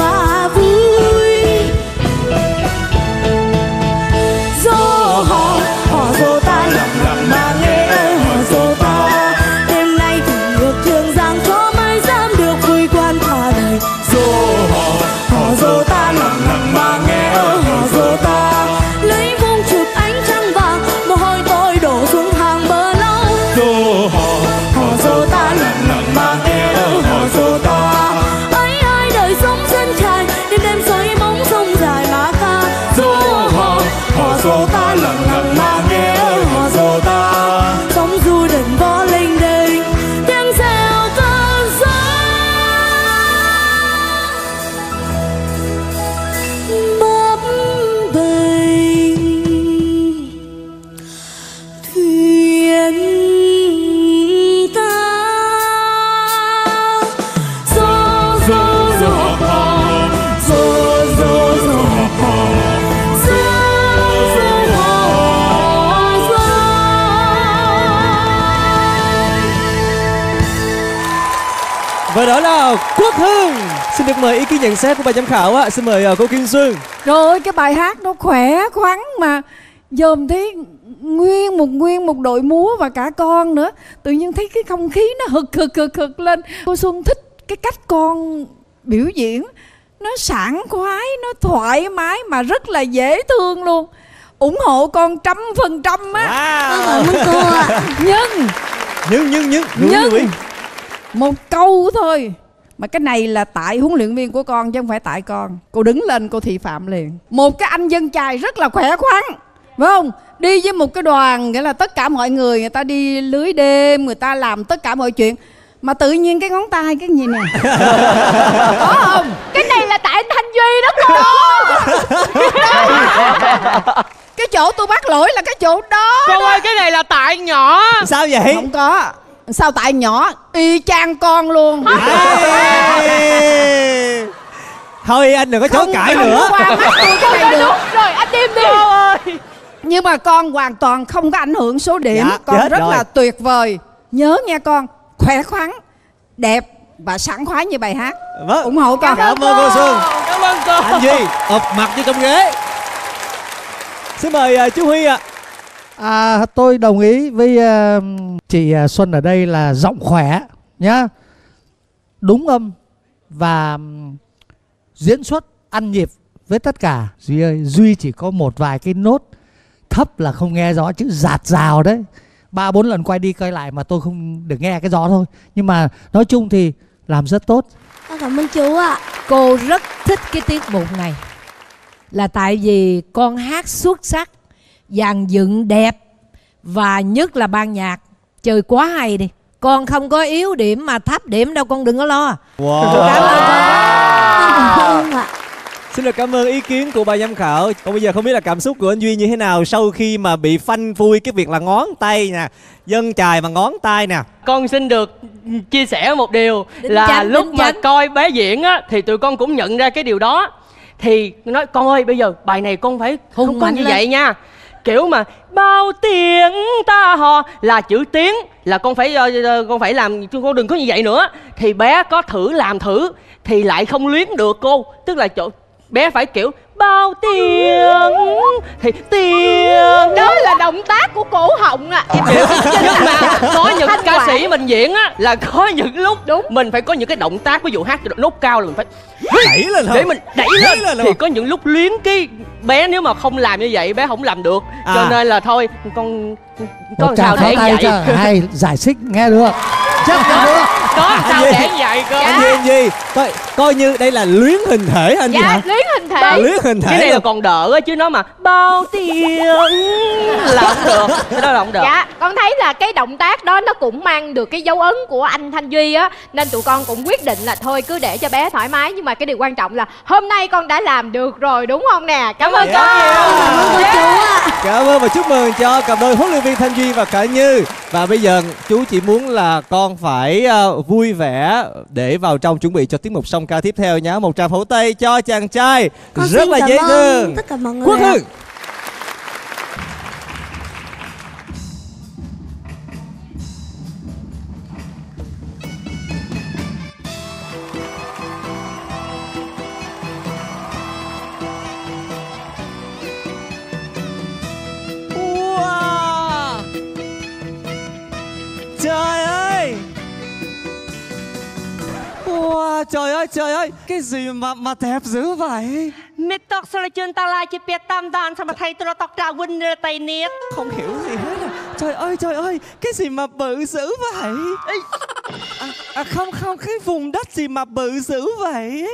Và đó là Quốc Hương. Xin được mời ý kiến nhận xét của ban giám khảo ạ. Xin mời cô Kim Xuân. Rồi, cái bài hát nó khỏe khoắn mà dòm thấy nguyên một đội múa và cả con nữa, tự nhiên thấy cái không khí nó hực lên. Cô Xuân thích cái cách con biểu diễn, nó sảng khoái, nó thoải mái mà rất là dễ thương luôn. Ủng hộ con 100% á. Wow. Cảm ơn cô ạ. Nhưng một câu thôi mà cái này là tại huấn luyện viên của con chứ không phải tại con. Cô đứng lên cô thị phạm liền. Một cái anh dân chài rất là khỏe khoắn, phải không? Đi với một cái đoàn, nghĩa là tất cả mọi người, người ta đi lưới đêm, người ta làm tất cả mọi chuyện, mà tự nhiên cái ngón tay cái gì nè. Có không? Cái này là tại Thanh Duy đó cô. Cái chỗ tôi bắt lỗi là cái chỗ đó. Cô ơi, cái này là tại nhỏ. Sao vậy? Không có. Sao tại nhỏ? Y chang con luôn. Thôi anh đừng có chối cãi nữa. Qua mắt tôi cái này được. Rồi anh im đi. Cô ơi. Nhưng mà con hoàn toàn không có ảnh hưởng số điểm. Dạ, con rất rồi. Là tuyệt vời. Nhớ nghe con, khỏe khoắn, đẹp và sảng khoái như bài hát. Vâng. Ủng hộ con. Cảm ơn cô Xuân. Cảm ơn cô. Anh Duy ụp mặt như trong ghế. Xin mời chú Huy ạ. Tôi đồng ý với chị Xuân ở đây là giọng khỏe nhá, đúng âm và diễn xuất ăn nhịp với tất cả. Duy ơi, Duy chỉ có một vài cái nốt thấp là không nghe rõ, chữ giạt rào đấy 3-4 lần quay đi quay lại mà tôi không được nghe cái rõ thôi. Nhưng mà nói chung thì làm rất tốt. Cảm ơn chú ạ. Cô rất thích cái tiết mục này là tại vì con hát xuất sắc, dàn dựng đẹp và nhất là ban nhạc chơi quá hay đi. Con không có yếu điểm mà thấp điểm đâu, con đừng có lo. Wow. Cảm ơn con. Wow. Xin được cảm ơn ý kiến của ban giám khảo. Còn bây giờ không biết là cảm xúc của anh Duy như thế nào sau khi mà bị phanh phui cái việc là ngón tay nè, dân chài và ngón tay nè. Con xin được chia sẻ một điều là lúc mà coi bé diễn á thì tụi con cũng nhận ra cái điều đó. Thì nói con ơi bây giờ bài này con phải không có như vậy nha. Kiểu mà bao tiếng ta hò là chữ tiếng là con phải làm, con đừng có như vậy nữa. Thì bé có thử làm thử thì lại không luyến được cô. Tức là chỗ bé phải kiểu bao tiếng thì tiếng. Đó là động tác của cổ họng à. Nhưng mà có những ca sĩ mình diễn á là có những lúc đúng mình phải có những cái động tác, ví dụ hát nốt cao là mình phải đẩy lên để mình đẩy lên thì có những lúc luyến cái bé, nếu mà không làm như vậy bé không làm được. Cho nên là thôi con có sao để vậy cho, hay giải thích nghe được chắc được. Có sao để vậy cơ. Anh Duy coi như đây là luyến hình thể anh Duy hả? Luyến hình thể. Luyến hình thể. Cái này là còn đỡ á, chứ nó mà bao tiếng là không được. Cái đó là không được. Dạ, con thấy là cái động tác đó nó cũng mang được cái dấu ấn của anh Thanh Duy á, nên tụi con cũng quyết định là thôi cứ để cho bé thoải mái. Nhưng mà cái điều quan trọng là hôm nay con đã làm được rồi đúng không nè. Cảm ơn con. Cảm ơn cô chú ạ. Cảm ơn và chúc mừng cho cặp đôi huấn luyện viên Thanh Duy và Khả Như. Và bây giờ chú chỉ muốn là con phải vui vẻ để vào trong chuẩn bị cho tiết mục song ca tiếp theo nhá. 100 phẩu tay cho chàng trai con rất là dễ thương tất cả mọi người. Quốc Hương. Trời ơi. Wow, trời ơi, cái gì mà đẹp dữ vậy? Không hiểu gì hết rồi. Trời ơi, cái gì mà bự dữ vậy? Không, cái vùng đất gì mà bự dữ vậy?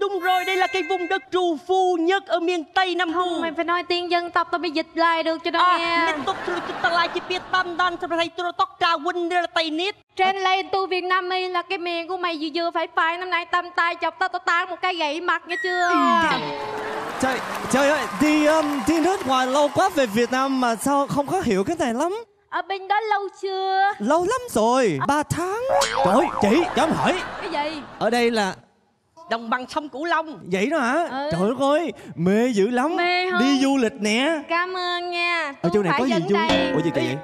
Đúng rồi, đây là cái vùng đất trù phu nhất ở miền Tây Nam Bộ. Không, mày phải nói tiếng dân tộc tao mới dịch lại được cho đó nghe. Translate tu Việt Nam đi là cái miền của mày vừa phải năm nay tầm tay chọc tao tán một cái gậy mặt nghe chưa? Trời ơi, đi nước ngoài lâu quá về Việt Nam mà sao không có hiểu cái này lắm. Ở bên đó lâu chưa? Lâu lắm rồi, 3 tháng. Trời chị, cho em hỏi. Cái gì? Ở đây là đồng bằng sông Cửu Long. Vậy đó hả? Ừ. Trời ơi, mê dữ lắm. Mê đi du lịch nè. Cảm ơn nha. Ở chỗ này có gì vui? Ủa gì kỳ vậy?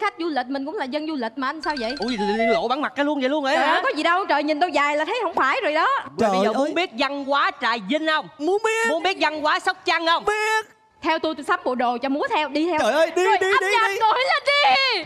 khách du lịch, mình cũng là dân du lịch mà anh, sao vậy? Ủa gì lộ bản mặt cái luôn vậy luôn ấy hả? Có gì đâu, trời nhìn tôi dài là thấy không phải rồi đó. Trời bây giờ ơi, muốn biết văn hóa Trà Vinh không? Muốn biết. Muốn biết văn hóa Sóc Trăng không? Biết. Theo tôi sắm bộ đồ cho múa theo, đi theo. Trời ơi, đi rồi, đi đi. Âm nhạc nổi lên đi.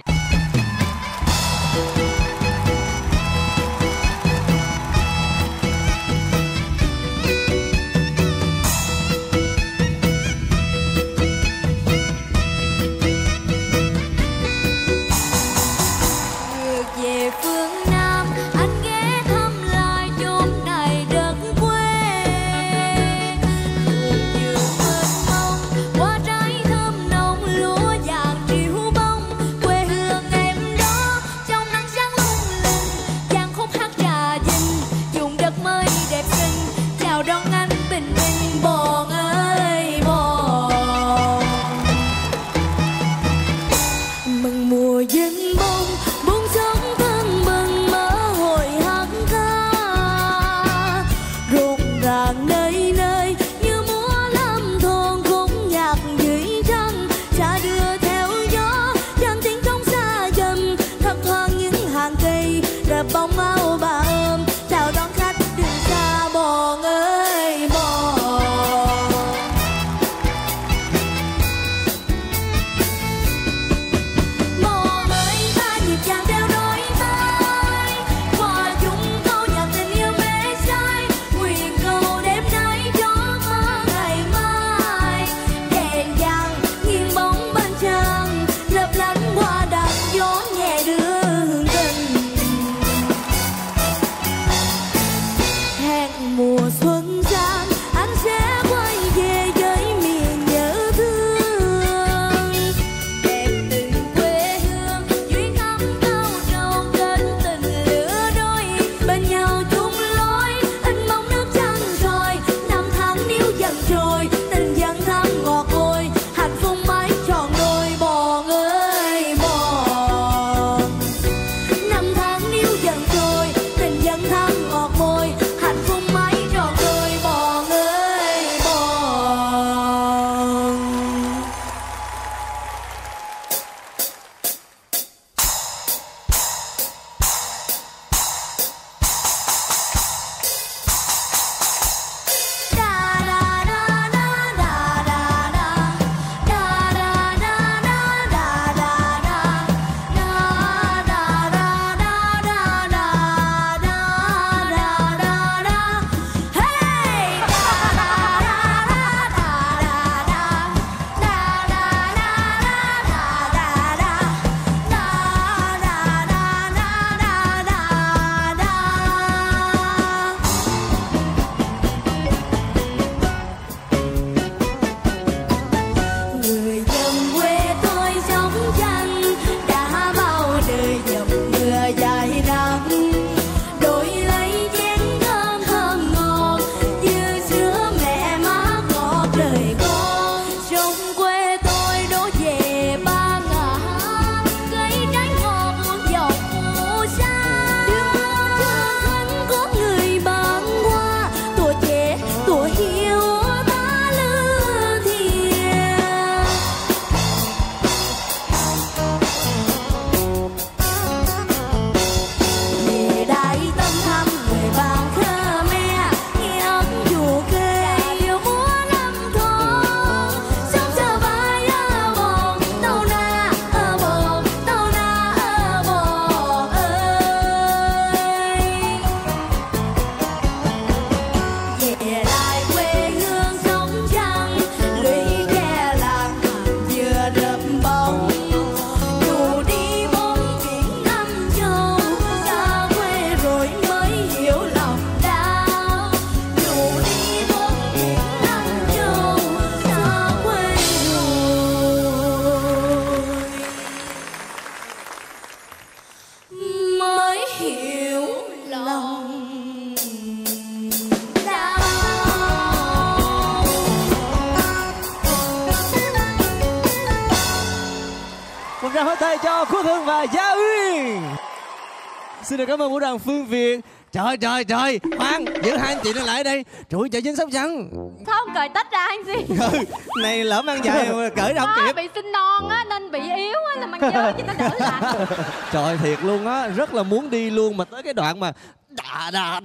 Quốc Hương và Gia Uyên. Xin được cảm ơn của đoàn Phương Việt. Trời trời trời, khoan, giữ hai anh chị nó lại đây. Trụi Trà Vinh Sóc Trăng. Không, cởi tách ra anh Duy. Này lỡ mang dạy cởi ra không kịp. Bị sinh non á nên bị yếu á là mang chứ người ta đỡ lạnh. Trời thiệt luôn á, rất là muốn đi luôn, mà tới cái đoạn mà đà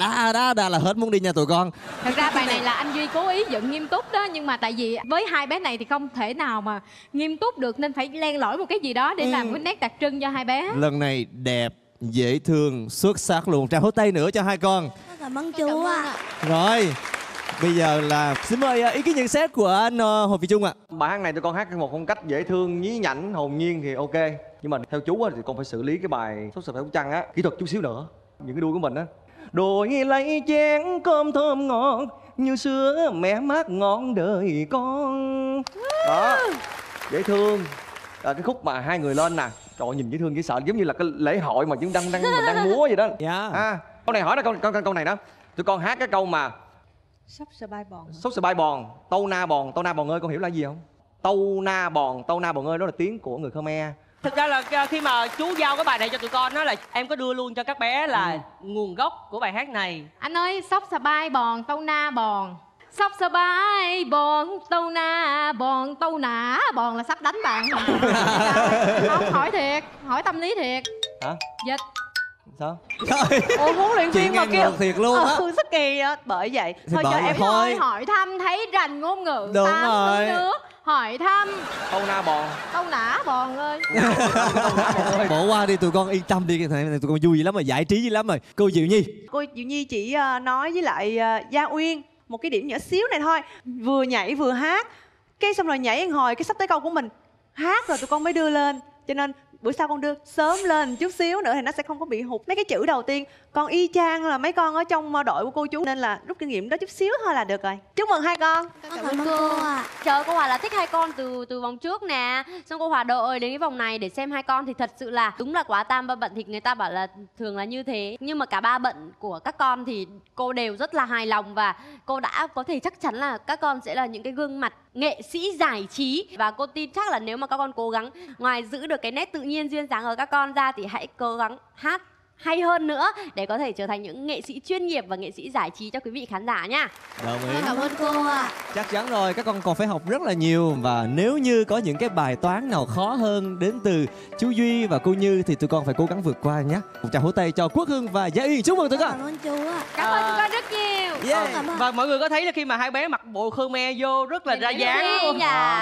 là hết muốn đi nha tụi con. Thật ra bài này là anh Duy cố ý dựng nghiêm túc đó, nhưng mà tại vì với hai bé này thì không thể nào mà nghiêm túc được, nên phải len lỏi một cái gì đó để làm cái nét đặc trưng cho hai bé. Lần này đẹp, dễ thương, xuất sắc luôn. Trao hố tay nữa cho hai con. Cảm ơn chú ạ. Rồi bây giờ là xin mời ý kiến nhận xét của anh Hồ Việt Trung ạ. Bài hát này tụi con hát một phong cách dễ thương, nhí nhảnh, hồn nhiên thì ok, nhưng mà theo chú thì con phải xử lý cái bài Sốt Sệt Phải Hút Trăng á, kỹ thuật chút xíu nữa. Những cái đuôi của mình á, đổi lấy chén cơm thơm ngọt như xưa mẹ mát ngọn đời con. Đó, dễ thương. Cái khúc mà hai người lên nè, trời ơi, nhìn dễ thương dễ sợ, giống như là cái lễ hội mà chúng mình đang múa vậy đó. Dạ. Câu này hỏi là câu này đó, tụi con hát cái câu mà Sốc Sờ Bai Bòn. Sốc Sờ Bai Bòn, tâu na bòn ơi, con hiểu là gì không? Tâu na bòn ơi, đó là tiếng của người Khmer. Thực ra là khi mà chú giao cái bài này cho tụi con đó, là em có đưa luôn cho các bé là nguồn gốc của bài hát này. Anh ơi, Sốc Sờ Bai Bòn, tâu na bòn. Sốc Sờ Bai Bòn, tâu na bòn là sắp đánh bạn. Không, hỏi thiệt, hỏi tâm lý thiệt. Hả? Dịch. Sao? Ủa huấn luyện viên mà kêu thiệt luôn á. Sức kỳ á, bởi vậy. Thôi cho em thôi, hỏi thăm thấy rành ngôn ngữ. Đúng rồi. Hỏi thăm câu na bòn, câu nã bòn ơi. Bỏ qua đi tụi con, yên tâm đi, tụi con vui lắm rồi, giải trí dữ lắm rồi. Cô Diệu Nhi, chỉ nói với lại Gia Uyên một cái điểm nhỏ xíu này thôi, vừa nhảy vừa hát, cái xong rồi nhảy hồi cái sắp tới câu của mình hát rồi tụi con mới đưa lên, cho nên bữa sau con đưa sớm lên chút xíu nữa thì nó sẽ không có bị hụt. Mấy cái chữ đầu tiên con y chang là mấy con ở trong đội của cô chú, nên là rút kinh nghiệm đó chút xíu thôi là được rồi. Chúc mừng hai con. Cảm ơn cô ạ. Trời, cô Hòa là thích hai con từ vòng trước nè, xong cô Hòa đợi đến cái vòng này để xem hai con thì thật sự là đúng là quá tam ba bận, thì người ta bảo là thường là như thế, nhưng mà cả ba bận của các con thì cô đều rất là hài lòng, và cô đã có thể chắc chắn là các con sẽ là những cái gương mặt nghệ sĩ giải trí, và cô tin chắc là nếu mà các con cố gắng, ngoài giữ được cái nét tự nhiên duyên dáng ở các con ra thì hãy cố gắng hát hay hơn nữa để có thể trở thành những nghệ sĩ chuyên nghiệp và nghệ sĩ giải trí cho quý vị khán giả nha. Đồng ý. Cảm ơn cô ạ. Chắc chắn rồi, các con còn phải học rất là nhiều, và nếu như có những cái bài toán nào khó hơn đến từ chú Duy và cô Như thì tụi con phải cố gắng vượt qua nhé. Một tràng hỗ tay cho Quốc Hương và Gia Uyên. Chúc mừng tụi con. Cảm ơn chú ạ. Cảm ơn tụi con rất nhiều. Và mọi người có thấy là khi mà hai bé mặc bộ Khmer vô rất là ra dáng,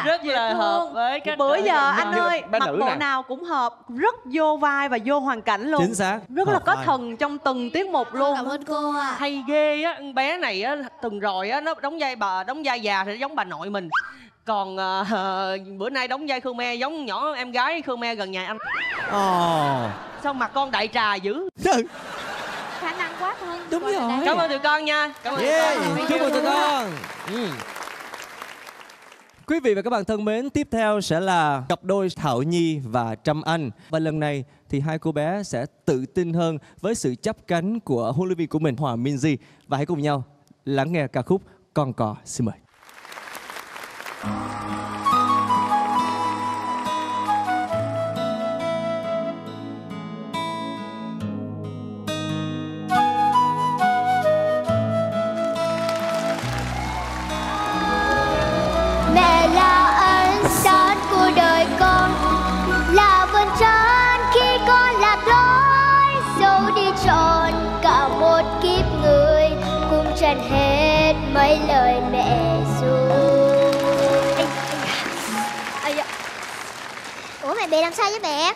rất là hợp với các bữa giờ anh ơi, mặc bộ nào cũng hợp, rất vô vai và vô hoàn cảnh luôn. Chính xác. Là có thần trong từng tiết mục luôn. Cảm ơn cô ạ. Hay ghê á, bé này á, từng rồi á, nó đóng vai già thì giống bà nội mình, còn bữa nay đóng vai Khmer giống nhỏ em gái Khmer gần nhà anh. Sao mặt con đại trà dữ. Khả năng quá thôi. Đúng rồi. Cảm ơn tụi con nha. Cảm ơn tụi con. Chúc mừng tụi con. Quý vị và các bạn thân mến, tiếp theo sẽ là cặp đôi Thảo Nhi và Trâm Anh. Và lần này thì hai cô bé sẽ tự tin hơn với sự chắp cánh của huấn luyện viên của mình, Hòa Minzy. Và hãy cùng nhau lắng nghe ca khúc Con Cò. Xin mời. Hết mấy lời mẹ ru. Ủa mày bị làm sao với mẹ?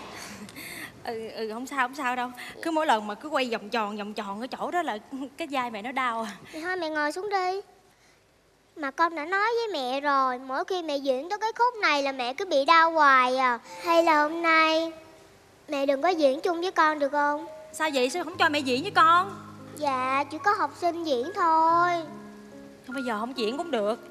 Không sao đâu. Cứ mỗi lần mà cứ quay vòng tròn ở chỗ đó là cái vai mẹ nó đau. Thì thôi mẹ ngồi xuống đi. Mà con đã nói với mẹ rồi, mỗi khi mẹ diễn tới cái khúc này là mẹ cứ bị đau hoài à. Hay là hôm nay mẹ đừng có diễn chung với con được không? Sao vậy? Sao không cho mẹ diễn với con? Dạ, chỉ có học sinh diễn thôi. Không, bây giờ không diễn cũng được.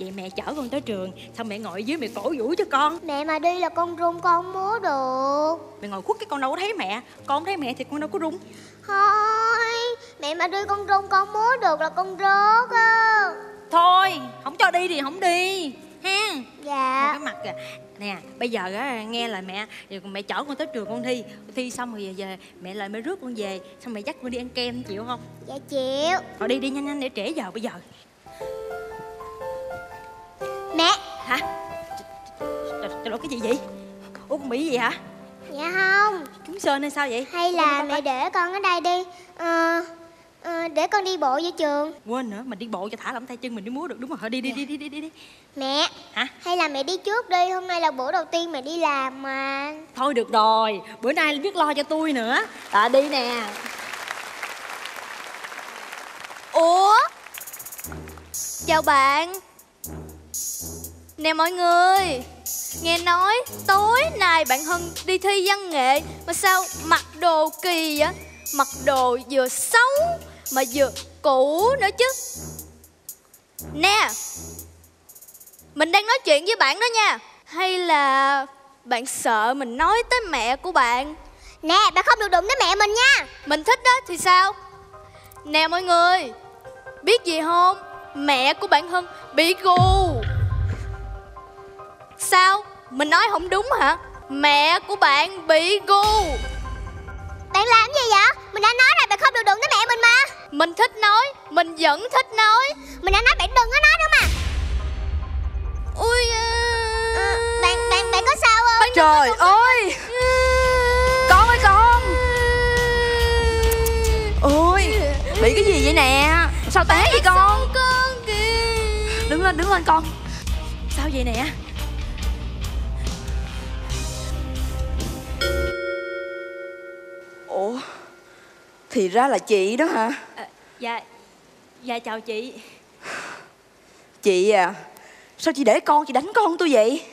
Vậy mẹ chở con tới trường, xong mẹ ngồi dưới mẹ cổ vũ cho con. Mẹ mà đi là con run, con không múa được. Mẹ ngồi khuất cái con đâu có thấy mẹ. Con không thấy mẹ thì con đâu có run. Thôi, mẹ mà đi con run, con múa được là con rớt á. Thôi, không cho đi thì không đi ha. Dạ. Cái mặt kìa. Nè, bây giờ á, nghe lời mẹ, rồi mẹ chở con tới trường con thi. Thi xong rồi về, mẹ lại mẹ rước con về. Xong mẹ dắt con đi ăn kem, chịu không? Dạ chịu. Rồi đi, đi nhanh nhanh để trễ giờ bây giờ. Mẹ. Hả? Trời ơi, cái gì vậy? Ủa con bị gì hả? Dạ không. Cứng sơn hay sao vậy? Hay là mẹ để con ở đây đi, để con đi bộ vô trường. Quên nữa, mình đi bộ cho thả lỏng tay chân mình đi múa được. Đúng rồi, đi đi, dạ. đi. Mẹ hả? Hay là mẹ đi trước đi, hôm nay là bữa đầu tiên mẹ đi làm mà. Thôi được rồi, bữa nay biết lo cho tôi nữa. Tạ đi nè. Ủa? Chào bạn. Nè mọi người, nghe nói tối nay bạn Hân đi thi văn nghệ mà sao mặc đồ kỳ vậy? Mặc đồ vừa xấu mà vừa cũ nữa chứ. Nè, mình đang nói chuyện với bạn đó nha. Hay là bạn sợ mình nói tới mẹ của bạn? Nè, bạn không được đụng tới mẹ mình nha. Mình thích đó thì sao? Nè mọi người, biết gì không? Mẹ của bạn Hân bị gù. Sao? Mình nói không đúng hả? Mẹ của bạn bị gù. Bạn làm gì vậy? Mình đã nói rồi, bạn không được đụng tới mẹ mình mà. Mình thích nói, mình vẫn thích nói. Mình đã nói bạn đừng có nói nữa mà. Ui bạn có sao không? Bạn trời ơi con ơi con. Ôi bị cái gì vậy nè? Sao té vậy con? Đứng lên con. Sao vậy nè? Ủa, thì ra là chị đó hả? Dạ chào chị. Chị à, sao chị để con, chị đánh con tôi vậy?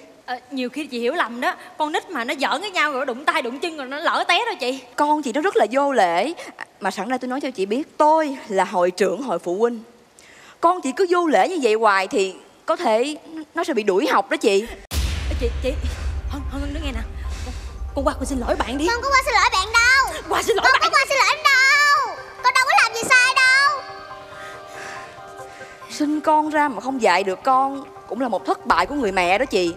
Nhiều khi chị hiểu lầm đó. Con nít mà nó giỡn với nhau rồi đụng tay đụng chân rồi nó lỡ té đó chị. Con chị nó rất là vô lễ. Mà sẵn ra tôi nói cho chị biết, tôi là hội trưởng hội phụ huynh. Con chị cứ vô lễ như vậy hoài thì có thể nó sẽ bị đuổi học đó chị. Chị Hân, đứng nghe nè. Con qua con xin lỗi bạn đi. Con có qua xin lỗi bạn đâu. Qua xin lỗi con bạn. Con có qua xin lỗi em đâu. Con đâu có làm gì sai đâu. Sinh con ra mà không dạy được con cũng là một thất bại của người mẹ đó chị.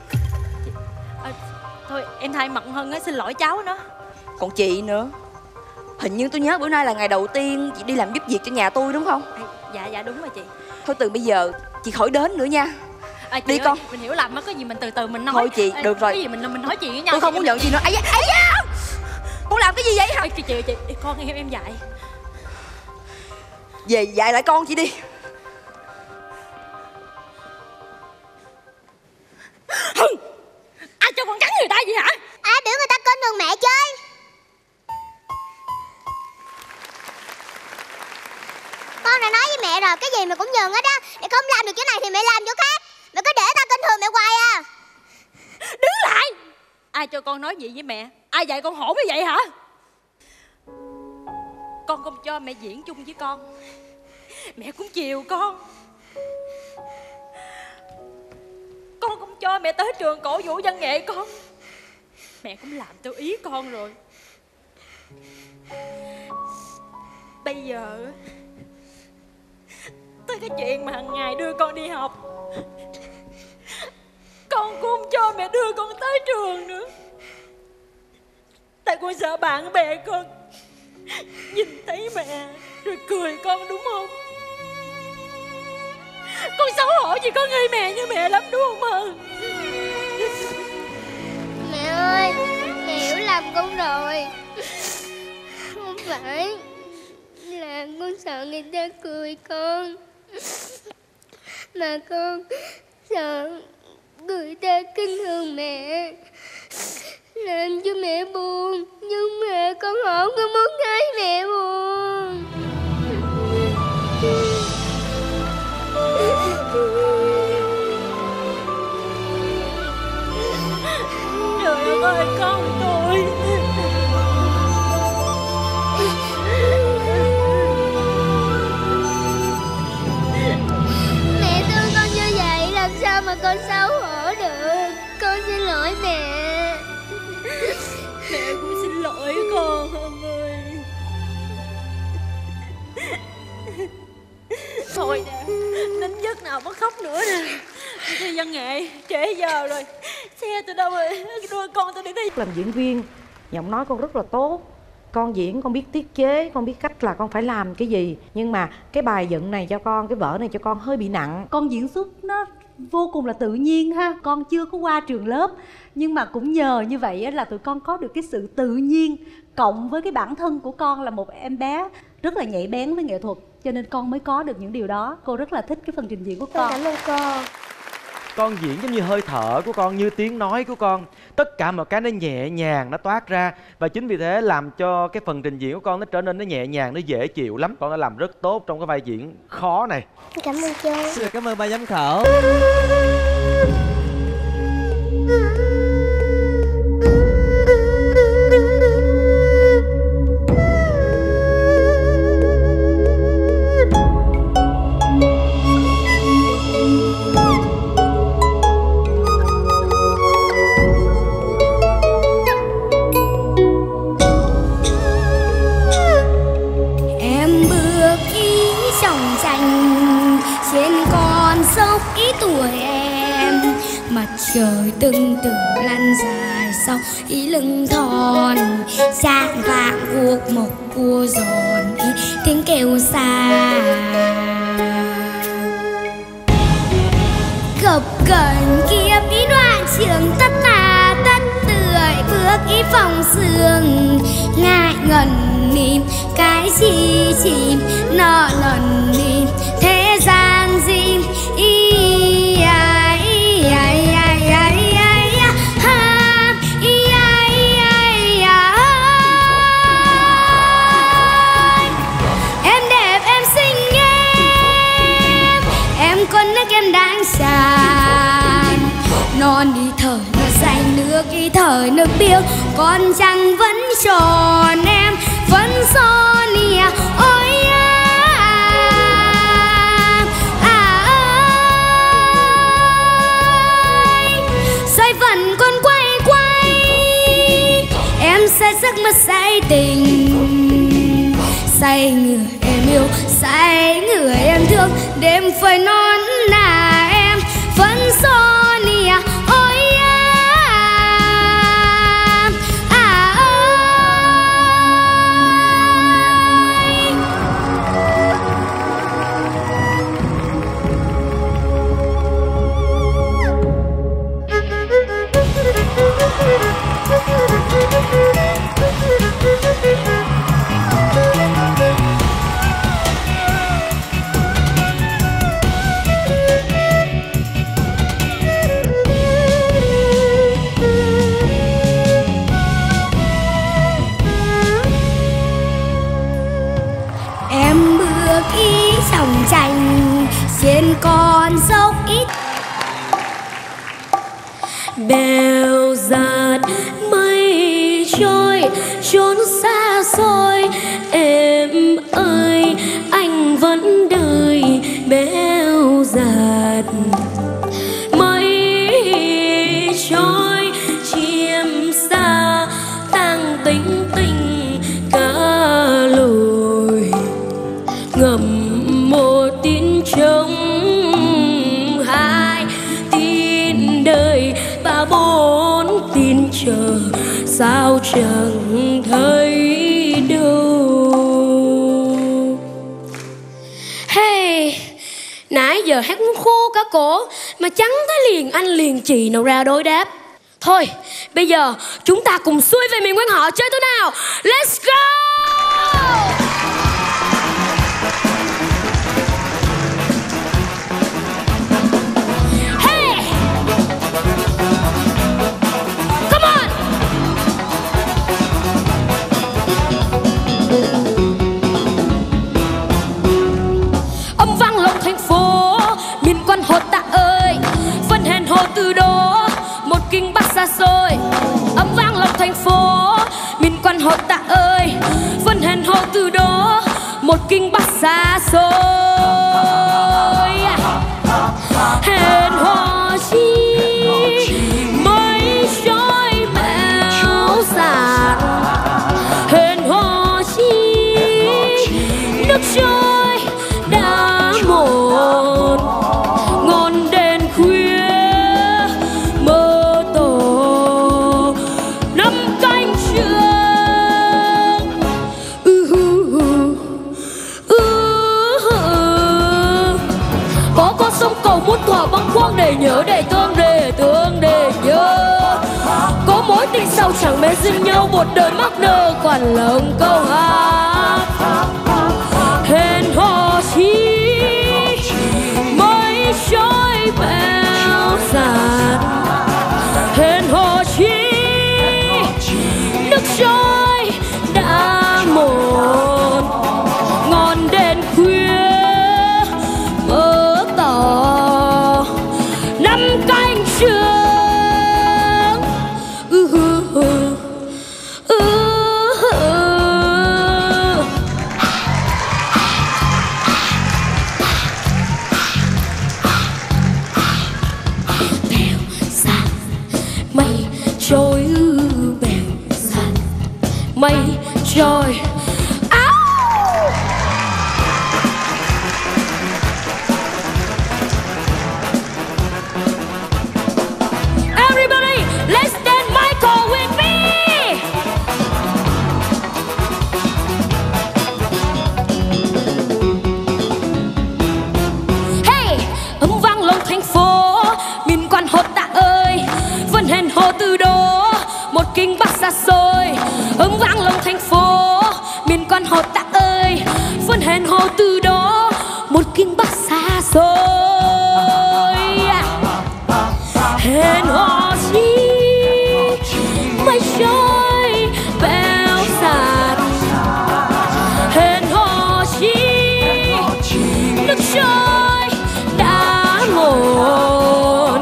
Thôi em thay mặt Hân ấy xin lỗi cháu nó. Còn chị nữa, hình như tôi nhớ bữa nay là ngày đầu tiên chị đi làm giúp việc cho nhà tôi đúng không? Dạ đúng rồi chị. Thôi từ bây giờ chị khỏi đến nữa nha. Chị đi ơi, con mình hiểu lầm á, có gì mình từ từ mình nói. Thôi chị được rồi, cái gì mình nói chuyện với nhau. Tôi không muốn giận chị nữa. Ấy da con làm cái gì vậy hả? Chị con em dạy về dạy lại con chị đi. Ai cho con cắn người ta vậy hả? Ai biểu người ta con đường mẹ chơi. Con đã nói với mẹ rồi, cái gì mà cũng nhường hết á. Mẹ không làm được chỗ này thì mẹ làm chỗ khác. Mẹ cứ để tao kinh thường mẹ hoài à. Đứng lại. Ai cho con nói gì với mẹ? Ai dạy con hổ như vậy hả? Con không cho mẹ diễn chung với con, mẹ cũng chiều con. Con không cho mẹ tới trường cổ vũ văn nghệ con, mẹ cũng làm theo ý con rồi. Bây giờ tới cái chuyện mà hàng ngày đưa con đi học, con cũng không cho mẹ đưa con tới trường nữa. Tại con sợ bạn bè con nhìn thấy mẹ rồi cười con đúng không? Con xấu hổ vì con người mẹ như mẹ lắm đúng không Hân? Mẹ ơi, mẹ hiểu lầm con rồi. Không phải là con sợ người ta cười con, mà con sợ người ta kinh thường mẹ, làm cho mẹ buồn. Nhưng mà con không có muốn thấy mẹ buồn. Trời ơi con tôi. Mẹ thương con như vậy làm sao mà con xấu hổ được. Con xin lỗi mẹ. Mẹ cũng xin lỗi con Hân ơi. Thôi nè, đến giấc nào mất khóc nữa nè. Tôi thi văn nghệ, trễ giờ rồi. Xe tôi đâu rồi, đưa con tôi đi đi. Làm diễn viên, giọng nói con rất là tốt. Con diễn, con biết tiết chế, con biết cách là con phải làm cái gì. Nhưng mà cái bài dựng này cho con, cái vở này cho con hơi bị nặng. Con diễn xuất nó vô cùng là tự nhiên ha. Con chưa có qua trường lớp, nhưng mà cũng nhờ như vậy là tụi con có được cái sự tự nhiên, cộng với cái bản thân của con là một em bé rất là nhạy bén với nghệ thuật, cho nên con mới có được những điều đó. Cô rất là thích cái phần trình diễn của con. Cảm ơn con. Con diễn giống như hơi thở của con, như tiếng nói của con, tất cả mọi cái nó nhẹ nhàng, nó toát ra. Và chính vì thế làm cho cái phần trình diễn của con nó trở nên nó nhẹ nhàng, nó dễ chịu lắm. Con đã làm rất tốt trong cái vai diễn khó này. Cảm ơn cô. Xin được cảm ơn ba giám khảo. Trời từng từng lăn dài sau ý lưng thòn, dạng vạng cuộc mộc cua giòn ý tiếng kêu xa gập cẩn kia ý đoạn trường tất tà tất tưởi bước ý phòng sương ngại ngần niềm cái gì chìm nợ lần niềm thế gian gì ý ai ai. Non đi thở nước xanh nước đi thở nước biếc, con trăng vẫn tròn em vẫn son nè. Ôi ai xoay vần con quay quay em say giấc mơ say tình, say người em yêu say người em thương, đêm phơi non là em vẫn son. Trên con dốc ít bèo giạt mây trôi chốn xa xôi, em ơi anh vẫn đời bèo giạt mây trôi chiêm xa tang tính tình cả lồi ngầm một tiếng trống hai tin đời ba bốn tin chờ sao chẳng thấy đâu. Hey, nãy giờ hát muốn khô cả cổ mà chẳng thấy liền anh liền chị nào ra đối đáp. Thôi bây giờ chúng ta cùng xuôi về miền quan họ chơi tối nào. Let's go. Âm vang lòng thành phố miền quan họ ta ơi, phân hèn hồ từ đó một kinh bắc xa xôi. Âm vang lòng thành phố miền quan họ ta ơi, phân hèn hồ từ đó một kinh bắc xa xôi. Hèn hồ chi mấy trôi mèo sạt, hèn hồ chi nước trôi mối tình sau chẳng mê duyên nhau, một đời mắc nợ còn lòng câu hát hẹn hò chi mấy trôi bèo dạt, hẹn hò chi nước trôi đã mòn, ngọn đèn khuya mơ tỏ năm canh trưa. Rồi áo everybody let's dance Michael with me. Hey, âm vang lòng thành phố miền quan hốt ta ơi, vẫn hẹn hò từ đó một kinh bắc xa xôi. Âm vang lòng thành phố hò ta ơi, vẫn hẹn hò từ đó một kinh bắc xa xôi. Hẹn hò chi mây trôi bèo dạt, hẹn hò chi nước trôi đã ngổn,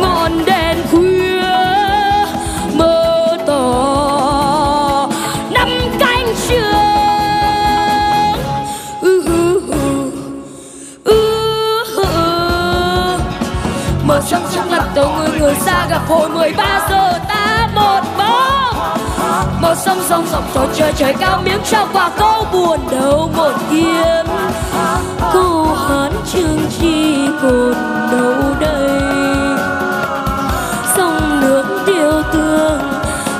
ngọn đèn khuya mơ tỏ năm cánh trưa. Trăng trăng lặn tàu người xa gặp hồi 13 giờ ta một bóng. Màu sông rong ròng trò chơi trời cao miếng trao và câu buồn đầu một kiếm. Câu hán chương chi còn đâu đây? Sông nước tiêu tương,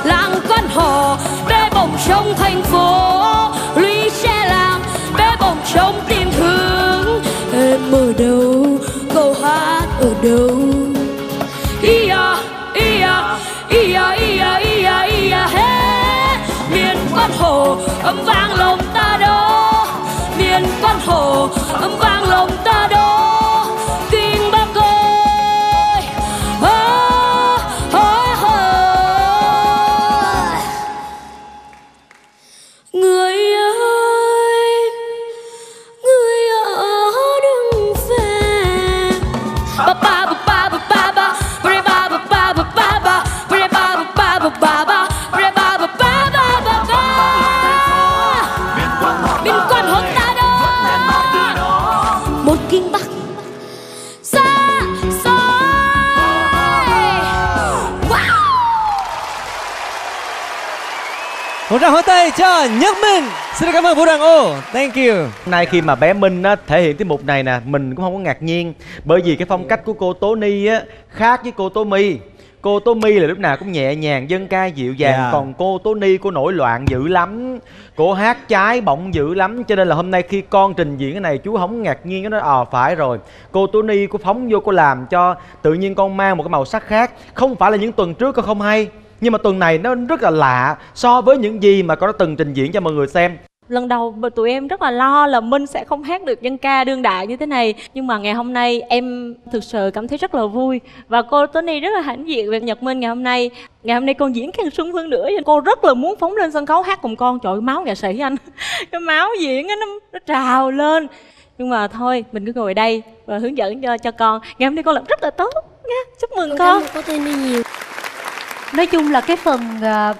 làng quan hò bé bồng trong thành phố, lũy tre làng bé bồng trong tìm hướng. Em ở đâu? Câu hát ở đâu? Ia, ia, ia, ia, ia, ia, hết. Miền quan hồ âm vang lòng ta đó, miền quan hồ âm vang lòng ta đó. Kinh Bắc ơi, ơi, ơi, ơi. Người ơi, người ở đừng về. Một tràng hoa tay cho Nhật Minh. Xin cảm ơn Vũ Đoàn Ô. Thank you. Hôm nay khi mà bé Minh á, thể hiện tiết mục này nè, mình cũng không có ngạc nhiên, bởi vì cái phong cách của cô Tố Ni á, khác với cô Tố My. Cô Tố My là lúc nào cũng nhẹ nhàng, dân ca, dịu dàng. Còn cô Tố Ni, cô nổi loạn dữ lắm, cô hát trái bọng dữ lắm. Cho nên là hôm nay khi con trình diễn cái này, chú không ngạc nhiên, nó nói phải rồi. Cô Tố Ni, cô phóng vô, cô làm cho tự nhiên con mang một cái màu sắc khác. Không phải là những tuần trước con không hay, nhưng mà tuần này nó rất là lạ so với những gì mà con đã từng trình diễn cho mọi người xem. Lần đầu tụi em rất là lo là Minh sẽ không hát được dân ca đương đại như thế này. Nhưng mà ngày hôm nay em thực sự cảm thấy rất là vui. Và cô Tố Ni rất là hãnh diện về Nhật Minh ngày hôm nay. Ngày hôm nay con diễn càng sung hơn nữa. Cô rất là muốn phóng lên sân khấu hát cùng con. Trời ơi, máu nghệ sĩ anh. Cái máu diễn ấy, nó trào lên. Nhưng mà thôi, mình cứ ngồi đây và hướng dẫn cho con. Ngày hôm nay con làm rất là tốt nha. Chúc mừng con. Cảm ơn cô Tố Ni nhiều. Nói chung là cái phần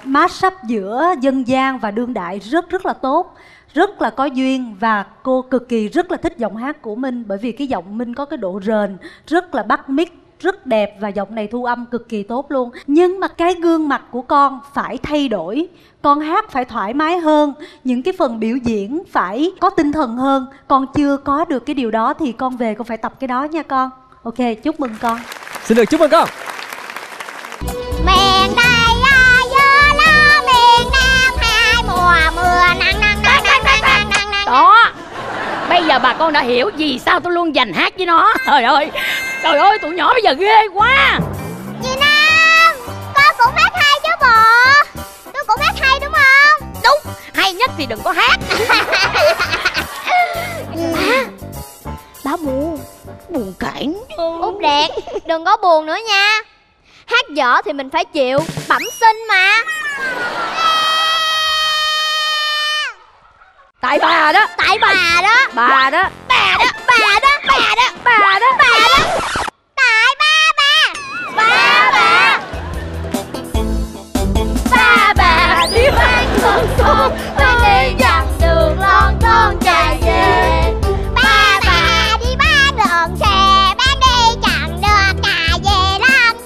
mashup giữa dân gian và đương đại rất là tốt, rất là có duyên. Và cô cực kỳ rất là thích giọng hát của Minh, bởi vì cái giọng Minh có cái độ rền rất là bắt mic, rất đẹp, và giọng này thu âm cực kỳ tốt luôn. Nhưng mà cái gương mặt của con phải thay đổi, con hát phải thoải mái hơn, những cái phần biểu diễn phải có tinh thần hơn. Con chưa có được cái điều đó thì con về con phải tập cái đó nha con. Ok, chúc mừng con. Xin được chúc mừng con. Miền Tây gió lớn, miền Nam hai mùa mưa nắng nắng nắng nắng nắng nắng. Đó, bây giờ bà con đã hiểu vì sao tôi luôn dành hát với nó. Trời ơi, tụi nhỏ bây giờ ghê quá. Chị Nam, con cũng hát hay chứ bộ. thì đừng có hát. Bá buồn. Buồn cảnh. Út Đẹp, đừng có buồn nữa nha. Hát dở thì mình phải chịu. Bẩm sinh mà. Tại bà đó. Tại bà đó. Bà đó. Bà đó. Bà đó. Bà đó. Bà đó. Bà đó. Tại ba bà. Ba bà. Ba bà đi mang con xuống, mang đi dặn đường lon con chạy về. Ba bà đi ba đường xe, ba đi chặn được cà về lon con.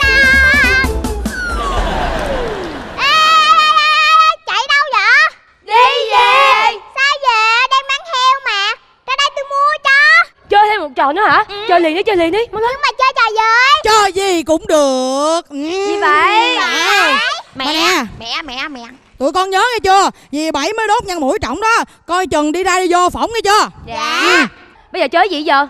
Ê, chạy đâu vậy? Đi về. Sao về? Đang bán heo mà. Ra đây tôi mua cho. Chơi thêm một trò nữa hả? Ừ. Chơi liền đi, chơi liền đi. Nhưng mà chơi trò gì? Chơi gì cũng được. Gì vậy? Mẹ. Tụi con nhớ nghe chưa? Vì bảy mới đốt nhăn mũi trọng đó. Coi chừng đi ra đi vô phỏng nghe chưa? Dạ. Bây giờ chơi gì giờ?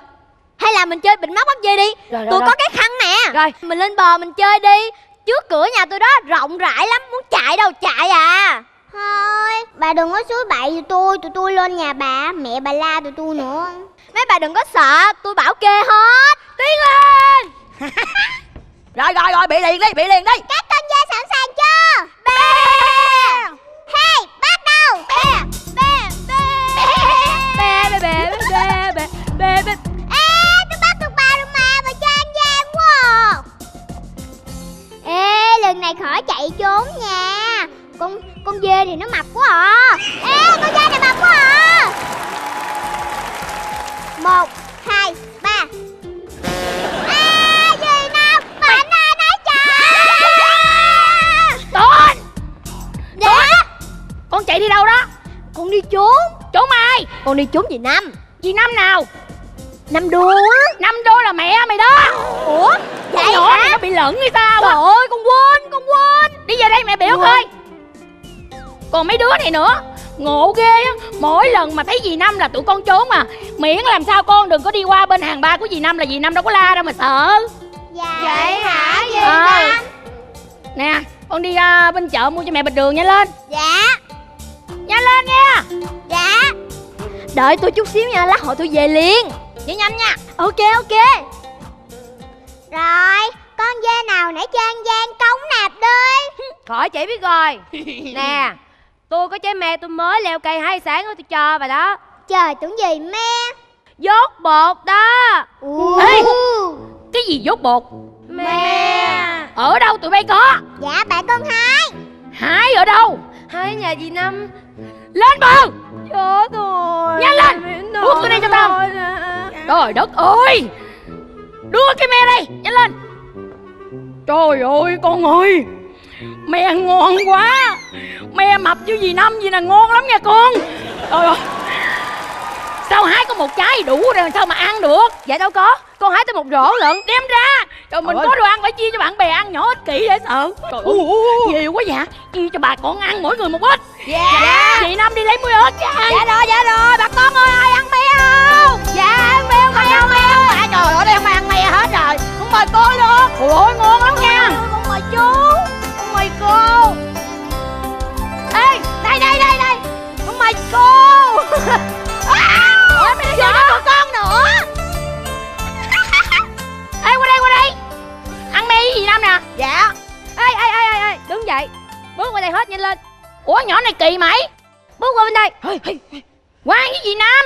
Hay là mình chơi bịt móc bắt dê đi. Tụi có cái khăn nè. Rồi. Mình lên bờ mình chơi đi. Trước cửa nhà tôi đó rộng rãi lắm. Muốn chạy đâu chạy à. Thôi, bà đừng có suối bậy tụi tôi lên nhà bà. Mẹ bà la tụi tôi nữa. Mấy bà đừng có sợ, tôi bảo kê hết. Tiến lên. Rồi, bị liền đi. Các con dê sẵn sàng chưa? Bè. Hey, bắt đầu. Bè. Ê, tôi bắt được bà rồi mà, bà cho ăn dê em quá à. Ê, lần này khỏi chạy trốn nha. Con dê thì nó mập quá à. Ê, con dê này mập quá à. 1, 2, 3. Con chạy đi đâu đó? Con đi trốn. Trốn ai? Con đi trốn vì Năm. Vì Năm nào? Năm Đua. Năm Đua là mẹ mày đó. Ủa? Con nhỏ này nó bị lẫn hay sao? Trời ơi, con quên. Đi về đây mẹ biểu coi. Còn mấy đứa này nữa. Ngộ ghê á. Mỗi lần mà thấy dì Năm là tụi con trốn mà. Miễn làm sao con đừng có đi qua bên hàng ba của dì Năm là dì Năm đâu có la đâu mà sợ. Dạ. Vậy hả dì Năm? Nè, con đi ra bên chợ mua cho mẹ bịch đường nha Lên. Dạ. Nhanh lên nha. Dạ. Đợi tôi chút xíu nha, lát hồi tôi về liền. Vậy nhanh nha. Ok. Rồi, con dê nào nãy cho ăn gian cống nạp đi. Khỏi chị biết rồi. Nè, tôi có trái me tôi mới leo cây 2 sáng nữa tôi cho bà đó. Trời, tưởng gì me. Dốt bột đó. Ê, cái gì dốt bột? Me. Ở đâu tụi bay có? Dạ, bạn con Hai ở đâu? Hai nhà dì Năm. Lên bờ. Chết rồi. Nhanh lên. Buông tôi đây cho tao. Trời đất ơi. Đưa cái me đây. Nhanh lên. Trời ơi con ơi. Me ngon quá. Me mập với dì Năm vậy là ngon lắm nha con. Trời ơi. Sao hái có một trái đủ rồi sao mà ăn được? Dạ đâu có. Con hái tới một rổ lận. Đem ra. Trời mình ơi. Có đồ ăn phải chia cho bạn bè ăn nhỏ ích kỷ để sợ. Trời ơi. Nhiều quá dạ. Chia cho bà con ăn mỗi người một ít. Dạ. Chị Năm đi lấy muối ớt cho ăn. Dạ rồi. Bà con ơi ăn me không? Dạ ăn me không? Không ăn me. Trời ơi đây không ăn me hết rồi. Con mời cô luôn. Trời ơi ngon lắm nha. Con mời chú. Con mời cô. Ê đây. Con mời cô. Ôi mày chơi với tụi con nữa. Ê qua đây. Ăn me với dì Năm nè. Dạ. Ê đứng dậy. Bước qua đây hết nhanh lên. Ủa nhỏ này kỳ mày. Bước qua bên đây. Qua với dì Năm.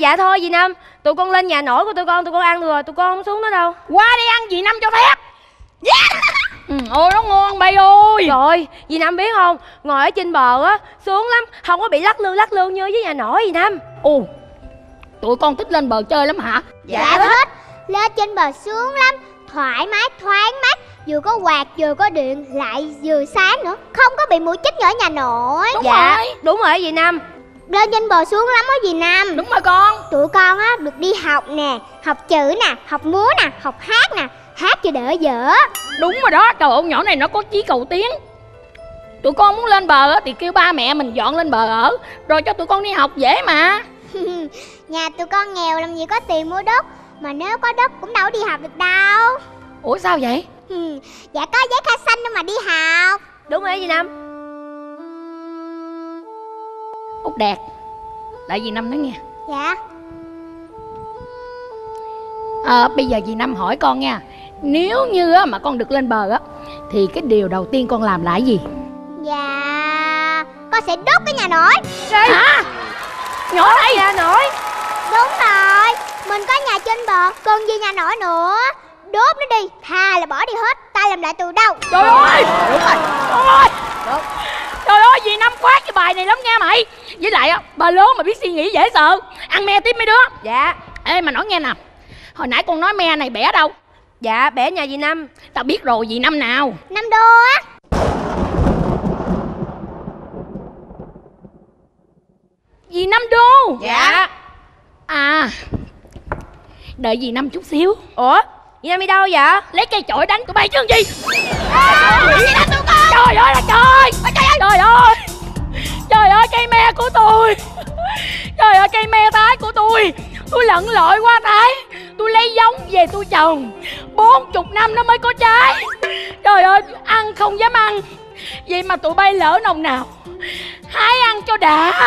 Dạ thôi dì Năm. Tụi con lên nhà nổi của tụi con ăn rồi. Tụi con không xuống nữa đâu. Qua đi ăn dì Năm cho phép. Yes. Ôi nó ngon bay ơi. Rồi dì Năm biết không, ngồi ở trên bờ á sướng lắm, không có bị lắc lương như với nhà nổi dì Năm. Ồ, tụi con thích lên bờ chơi lắm hả? Dạ thích. Lên trên bờ sướng lắm, thoải mái thoáng mát, vừa có quạt vừa có điện, lại vừa sáng nữa, không có bị mũi chích như ở nhà nổi. Đúng rồi dì Năm. Lên trên bờ sướng lắm á dì Năm. Đúng rồi con. Tụi con á được đi học nè, học chữ nè, học múa nè, học hát nè. Hát cho đỡ dở. Đúng rồi đó. Trời ơi nhỏ này nó có chí cầu tiến. Tụi con muốn lên bờ thì kêu ba mẹ mình dọn lên bờ ở, rồi cho tụi con đi học dễ mà. Nhà tụi con nghèo làm gì có tiền mua đất. Mà nếu có đất cũng đâu đi học được đâu. Ủa sao vậy? Dạ có giấy khai sinh đâu mà đi học. Đúng rồi dì Năm. Út Đạt là dì Năm đó nghe. Dạ. Bây giờ dì Năm hỏi con nha, nếu như mà con được lên bờ á thì cái điều đầu tiên con làm là gì? Dạ, con sẽ đốt cái nhà nổi. Hả? Nhỏ đây nhà nổi. Đúng rồi, mình có nhà trên bờ, còn gì nhà nổi nữa. Đốt nó đi, thà là bỏ đi hết, ta làm lại từ đâu. Trời ơi, đúng rồi, đúng rồi. Đúng. Trời ơi, dì Năm khoát cái bài này lắm nghe mày. Với lại bà lớn mà biết suy nghĩ dễ sợ. Ăn me tiếp mấy đứa. Dạ. Ê mà nói nghe nè, hồi nãy con nói me này bẻ đâu? Dạ, bẻ nhà dì Năm. Tao biết rồi, dì Năm nào? Năm Đô á. Dì Năm Đô. Dạ. À, đợi dì Năm chút xíu. Ủa, dì Năm đi đâu vậy? Lấy cây chổi đánh tụi bay chứ gì. Dì Năm tụi con. Trời ơi là trời. Ôi, trời ơi. Trời ơi. Trời ơi cây me của tôi. Trời ơi cây me tái của tôi. Tôi lận lội qua tái. Tôi lấy giống về tôi trồng 40 năm nó mới có trái. Trời ơi ăn không dám ăn. Vậy mà tụi bay lỡ nồng nào hái ăn cho đã,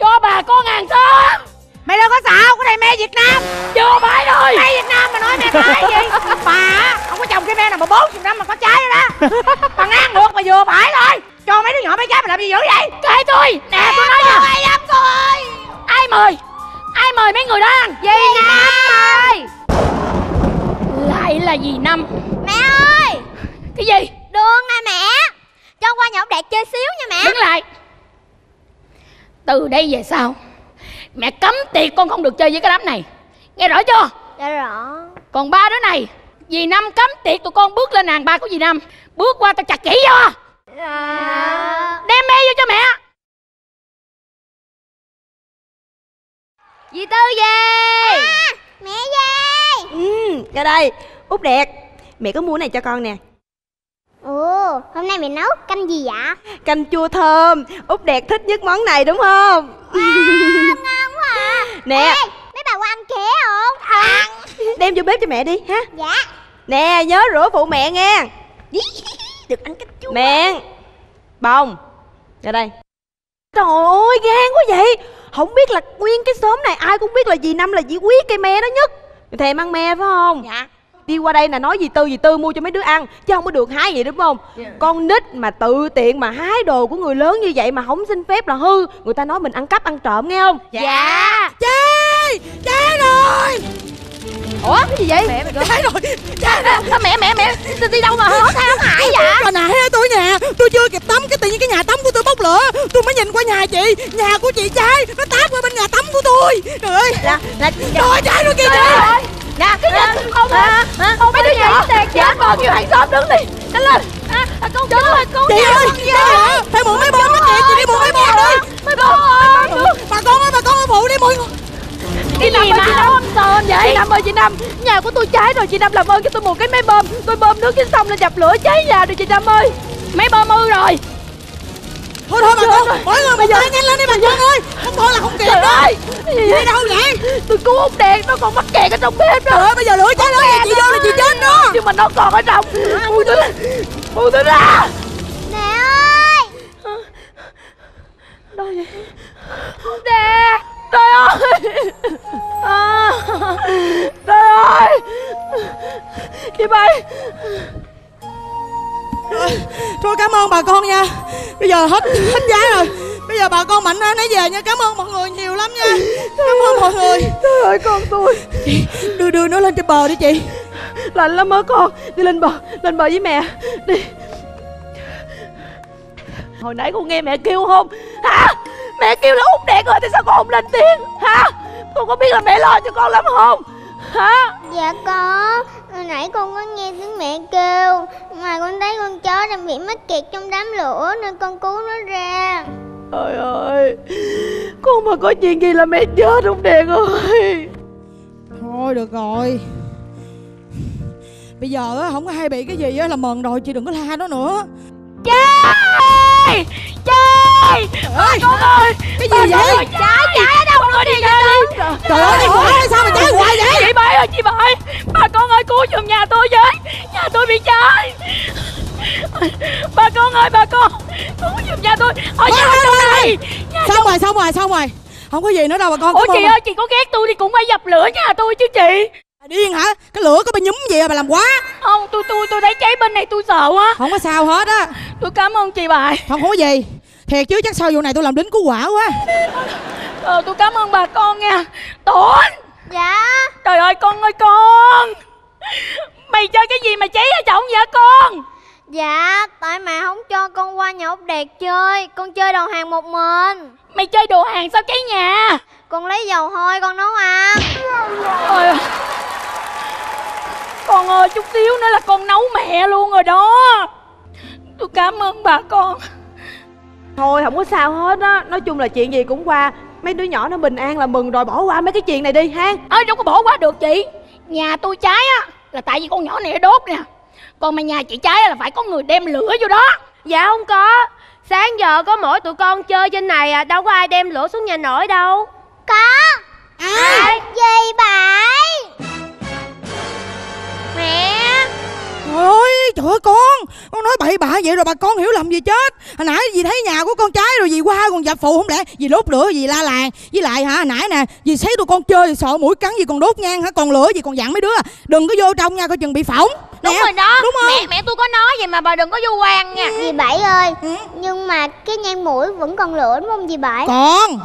cho bà con ăn sớm. Mày đâu có xạo, cái này me Việt Nam. Chưa phải rồi. Me Việt Nam mà nói me phải gì. Bà không có trồng cái me nào mà 40 năm mà có trái đó. Bà ngang ngược mà vừa phải thôi. Cho mấy đứa nhỏ mấy trái mà làm gì dữ vậy. Kệ tôi. Nè tôi nói nha. Ai lắm cô ơi. Ai mời? Ai mời mấy người đó ăn? Dì Năm ơi. Lại là dì Năm. Mẹ ơi. Cái gì? Đường nè mẹ. Cho qua nhà ông Đạt chơi xíu nha mẹ. Đứng lại. Từ đây về sau mẹ cấm tiệt con không được chơi với cái đám này. Nghe rõ chưa? Dạ rõ. Còn ba đứa này dì Năm cấm tiệt tụi con bước lên hàng ba của dì Năm. Bước qua tao chặt kỹ vô. Dạ. Đem me vô cho mẹ. Dì Tư về. À, mẹ về. Ừ, ra đây. Út Đẹp, mẹ có mua cái này cho con nè. Ồ, hôm nay mẹ nấu canh gì vậy? Canh chua thơm. Út Đẹp thích nhất món này đúng không? Wow, ngon quá à. Nè. Ê, mấy bà qua ăn khế không? Ăn. Đem vô bếp cho mẹ đi ha. Dạ. Nè, nhớ rửa phụ mẹ nghe. Được ăn canh chua. Mẹ. Bông. Ra đây. Trời ơi, gan quá vậy. Không biết là nguyên cái xóm này ai cũng biết là dì Năm là dì quý cây me đó nhất. Mày thèm ăn me phải không? Dạ. Đi qua đây là nói dì Tư mua cho mấy đứa ăn chứ không có được hái vậy đúng không? Yeah. Con nít mà tự tiện mà hái đồ của người lớn như vậy mà không xin phép là hư. Người ta nói mình ăn cắp ăn trộm nghe không? Dạ. Chê! Chê rồi! Ủa cái gì vậy? Mẹ mày cơ. Chê rồi! Chê rồi! Sao mẹ đi đâu mà hổ tha hại vậy? Hồi nãy tôi nhà tôi chưa kịp tắm cái tự nhiên cái nhà tắm của tôi bốc lửa. Tôi mới nhìn qua nhà chị, nhà của chị cháy nó táp qua bên nhà tắm của tôi. Trời ơi! Trời cháy rồi kìa chị! Nè, cái gì không hả? Không mấy đứa nhỏ đẹp chết bò kêu hàng xóm đứng đi. Đánh lên. Con đứng lên, con chị ơi, phải mượn mấy bom mất kìa, chị đi mượn mấy bom đi. Mấy bom ơi. Bà con ơi phụ đi mượn. Cái gì mà không sờn vậy? Chị Năm ơi, chị Năm, nhà của tôi cháy rồi chị Năm, làm ơn cho tôi một cái máy bơm, tôi bơm nước trên sông lên dập lửa cháy nhà được chị Năm ơi. Máy bơm hư rồi. Thôi bà con, mỗi người bây giờ nhanh lên đi bà con ơi. Không thôi là không kịp đâu. Đi đâu vậy? Tôi cứu Út Đèn, nó còn mắc kẹt ở trong bếp đó. Trời ơi, bây giờ lửa cháy lớn, chị vô là chị chết đó. Nhưng mà nó còn ở trong. Buông tôi ra. Mẹ ơi. Đâu vậy? Út Đèn. Trời ơi. Trời ơi. Chị bay. Thôi cảm ơn bà con nha. Bây giờ hết giá rồi. Bây giờ bà con Mạnh nãy về nha. Cảm ơn mọi người nhiều lắm nha. Cảm ơn mọi người. Trời ơi con tôi. Đưa nó lên trên bờ đi chị. Lạnh lắm á con. Đi lên bờ với mẹ. Đi. Hồi nãy con nghe mẹ kêu không? Hả? Mẹ kêu là Út Đen rồi. Tại sao con không lên tiếng? Hả? Con có biết là mẹ lo cho con lắm không? Hả? Dạ con. Hồi nãy con có nghe tiếng mẹ kêu mà con thấy con chó đang bị mắc kẹt trong đám lửa nên con cứu nó ra. Trời ơi, con mà có chuyện gì là mẹ chết Út Đèn ơi. Thôi được rồi, bây giờ không có hay bị cái gì là mần rồi, chị đừng có la nó nữa. Chơi chơi con ơi, cái gì vậy? Trái ở đâu con đi chơi. Trời ơi sao mà cháy hoài vậy? Chị Bảy ơi, chị Bảy, bà con ơi cứu giùm nhà tôi với, nhà tôi bị cháy. Bà con ơi, bà con cứu giùm nhà tôi. Ở nhà tôi xong rồi. Không có gì nữa đâu bà con. Ủa chị ơi, chị có ghét tôi thì cũng phải dập lửa nhà tôi chứ chị. Điên hả? Cái lửa có bị nhúm gì à, bà làm quá. Không, tôi thấy cháy bên này tôi sợ á. Không có sao hết á. Tôi cảm ơn chị bà. Không có gì. Thiệt chứ chắc sau vụ này tôi làm lính cứu hỏa quá. Tôi cảm ơn bà con nha. Tổn. Dạ. Trời ơi con ơi con. Mày chơi cái gì mà cháy ở chồng vậy con? Dạ, tại mẹ không cho con qua nhà ốc Đạt chơi. Con chơi đồ hàng một mình. Mày chơi đồ hàng sao cháy nhà? Con lấy dầu hôi con nấu ăn. Ôi, con ơi chút xíu nữa là con nấu mẹ luôn rồi đó. Tôi cảm ơn bà con. Thôi không có sao hết á. Nói chung là chuyện gì cũng qua. Mấy đứa nhỏ nó bình an là mừng rồi, bỏ qua mấy cái chuyện này đi ha. Đâu có bỏ qua được chị. Nhà tôi cháy á là tại vì con nhỏ này nó đốt nè. Còn mà nhà chị cháy là phải có người đem lửa vô đó. Dạ không có. Sáng giờ có mỗi tụi con chơi trên này à, đâu có ai đem lửa xuống nhà nổi đâu. Có. Ai? Gì bãi? Mẹ. Ôi trời ơi con nói bậy bạ vậy rồi bà con hiểu lầm gì chết. Hồi nãy dì thấy nhà của con cháy rồi dì qua còn dập phụ, không lẽ dì đốt lửa dì la làng. Với lại hả, hồi nãy nè dì thấy tụi con chơi sợ mũi cắn dì còn đốt nhang hả, còn lửa dì còn dặn mấy đứa đừng có vô trong nha, coi chừng bị phỏng. Đúng nè, rồi đó đúng không? Mẹ tôi có nói vậy mà bà đừng có vô quan nha. Dì Bảy ơi, nhưng mà cái nhang mũi vẫn còn lửa đúng không dì Bảy? Còn.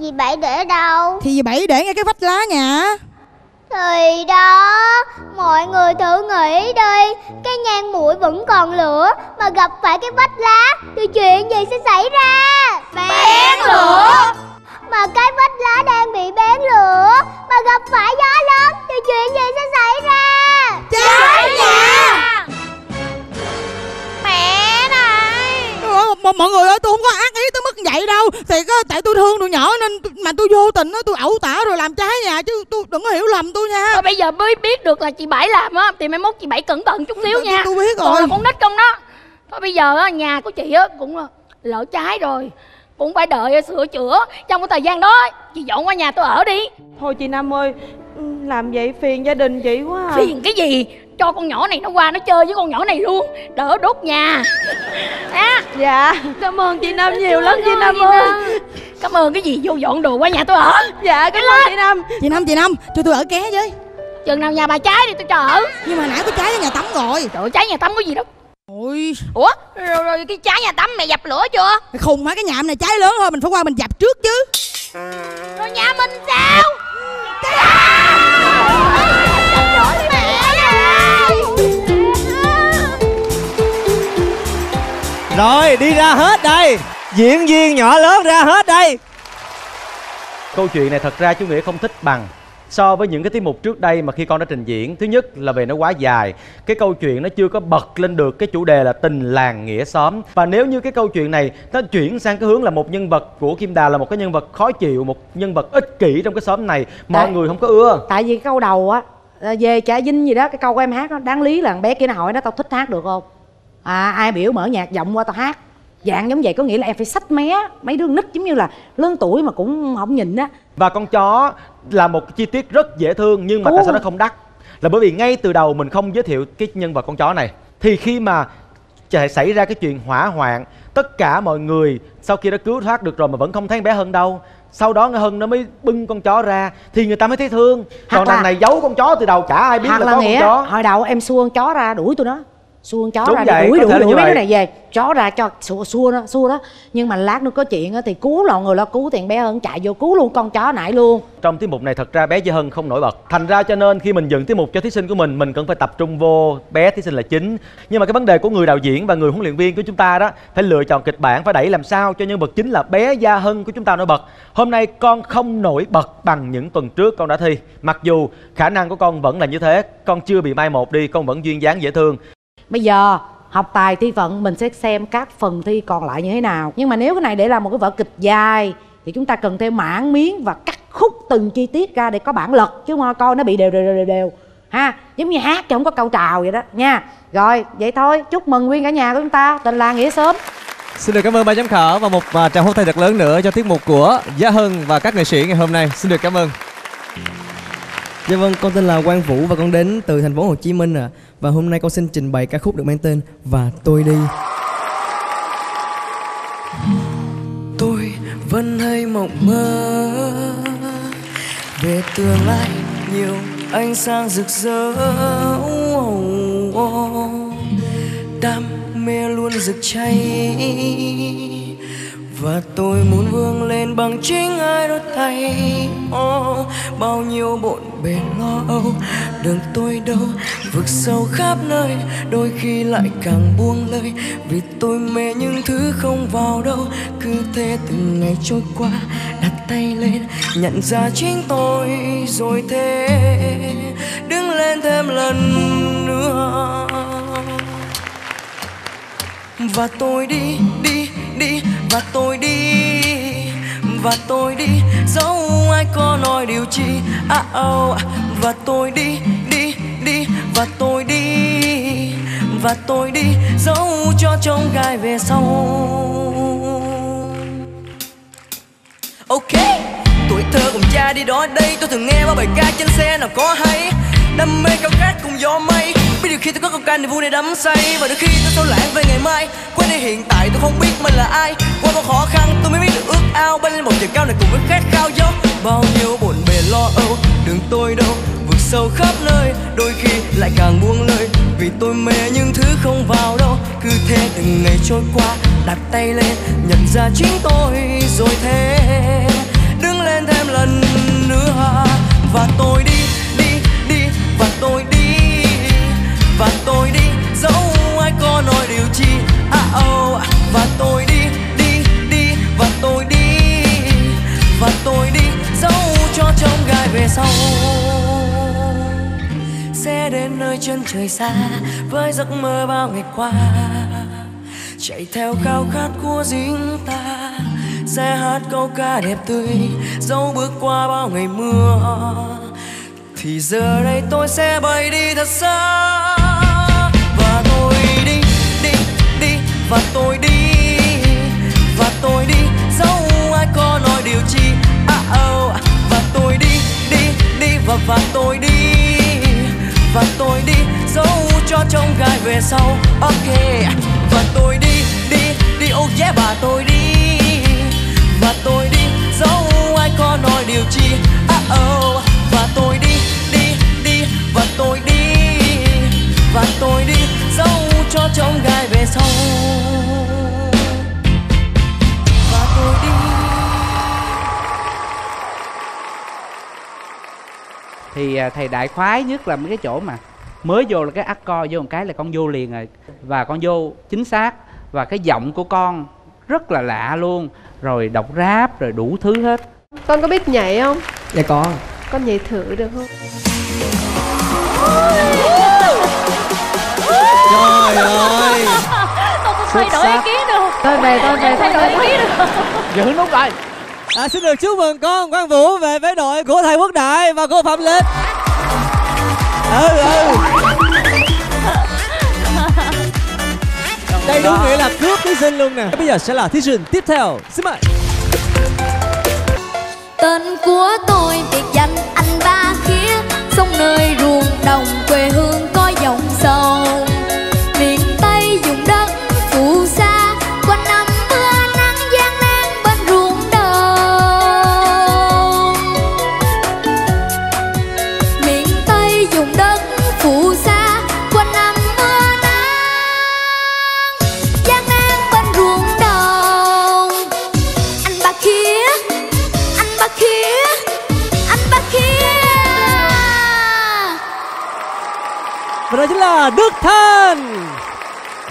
Dì Bảy để ở đâu? Thì dì Bảy để ngay cái vách lá nhà. Thì đó, mọi người thử nghĩ đi, cái nhang mũi vẫn còn lửa mà gặp phải cái vách lá thì chuyện gì sẽ xảy ra? Bén lửa. Mà cái vách lá đang bị bén lửa mà gặp phải gió lớn thì chuyện gì sẽ xảy ra? Cháy nhà. Mẹ này. Mọi người ơi, tôi không có ác ý tới mức vậy đâu. Thì có, tại tôi thương tụi nhỏ nên mà tôi vô tình tôi ẩu tả rồi làm cháy nhà, chứ tôi đừng có hiểu lầm tôi nha. Rồi bây giờ mới biết được là chị Bảy làm á, thì mai mốt chị Bảy cẩn thận chút xíu nha. Tôi biết rồi. Còn là con nít con đó. Thôi bây giờ á, nhà của chị á cũng lỡ cháy rồi, cũng phải đợi sửa chữa. Trong cái thời gian đó chị dọn qua nhà tôi ở đi. Thôi chị Nam ơi, làm vậy phiền gia đình chị quá à. Phiền cái gì, cho con nhỏ này nó qua nó chơi với con nhỏ này luôn, đỡ đốt nhà. Dạ cảm ơn chị Nam nhiều lắm. Chị Nam ơi, cảm ơn cái gì vô dọn đồ qua nhà tôi ở. Dạ cảm ơn chị Nam. Chị Nam tôi ở ké với, chừng nào nhà bà cháy thì tôi cho ở. Nhưng mà nãy tôi cháy nhà tắm rồi. Trời ơi, cháy nhà tắm có gì đâu. Ôi. Ủa rồi cái cháy nhà tắm mày dập lửa chưa? Mày khùng hả, cái nhà này cháy lớn thôi mình phải qua mình dập trước chứ. Rồi nhà mình sao? Rồi đi ra hết đây, diễn viên nhỏ lớn ra hết đây. Câu chuyện này thật ra chú Nghĩa không thích bằng so với những cái tiết mục trước đây mà khi con đã trình diễn. Thứ nhất là về nó quá dài, cái câu chuyện nó chưa có bật lên được cái chủ đề là tình làng nghĩa xóm. Và nếu như cái câu chuyện này nó chuyển sang cái hướng là một nhân vật của Kim Đà là một cái nhân vật khó chịu, một nhân vật ích kỷ trong cái xóm này, mọi người không có ưa. Tại vì câu đầu á về chả dinh gì đó, cái câu của em hát đó, đáng lý là thằng bé kia nó hỏi nó tao thích hát được không, ai biểu mở nhạc giọng qua tao hát, dạng giống vậy. Có nghĩa là em phải xách mé mấy đứa nít giống như là lớn tuổi mà cũng không nhìn á. Và con chó là một chi tiết rất dễ thương, nhưng mà tại sao nó không đắt là bởi vì ngay từ đầu mình không giới thiệu cái nhân vật con chó này. Thì khi mà xảy ra cái chuyện hỏa hoạn, tất cả mọi người sau khi đã cứu thoát được rồi mà vẫn không thấy bé Hân đâu. Sau đó Hân nó mới bưng con chó ra thì người ta mới thấy thương. Còn thằng này giấu con chó từ đầu, chả ai biết là có con chó. Hồi đầu em xua con chó ra đuổi tụi nó, xua con chó đúng ra vậy, đuổi mấy đứa này về, chó ra cho xua đó. Nhưng mà lát nữa có chuyện thì cứu lộn người lo cứu, tiền bé Hân chạy vô cứu luôn con chó nãy luôn. Trong tiết mục này thật ra bé Gia Hân không nổi bật, thành ra cho nên khi mình dựng tiết mục cho thí sinh của mình cần phải tập trung vô bé thí sinh là chính. Nhưng mà cái vấn đề của người đạo diễn và người huấn luyện viên của chúng ta đó, phải lựa chọn kịch bản, phải đẩy làm sao cho nhân vật chính là bé Gia Hân của chúng ta nổi bật. Hôm nay con không nổi bật bằng những tuần trước con đã thi, mặc dù khả năng của con vẫn là như thế, con chưa bị mai một đi, con vẫn duyên dáng dễ thương. Bây giờ học tài thi phận, mình sẽ xem các phần thi còn lại như thế nào. Nhưng mà nếu cái này để làm một cái vở kịch dài thì chúng ta cần thêm mảng miếng và cắt khúc từng chi tiết ra để có bản lật, chứ không coi nó bị đều ha, giống như hát chứ không có câu trào vậy đó nha. Rồi vậy thôi, chúc mừng nguyên cả nhà của chúng ta, tình làng nghĩa xóm. Xin được cảm ơn ban giám khảo và một tràng pháo tay thật lớn nữa cho tiết mục của Gia Hân và các nghệ sĩ ngày hôm nay. Xin được cảm ơn. Dạ vâng, con tên là Quang Vũ và con đến từ thành phố Hồ Chí Minh ạ. Và hôm nay con xin trình bày ca khúc được mang tên Và Tôi Đi. Tôi vẫn hay mộng mơ về tương lai nhiều ánh sáng rực rỡ. Đam mê luôn rực cháy và tôi muốn vươn lên bằng chính hai đôi tay. Bao nhiêu bộn bề lo âu, đường tôi đâu vực sâu khắp nơi, đôi khi lại càng buông lơi vì tôi mê những thứ không vào đâu. Cứ thế từng ngày trôi qua, đặt tay lên nhận ra chính tôi rồi thế đứng lên thêm lần nữa. Và tôi đi, đi, đi, và tôi đi, và tôi đi, dẫu ai có nói điều chi. Và tôi đi, đi, đi, và tôi đi, và tôi đi, dẫu cho trông gai về sau. Ok, tuổi thơ cùng cha đi đó đây, tôi thường nghe bao bài ca trên xe nào có hay. Đam mê cao khát cùng gió mây, biết điều khi tôi có câu ca niềm vui này đắm say. Và đôi khi tôi sao lãng về ngày mai, quên đi hiện tại tôi không biết mình là ai. Qua bao khó khăn tôi mới biết được ước ao, bay lên một trời cao này cùng với khát khao gió. Bao nhiêu bộn bề lo âu, đường tôi đâu vượt sâu khắp nơi, đôi khi lại càng buông lơi vì tôi mê những thứ không vào đâu. Cứ thế từng ngày trôi qua, đặt tay lên nhận ra chính tôi rồi thế đứng lên thêm lần nữa. Và tôi đi, đi, đi, và tôi đi, và tôi đi, dẫu ai có nói điều chi. Và tôi đi, đi, đi, và tôi đi, và tôi đi, dẫu cho trông gai về sau. Sẽ đến nơi chân trời xa với giấc mơ bao ngày qua, chạy theo khao khát của riêng ta. Sẽ hát câu ca đẹp tươi dẫu bước qua bao ngày mưa, thì giờ đây tôi sẽ bay đi thật xa. Và tôi đi, đi, đi, và tôi đi, và tôi đi, dẫu ai có nói điều chi. Và tôi đi, đi, đi, và tôi đi, và tôi đi, dẫu cho trông gai về sau. Ok, và tôi đi, đi, đi, oh yeah, và tôi đi, và tôi đi, dẫu ai có nói điều chi. Và tôi đi, đi, đi, và tôi đi, và tôi đi, dẫu cho trông gai về sau. Và tôi đi. Thì thầy Đại khoái nhất là mấy cái chỗ mà mới vô là cái accord, vô một cái là con vô liền rồi. Và con vô chính xác. Và cái giọng của con rất là lạ luôn. Rồi đọc rap, rồi đủ thứ hết. Con có biết nhảy không? Dạ có. Con nhảy thử được không? Trời ơi, tôi không thay đổi ý kiến được. Tôi về thay đổi ý kiến được. Giữ nút rồi. Xin được chúc mừng con Quang Vũ về với đội của thầy Quốc Đại và cô Phạm Linh. Đây đúng nghĩa là cướp thí sinh luôn nè. Bây giờ sẽ là thí sinh tiếp theo. Xin mời. Tên của tôi biệt danh anh Ba Khía, sông nơi ruộng đồng quê hương có dòng sâu. Miền Tây vùng đất phù sa, quanh năm mưa nắng gian nan bên ruộng đồng. Miền Tây vùng đất phù sa, quanh năm mưa nắng gian nan bên ruộng đồng. Anh Ba Khía, anh Ba Khía, anh Ba Khía. Và đó chính là Đức Thanh.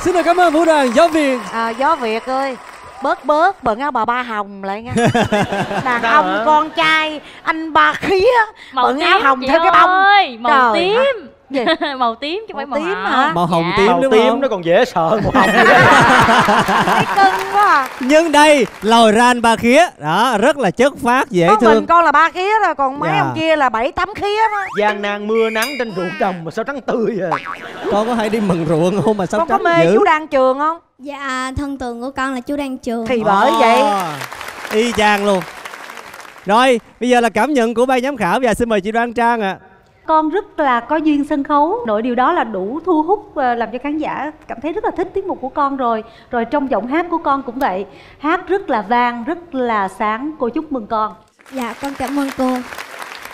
Xin được cảm ơn vũ đoàn Gió Việt. Gió Việt ơi, bớt bận áo bà Ba Hồng lại nghe. Đàn ông à, con trai anh Ba Khía bận áo hồng theo cái bông ơi, màu trời tím. Màu tím chứ không phải màu tím hả? Màu hồng, dạ, tím màu đúng tím không? Nó còn dễ sợ màu hồng. Thấy cưng quá à. Nhưng đây lòi ra anh Ba Khía đó, rất là chất phác dễ thương. Mình con là Ba Khía rồi, còn mấy ông kia là 7-8 khía đó. Gian nan mưa nắng trên ruộng đồng mà sao trắng tươi à. Con có hay đi mần ruộng không mà sao con trắng dữ? Con có mê dữ? Chú Đan Trường không? Dạ, thân tường của con là chú Đan Trường. Thì bởi vậy y chang luôn. Rồi, bây giờ là cảm nhận của ban giám khảo. Và xin mời chị Đoàn Trang ạ. Con rất là có duyên sân khấu, nội điều đó là đủ thu hút làm cho khán giả cảm thấy rất là thích tiết mục của con rồi. Rồi trong giọng hát của con cũng vậy, hát rất là vang, rất là sáng. Cô chúc mừng con. Dạ, con cảm ơn cô.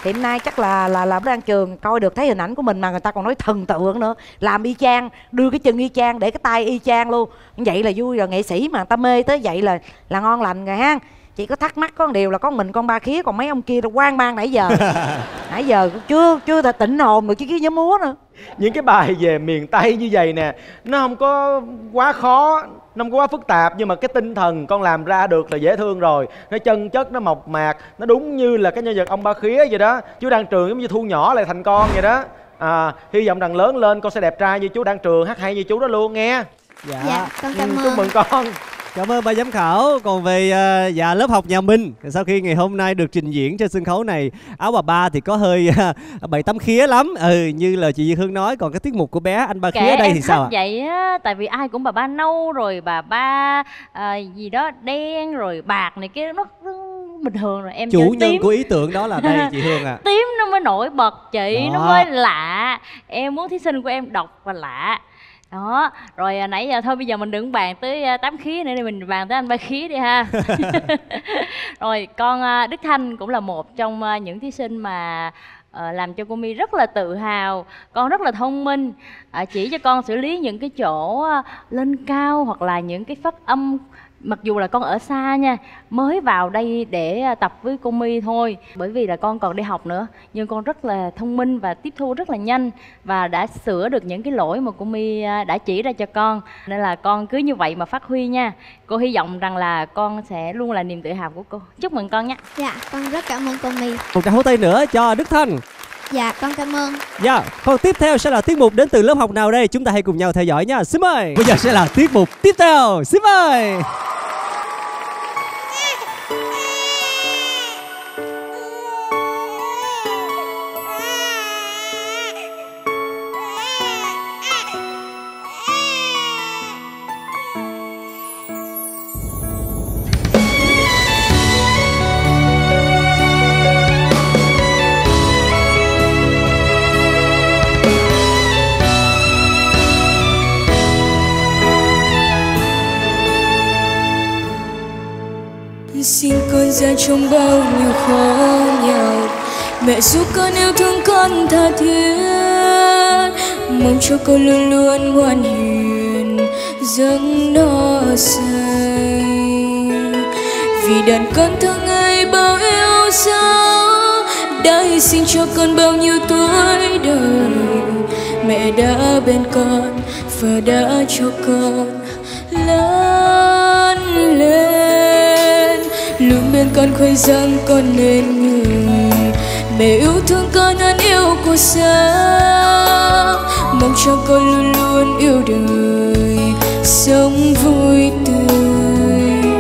Hiện nay chắc là Đan Trường coi được thấy hình ảnh của mình mà người ta còn nói thần tượng nữa. Làm y chang, đưa cái chân y chang, để cái tay y chang luôn. Vậy là vui rồi, nghệ sĩ mà người ta mê tới vậy là ngon lành rồi ha. Chỉ có thắc mắc có một điều là có mình con ba khía, còn mấy ông kia là hoang mang nãy giờ. Nãy giờ chưa thể tỉnh hồn được chứ cái nhóm múa nữa. Những cái bài về miền Tây như vậy nè, nó không có quá khó, nó không có quá phức tạp, nhưng mà cái tinh thần con làm ra được là dễ thương rồi. Nó chân chất, nó mộc mạc, nó đúng như là cái nhân vật ông ba khía vậy đó. Chú Đan Trường giống như thu nhỏ lại thành con vậy đó. Hy vọng rằng lớn lên con sẽ đẹp trai như chú Đan Trường, hát hay như chú đó luôn nghe. Dạ, con cảm ơn. Chúc mừng con. Cảm ơn ba giám khảo. Còn về lớp học nhà Minh, sau khi ngày hôm nay được trình diễn trên sân khấu này, áo bà ba thì có hơi bày tấm khía lắm, như là chị Duy Hương nói. Còn cái tiết mục của bé anh ba khía ở đây thì sao ạ? Vậy á, tại vì ai cũng bà ba nâu rồi bà ba gì đó đen rồi bạc này kia, nó bình thường rồi. Em chủ nhân tím của ý tưởng đó là đây chị Hương ạ. Tím nó mới nổi bật chị đó. Nó mới lạ, em muốn thí sinh của em đọc và lạ đó. Rồi nãy giờ thôi, bây giờ mình đừng bàn tới tám khí nữa, mình bàn tới anh ba khí đi ha. Rồi con Đức Thanh cũng là một trong những thí sinh mà làm cho cô My rất là tự hào. Con rất là thông minh, chỉ cho con xử lý những cái chỗ lên cao hoặc là những cái phát âm. Mặc dù là con ở xa nha, mới vào đây để tập với cô My thôi, bởi vì là con còn đi học nữa. Nhưng con rất là thông minh và tiếp thu rất là nhanh, và đã sửa được những cái lỗi mà cô My đã chỉ ra cho con. Nên là con cứ như vậy mà phát huy nha. Cô hy vọng rằng là con sẽ luôn là niềm tự hào của cô. Chúc mừng con nha. Dạ, con rất cảm ơn cô My. Một tràng hỗ tay nữa cho Đức Thanh. Dạ, con cảm ơn. Dạ, còn tiếp theo sẽ là tiết mục đến từ lớp học nào đây? Chúng ta hãy cùng nhau theo dõi nha. Xin mời. Bây giờ sẽ là tiết mục tiếp theo. Xin mời. Xin con ra trong bao nhiêu khó nhọc, mẹ giúp con yêu thương con tha thiết, mong cho con luôn luôn ngoan hiền, giấc no say. Vì đàn con thương ai bao yêu dấu, đã hy sinh cho con bao nhiêu tuổi đời, mẹ đã bên con và đã cho con lớn lên. Luôn bên con khuyên rằng con nên ngừng, mẹ yêu thương con hơn yêu cuộc sống, mong cho con luôn luôn yêu đời, sống vui tươi.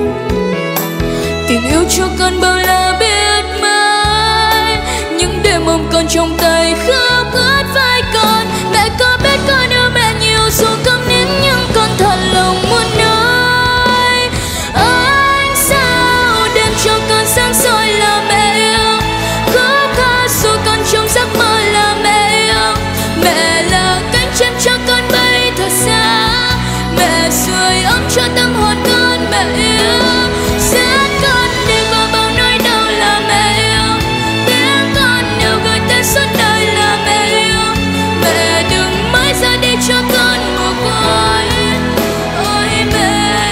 Tình yêu cho con bao la biết mãi, những đêm ôm con trong tay khóc ướt vai con. Mẹ có biết con yêu mẹ nhiều dù không nín, nhưng con thật lòng muốn nói. Mẹ sưởi ấm cho tâm hồn con, mẹ yêu sát con để qua bao nỗi đau là mẹ yêu, tiếng con nào gọi tên suốt đời là mẹ yêu, mẹ đừng mãi ra đi cho con một cõi. Ôi mẹ, ôi mẹ.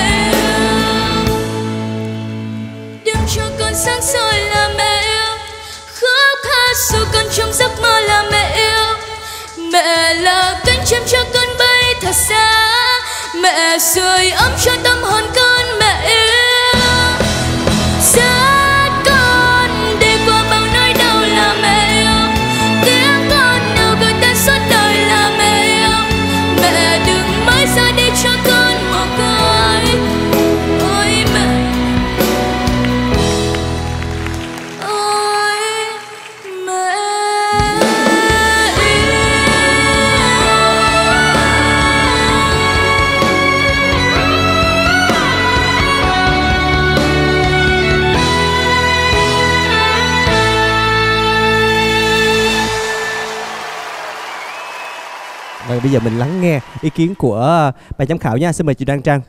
bây giờ mình lắng nghe ý kiến của ban giám khảo nha. Xin mời chị Đoàn Trang.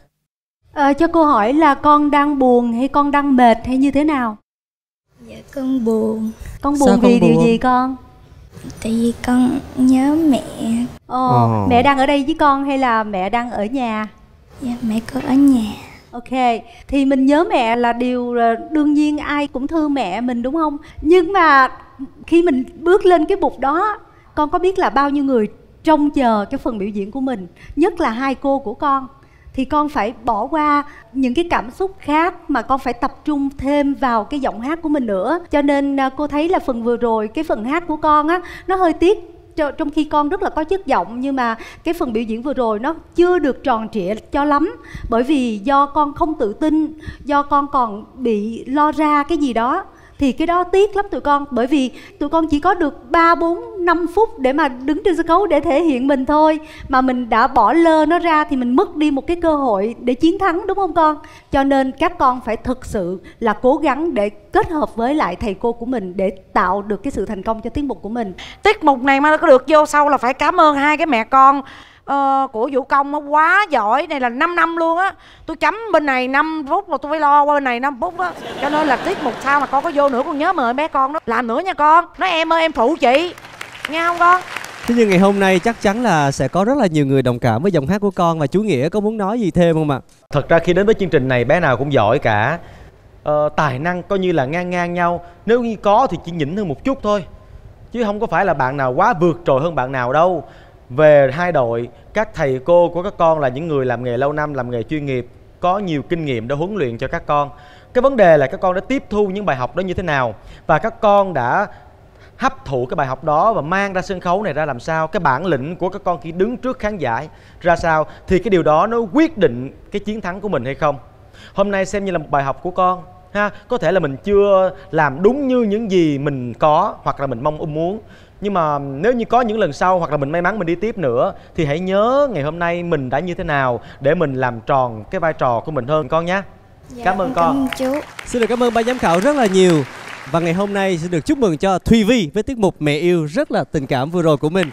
Cho cô hỏi là con đang buồn hay con đang mệt hay như thế nào? Dạ con buồn. Con buồn vì điều gì con? Tại vì con nhớ mẹ. Mẹ đang ở đây với con hay là mẹ đang ở nhà? Dạ mẹ con ở nhà. Ok, thì mình nhớ mẹ là điều đương nhiên, ai cũng thương mẹ mình đúng không? Nhưng mà khi mình bước lên cái bục đó, con có biết là bao nhiêu người trông chờ cái phần biểu diễn của mình, nhất là hai cô của con, thì con phải bỏ qua những cái cảm xúc khác mà con phải tập trung thêm vào cái giọng hát của mình nữa. Cho nên cô thấy là phần vừa rồi cái phần hát của con á, nó hơi tiếc, trong khi con rất là có chất giọng nhưng mà cái phần biểu diễn vừa rồi nó chưa được tròn trịa cho lắm, bởi vì do con không tự tin, do con còn bị lo ra cái gì đó, thì cái đó tiếc lắm tụi con, bởi vì tụi con chỉ có được 3, 4, 5 phút để mà đứng trên sân khấu để thể hiện mình thôi, mà mình đã bỏ lơ nó ra thì mình mất đi một cái cơ hội để chiến thắng đúng không con? Cho nên các con phải thực sự là cố gắng để kết hợp với lại thầy cô của mình để tạo được cái sự thành công cho tiết mục của mình. Tiết mục này mà nó có được vô sau là phải cảm ơn hai cái mẹ con của Vũ Công, nó quá giỏi. Này là 5 năm luôn á. Tôi chấm bên này 5 phút rồi tôi phải lo qua bên này 5 phút đó. Cho nên là tiết mục sau mà con có vô nữa, con nhớ mời bé con đó làm nữa nha con. Nói em ơi em phụ chị nghe không con? Thế nhưng ngày hôm nay chắc chắn là sẽ có rất là nhiều người đồng cảm với giọng hát của con. Và chú Nghĩa có muốn nói gì thêm không ạ? Thật ra khi đến với chương trình này bé nào cũng giỏi cả, tài năng coi như là ngang ngang nhau. Nếu như có thì chỉ nhỉnh hơn một chút thôi, chứ không có phải là bạn nào quá vượt trội hơn bạn nào đâu. Về hai đội, các thầy cô của các con là những người làm nghề lâu năm, làm nghề chuyên nghiệp, có nhiều kinh nghiệm để huấn luyện cho các con. Cái vấn đề là các con đã tiếp thu những bài học đó như thế nào, và các con đã hấp thụ cái bài học đó và mang ra sân khấu này ra làm sao. Cái bản lĩnh của các con khi đứng trước khán giả ra sao, thì cái điều đó nó quyết định cái chiến thắng của mình hay không. Hôm nay xem như là một bài học của con ha. Có thể là mình chưa làm đúng như những gì mình có hoặc là mình mong muốn, nhưng mà nếu như có những lần sau hoặc là mình may mắn mình đi tiếp nữa, thì hãy nhớ ngày hôm nay mình đã như thế nào để mình làm tròn cái vai trò của mình hơn con nhé. Dạ, cảm ơn con. Cảm ơn chú. Xin được cảm ơn ban giám khảo rất là nhiều. Và ngày hôm nay xin được chúc mừng cho Thùy Vy với tiết mục Mẹ Yêu rất là tình cảm vừa rồi của mình.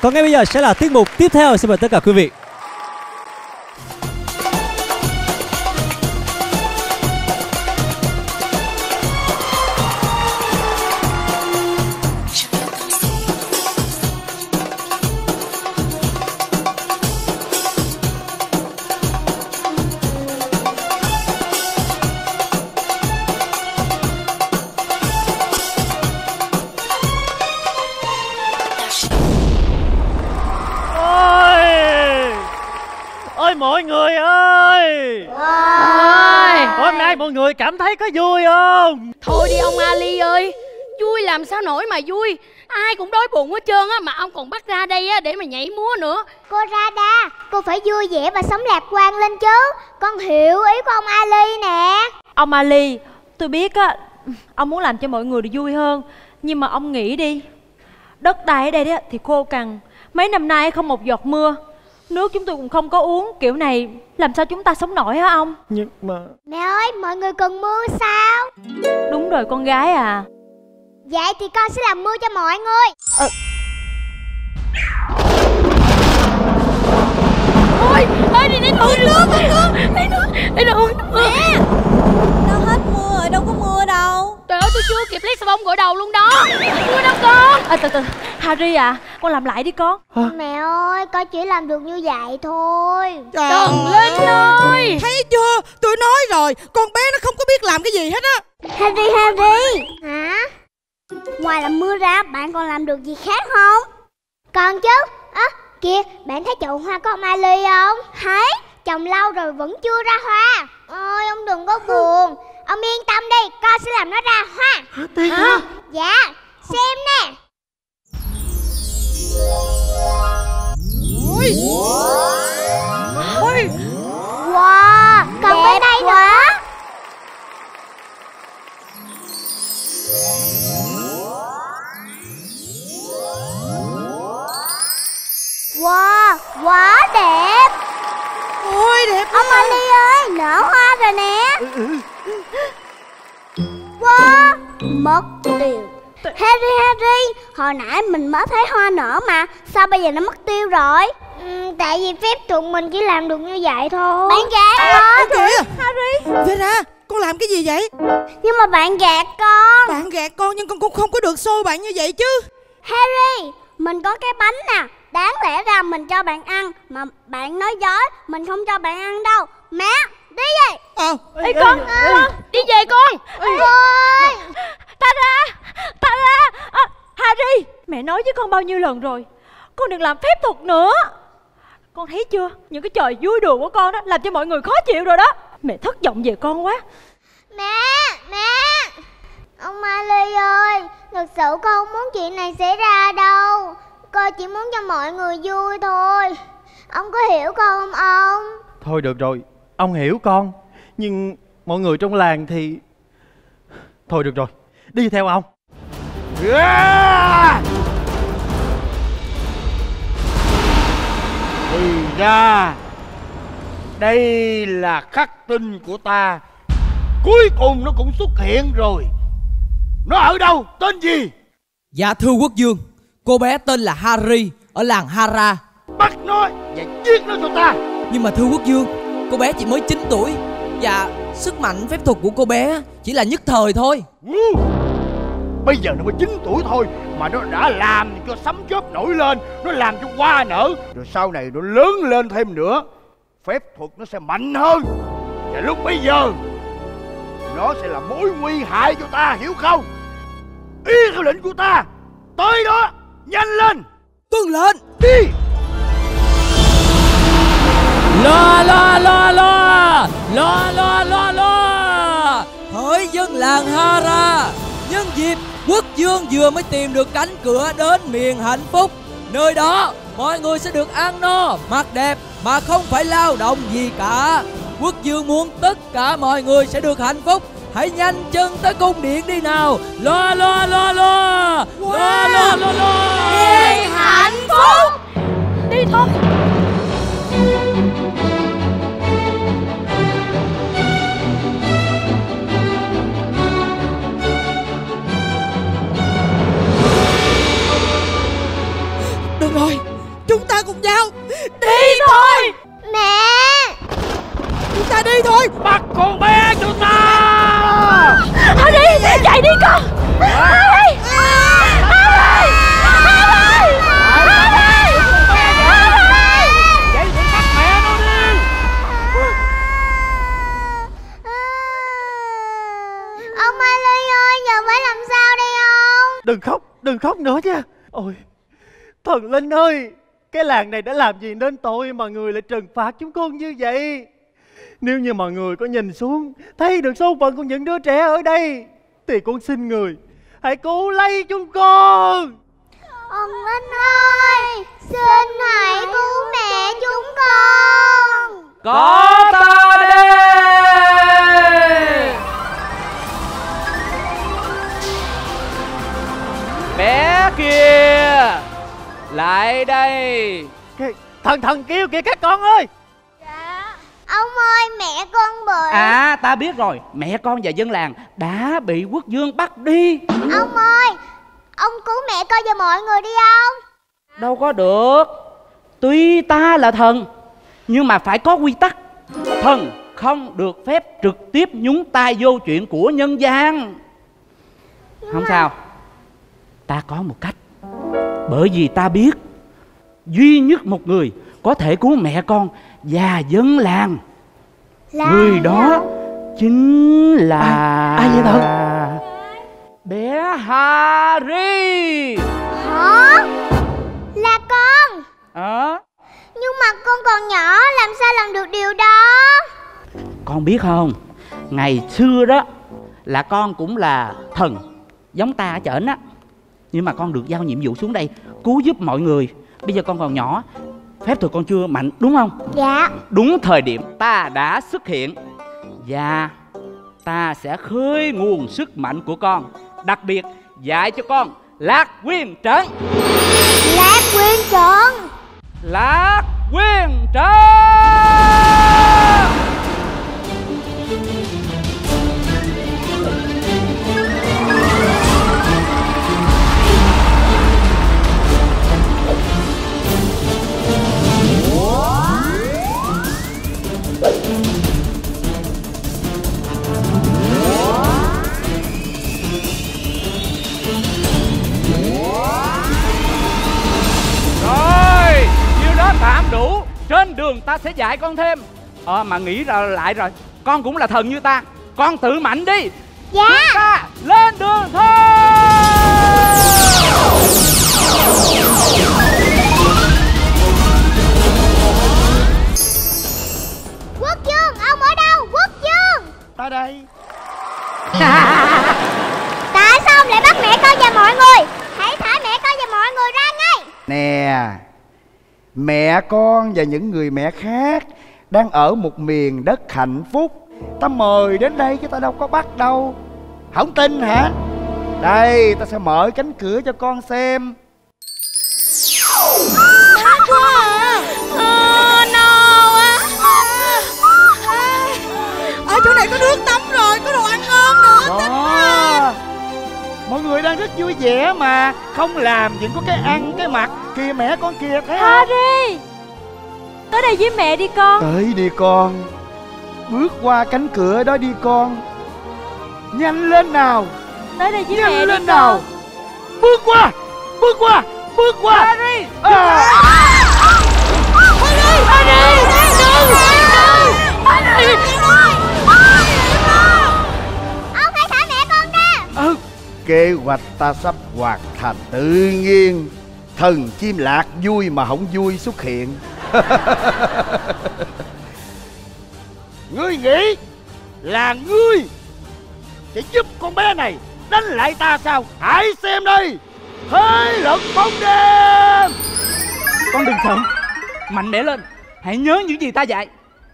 Còn ngay bây giờ sẽ là tiết mục tiếp theo. Xin mời tất cả quý vị. Cảm thấy có vui không? Thôi đi ông Ali ơi, vui làm sao nổi mà vui. Ai cũng đói bụng hết trơn á, mà ông còn bắt ra đây á để mà nhảy múa nữa. Cô Radha, cô phải vui vẻ và sống lạc quan lên chứ. Con hiểu ý của ông Ali nè. Ông Ali, tôi biết á, ông muốn làm cho mọi người được vui hơn, nhưng mà ông nghĩ đi, đất đai ở đây đó thì khô cằn, mấy năm nay không một giọt mưa, nước chúng tôi cũng không có uống, kiểu này làm sao chúng ta sống nổi hả ông? Nhưng mà... Mẹ ơi, mọi người cần mưa sao? Đúng rồi con gái à. Vậy thì con sẽ làm mưa cho mọi người. Ôi, ơi đi lấy nước. Mẹ, đâu hết mưa rồi, đâu có mưa đâu. Trời ơi, tôi chưa kịp lấy xà bông gội đầu luôn đó. Mưa đâu con. Từ từ, Harry à, con làm lại đi con. Hả? Mẹ ơi, con chỉ làm được như vậy thôi. Trần Linh ơi, thấy chưa, tôi nói rồi, con bé nó không có biết làm cái gì hết á. Harry hả? Ngoài làm mưa ra, bạn còn làm được gì khác không? Còn chứ. Kìa, bạn thấy chậu hoa của ông Ali không? Thấy, trồng lâu rồi vẫn chưa ra hoa. Ôi, ông đừng có buồn. Ông yên tâm đi, con sẽ làm nó ra hoa. Hả, tiên hả? Dạ, xem nè. Ôi, ôi, wow, còn bên đây nữa. Wow, quá đẹp. Ôi đẹp quá. Ông Ali ơi, nở hoa rồi nè. Wow, mất tiêu. Harry, hồi nãy mình mới thấy hoa nở mà, sao bây giờ nó mất tiêu rồi? Tại vì phép thuật mình chỉ làm được như vậy thôi. Bạn gạt con. Kìa Harry, Vera ra, con làm cái gì vậy? Nhưng mà bạn gạt con. Bạn gạt con nhưng con cũng không có được xô bạn như vậy chứ. Harry, mình có cái bánh nè, đáng lẽ ra mình cho bạn ăn mà bạn nói dối, mình không cho bạn ăn đâu. Má, đi về. Ê con, đi về con. Ôi, ta ra. Harry, mẹ nói với con bao nhiêu lần rồi, con đừng làm phép thuật nữa. Con thấy chưa, những cái trò vui đùa của con đó làm cho mọi người khó chịu rồi đó. Mẹ thất vọng về con quá. Mẹ, ông Miley ơi, thật sự con không muốn chuyện này xảy ra đâu. Con chỉ muốn cho mọi người vui thôi. Ông có hiểu con không ông? Thôi được rồi, ông hiểu con. Nhưng mọi người trong làng thì... Thôi được rồi, đi theo ông. Thì ra đây là khắc tinh của ta. Cuối cùng nó cũng xuất hiện rồi. Nó ở đâu, tên gì? Dạ thưa quốc vương, cô bé tên là Harry, ở làng Hara. Bắt nó và giết nó cho ta. Nhưng mà thưa quốc vương, cô bé chỉ mới 9 tuổi. Và sức mạnh phép thuật của cô bé chỉ là nhất thời thôi. Bây giờ nó mới 9 tuổi thôi mà nó đã làm cho sấm chớp nổi lên, nó làm cho hoa nở, rồi sau này nó lớn lên thêm nữa, phép thuật nó sẽ mạnh hơn. Và lúc bây giờ nó sẽ là mối nguy hại cho ta, hiểu không? Ý theo lệnh của ta, tới đó, nhanh lên. Tuân lệnh. Đi. Lo. Hỡi dân làng Hara, nhân dịp quốc vương vừa mới tìm được cánh cửa đến miền hạnh phúc, nơi đó mọi người sẽ được ăn no mặc đẹp mà không phải lao động gì cả. Quốc vương muốn tất cả mọi người sẽ được hạnh phúc. Hãy nhanh chân tới cung điện đi nào. Lo. Wow. Đi hạnh phúc. Đi thôi. Được rồi, chúng ta cùng nhau đi thôi. Mẹ, chúng ta đi thôi. Bắt con bé chúng ta. Thôi đi, chạy đi con. Ông Miley ơi, giờ phải làm sao đây ông? Đừng khóc nữa nha. Ôi, thần linh ơi, cái làng này đã làm gì đến tôi mà người lại trừng phạt chúng con như vậy? Nếu như mọi người có nhìn xuống thấy được số phận của những đứa trẻ ở đây thì con xin người hãy cứu lấy chúng con. Ông Linh ơi, xin hãy cứu mẹ chúng con. Có ta đây. Bé kia, lại đây. Thần kêu kìa các con ơi. Ông ơi, mẹ con bị... À, ta biết rồi, mẹ con và dân làng đã bị quốc vương bắt đi. Ông ơi, ông cứu mẹ con và mọi người đi ông. Đâu có được. Tuy ta là thần, nhưng mà phải có quy tắc. Thần không được phép trực tiếp nhúng tay vô chuyện của nhân gian. Không sao, ta có một cách. Bởi vì ta biết duy nhất một người có thể cứu mẹ con và dân làng. Người đó chính là... Ai vậy thật? Bé Harry. Hả? Là con? Nhưng mà con còn nhỏ, làm sao làm được điều đó? Con biết không, ngày xưa đó là con cũng là thần giống ta ở trển á, nhưng mà con được giao nhiệm vụ xuống đây cứu giúp mọi người. Bây giờ con còn nhỏ, phép thuật con chưa mạnh đúng không? Dạ. Đúng thời điểm ta đã xuất hiện và ta sẽ khơi nguồn sức mạnh của con, đặc biệt dạy cho con lạc quyên trấn. Lạc quyên trấn. trên đường ta sẽ dạy con thêm. Mà nghĩ rồi lại rồi, con cũng là thần như ta, con tự mạnh đi. Dạ. Chúng ta lên đường thôi. Quốc Dương, ông ở đâu? Quốc Dương. Ta đây. Tại sao ông lại bắt mẹ con và mọi người? Hãy thả mẹ con và mọi người ra ngay. Nè, mẹ con và những người mẹ khác đang ở một miền đất hạnh phúc. Ta mời đến đây chứ ta đâu có bắt đâu. Không tin hả? Đây, ta sẽ mở cánh cửa cho con xem. Mát quá à. Ở chỗ này có nước tắm rồi, có đồ ăn ngon nữa. Đó. Mọi người đang rất vui vẻ mà, không làm vẫn có cái ăn cái mặc. Kìa mẹ con kìa, thấy không? Đi. Tới đây với mẹ đi con. Tới đi con. Bước qua cánh cửa đó đi con. Nhanh lên nào. Tới đây với nhanh mẹ lên đi nào. Con. Bước qua, bước qua, bước qua. Harry. Ông phải thả mẹ con ra. Kế hoạch ta sắp hoàn thành. Tự nhiên thần chim lạc vui mà không vui xuất hiện. Ngươi nghĩ là ngươi sẽ giúp con bé này đánh lại ta sao? Hãy xem đây. Thế lực bóng đêm. Con đừng sợ, mạnh mẽ lên. Hãy nhớ những gì ta dạy.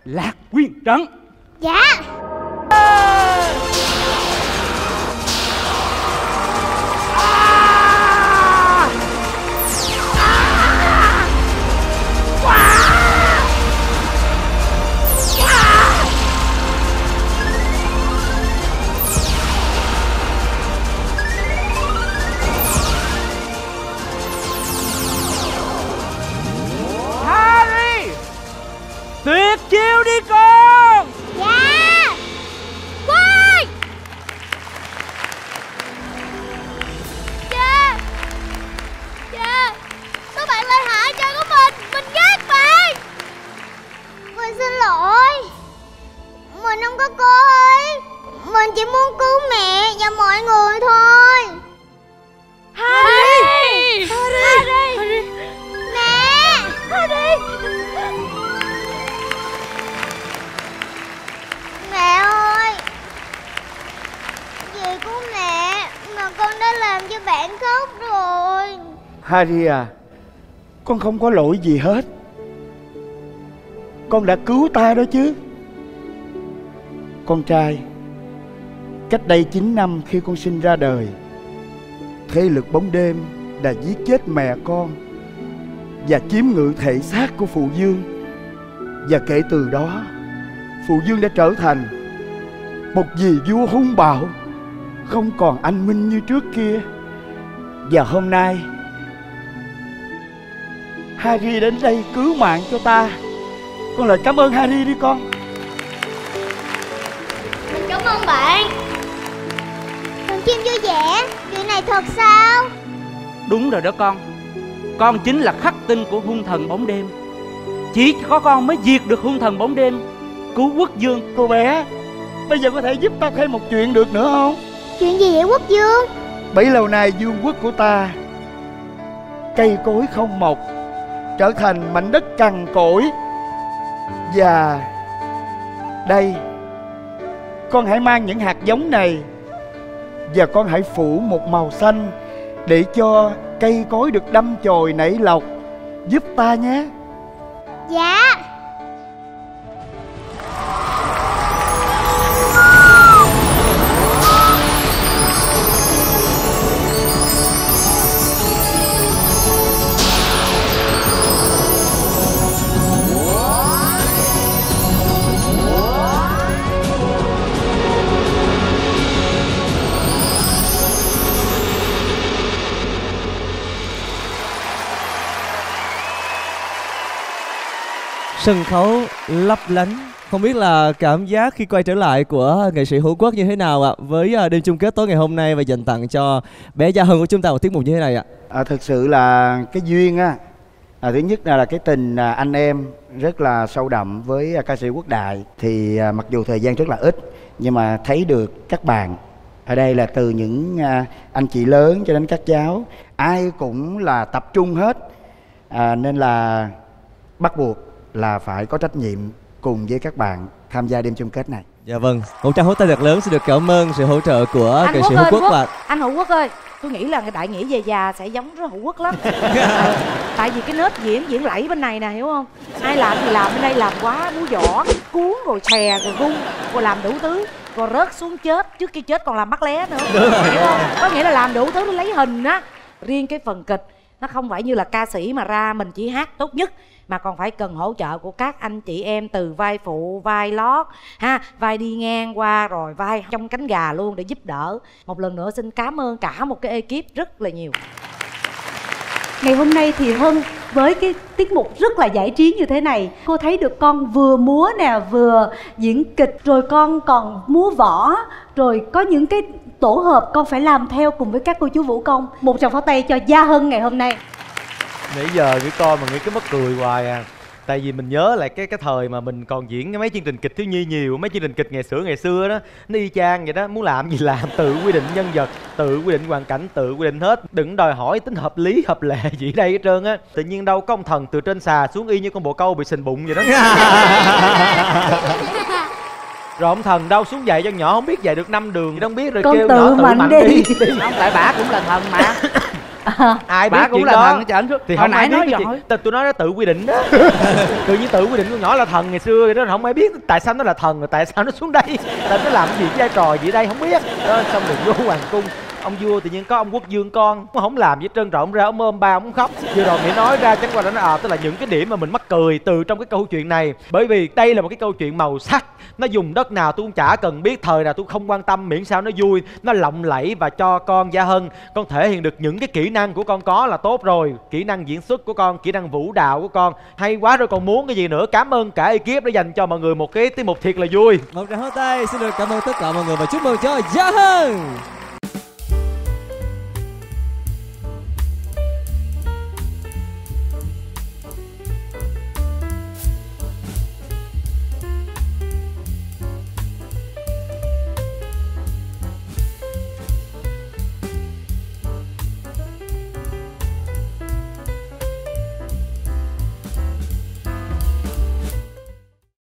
Lạc quyền trấn. Dạ. Tuyệt chiêu đi con. Dạ. Quay. Dạ. Dạ. Các bạn lại hại chơi của mình ghét bạn. Mình xin lỗi. Mình không có cố ý. Mình chỉ muốn cứu mẹ và mọi người thôi. Harry. Harry. Mẹ. Harry. Mẹ ơi, vì của mẹ mà con đã làm cho bạn khóc rồi. Harry à, con không có lỗi gì hết. Con đã cứu ta đó chứ. Con trai, cách đây 9 năm khi con sinh ra đời, thế lực bóng đêm đã giết chết mẹ con và chiếm ngự thể xác của Phụ Dương. Và kể từ đó, Phụ Dương đã trở thành một vị vua hung bạo, không còn anh minh như trước kia. Và hôm nay Harry đến đây cứu mạng cho ta. Con lời cảm ơn Harry đi con. Mình cảm ơn bạn. Thần chim vui vẻ, chuyện này thật sao? Đúng rồi đó con. Con chính là khắc tinh của hung thần bóng đêm. Chỉ có con mới diệt được hung thần bóng đêm, cứu Quốc Dương. Cô bé, bây giờ có thể giúp ta thêm một chuyện được nữa không? Chuyện gì vậy Quốc Dương? Bấy lâu nay vương quốc của ta cây cối không mọc, trở thành mảnh đất cằn cỗi. Và đây, con hãy mang những hạt giống này và con hãy phủ một màu xanh để cho cây cối được đâm chồi nảy lộc, giúp ta nhé. Dạ. Sân khấu lấp lánh, không biết là cảm giác khi quay trở lại của nghệ sĩ Hữu Quốc như thế nào ạ? Với đêm chung kết tối ngày hôm nay và dành tặng cho bé Gia Hân của chúng ta một tiết mục như thế này ạ? Thực sự là cái duyên á, thứ nhất là cái tình anh em rất là sâu đậm với ca sĩ Quốc Đại. Thì mặc dù thời gian rất là ít, nhưng mà thấy được các bạn ở đây là từ những anh chị lớn cho đến các cháu, ai cũng là tập trung hết, nên là bắt buộc là phải có trách nhiệm cùng với các bạn tham gia đêm chung kết này. Dạ vâng, một tràng hỗ tay thật lớn xin được cảm ơn sự hỗ trợ của nghệ sĩ Hữu Quốc. Và anh Hữu Quốc ơi, tôi nghĩ là Đại Nghĩa về già sẽ giống rất Hữu Quốc lắm. Tại vì cái nết diễn lẫy bên này nè, hiểu không? Ai làm thì làm, bên đây làm quá, múa giỏ, cuốn rồi xè rồi gung, rồi làm đủ thứ, rồi rớt xuống chết, trước khi chết còn làm mắt lé nữa, hiểu không? Có nghĩa là làm đủ thứ để lấy hình á. Riêng cái phần kịch nó không phải như là ca sĩ mà ra mình chỉ hát tốt nhất, mà còn phải cần hỗ trợ của các anh chị em, từ vai phụ, vai lót, ha, vai đi ngang qua, rồi vai trong cánh gà luôn để giúp đỡ. Một lần nữa xin cảm ơn cả một cái ekip rất là nhiều. Ngày hôm nay thì Hân với cái tiết mục rất là giải trí như thế này, cô thấy được con vừa múa nè, vừa diễn kịch, rồi con còn múa võ, rồi có những cái tổ hợp con phải làm theo cùng với các cô chú vũ công. Một tràng pháo tay cho Gia Hân ngày hôm nay. Nãy giờ cái coi mà nghĩ cái mắc cười hoài à. Tại vì mình nhớ lại cái thời mà mình còn diễn cái mấy chương trình kịch thiếu nhi nhiều, mấy chương trình kịch ngày xưa đó, nó y chang vậy đó. Muốn làm gì làm, tự quy định nhân vật, tự quy định hoàn cảnh, tự quy định hết, đừng đòi hỏi tính hợp lý hợp lệ gì đây hết trơn á. Tự nhiên đâu có ông thần từ trên xà xuống y như con bồ câu bị sình bụng vậy đó. Rồi ông thần đâu xuống dạy cho nhỏ không biết dạy được 5 đường gì, đâu biết, rồi con kêu tự nhỏ mạnh đi. Không, tại bả cũng là thần mà. Ai bả cũng là thần chứ ảnh. Thì hồi nãy nói giỏi, tôi nói nó tự quy định đó. Tự nhiên tự quy định con nhỏ là thần ngày xưa đó, không ai biết tại sao nó là thần, rồi tại sao nó xuống đây, tại nó làm cái gì cái vai trò gì đây không biết đó. Xong rồi vô hoàng cung, ông vua tự nhiên có ông quốc dương con, nó không làm gì hết trơn, rồi ông ra ông ôm ba ông khóc. Vừa rồi Nghĩa nói ra chẳng qua là nó tức là những cái điểm mà mình mắc cười từ trong cái câu chuyện này, bởi vì đây là một cái câu chuyện màu sắc, nó dùng đất nào tôi cũng chả cần biết, thời nào tôi không quan tâm, miễn sao nó vui, nó lộng lẫy và cho con Gia Hân con thể hiện được những cái kỹ năng của con có là tốt rồi, kỹ năng diễn xuất của con, kỹ năng vũ đạo của con hay quá rồi còn muốn cái gì nữa. Cảm ơn cả ekip đã dành cho mọi người một cái tiết mục thiệt là vui. Một tràng pháo tay xin được cảm ơn tất cả mọi người và chúc mừng cho Gia Hân.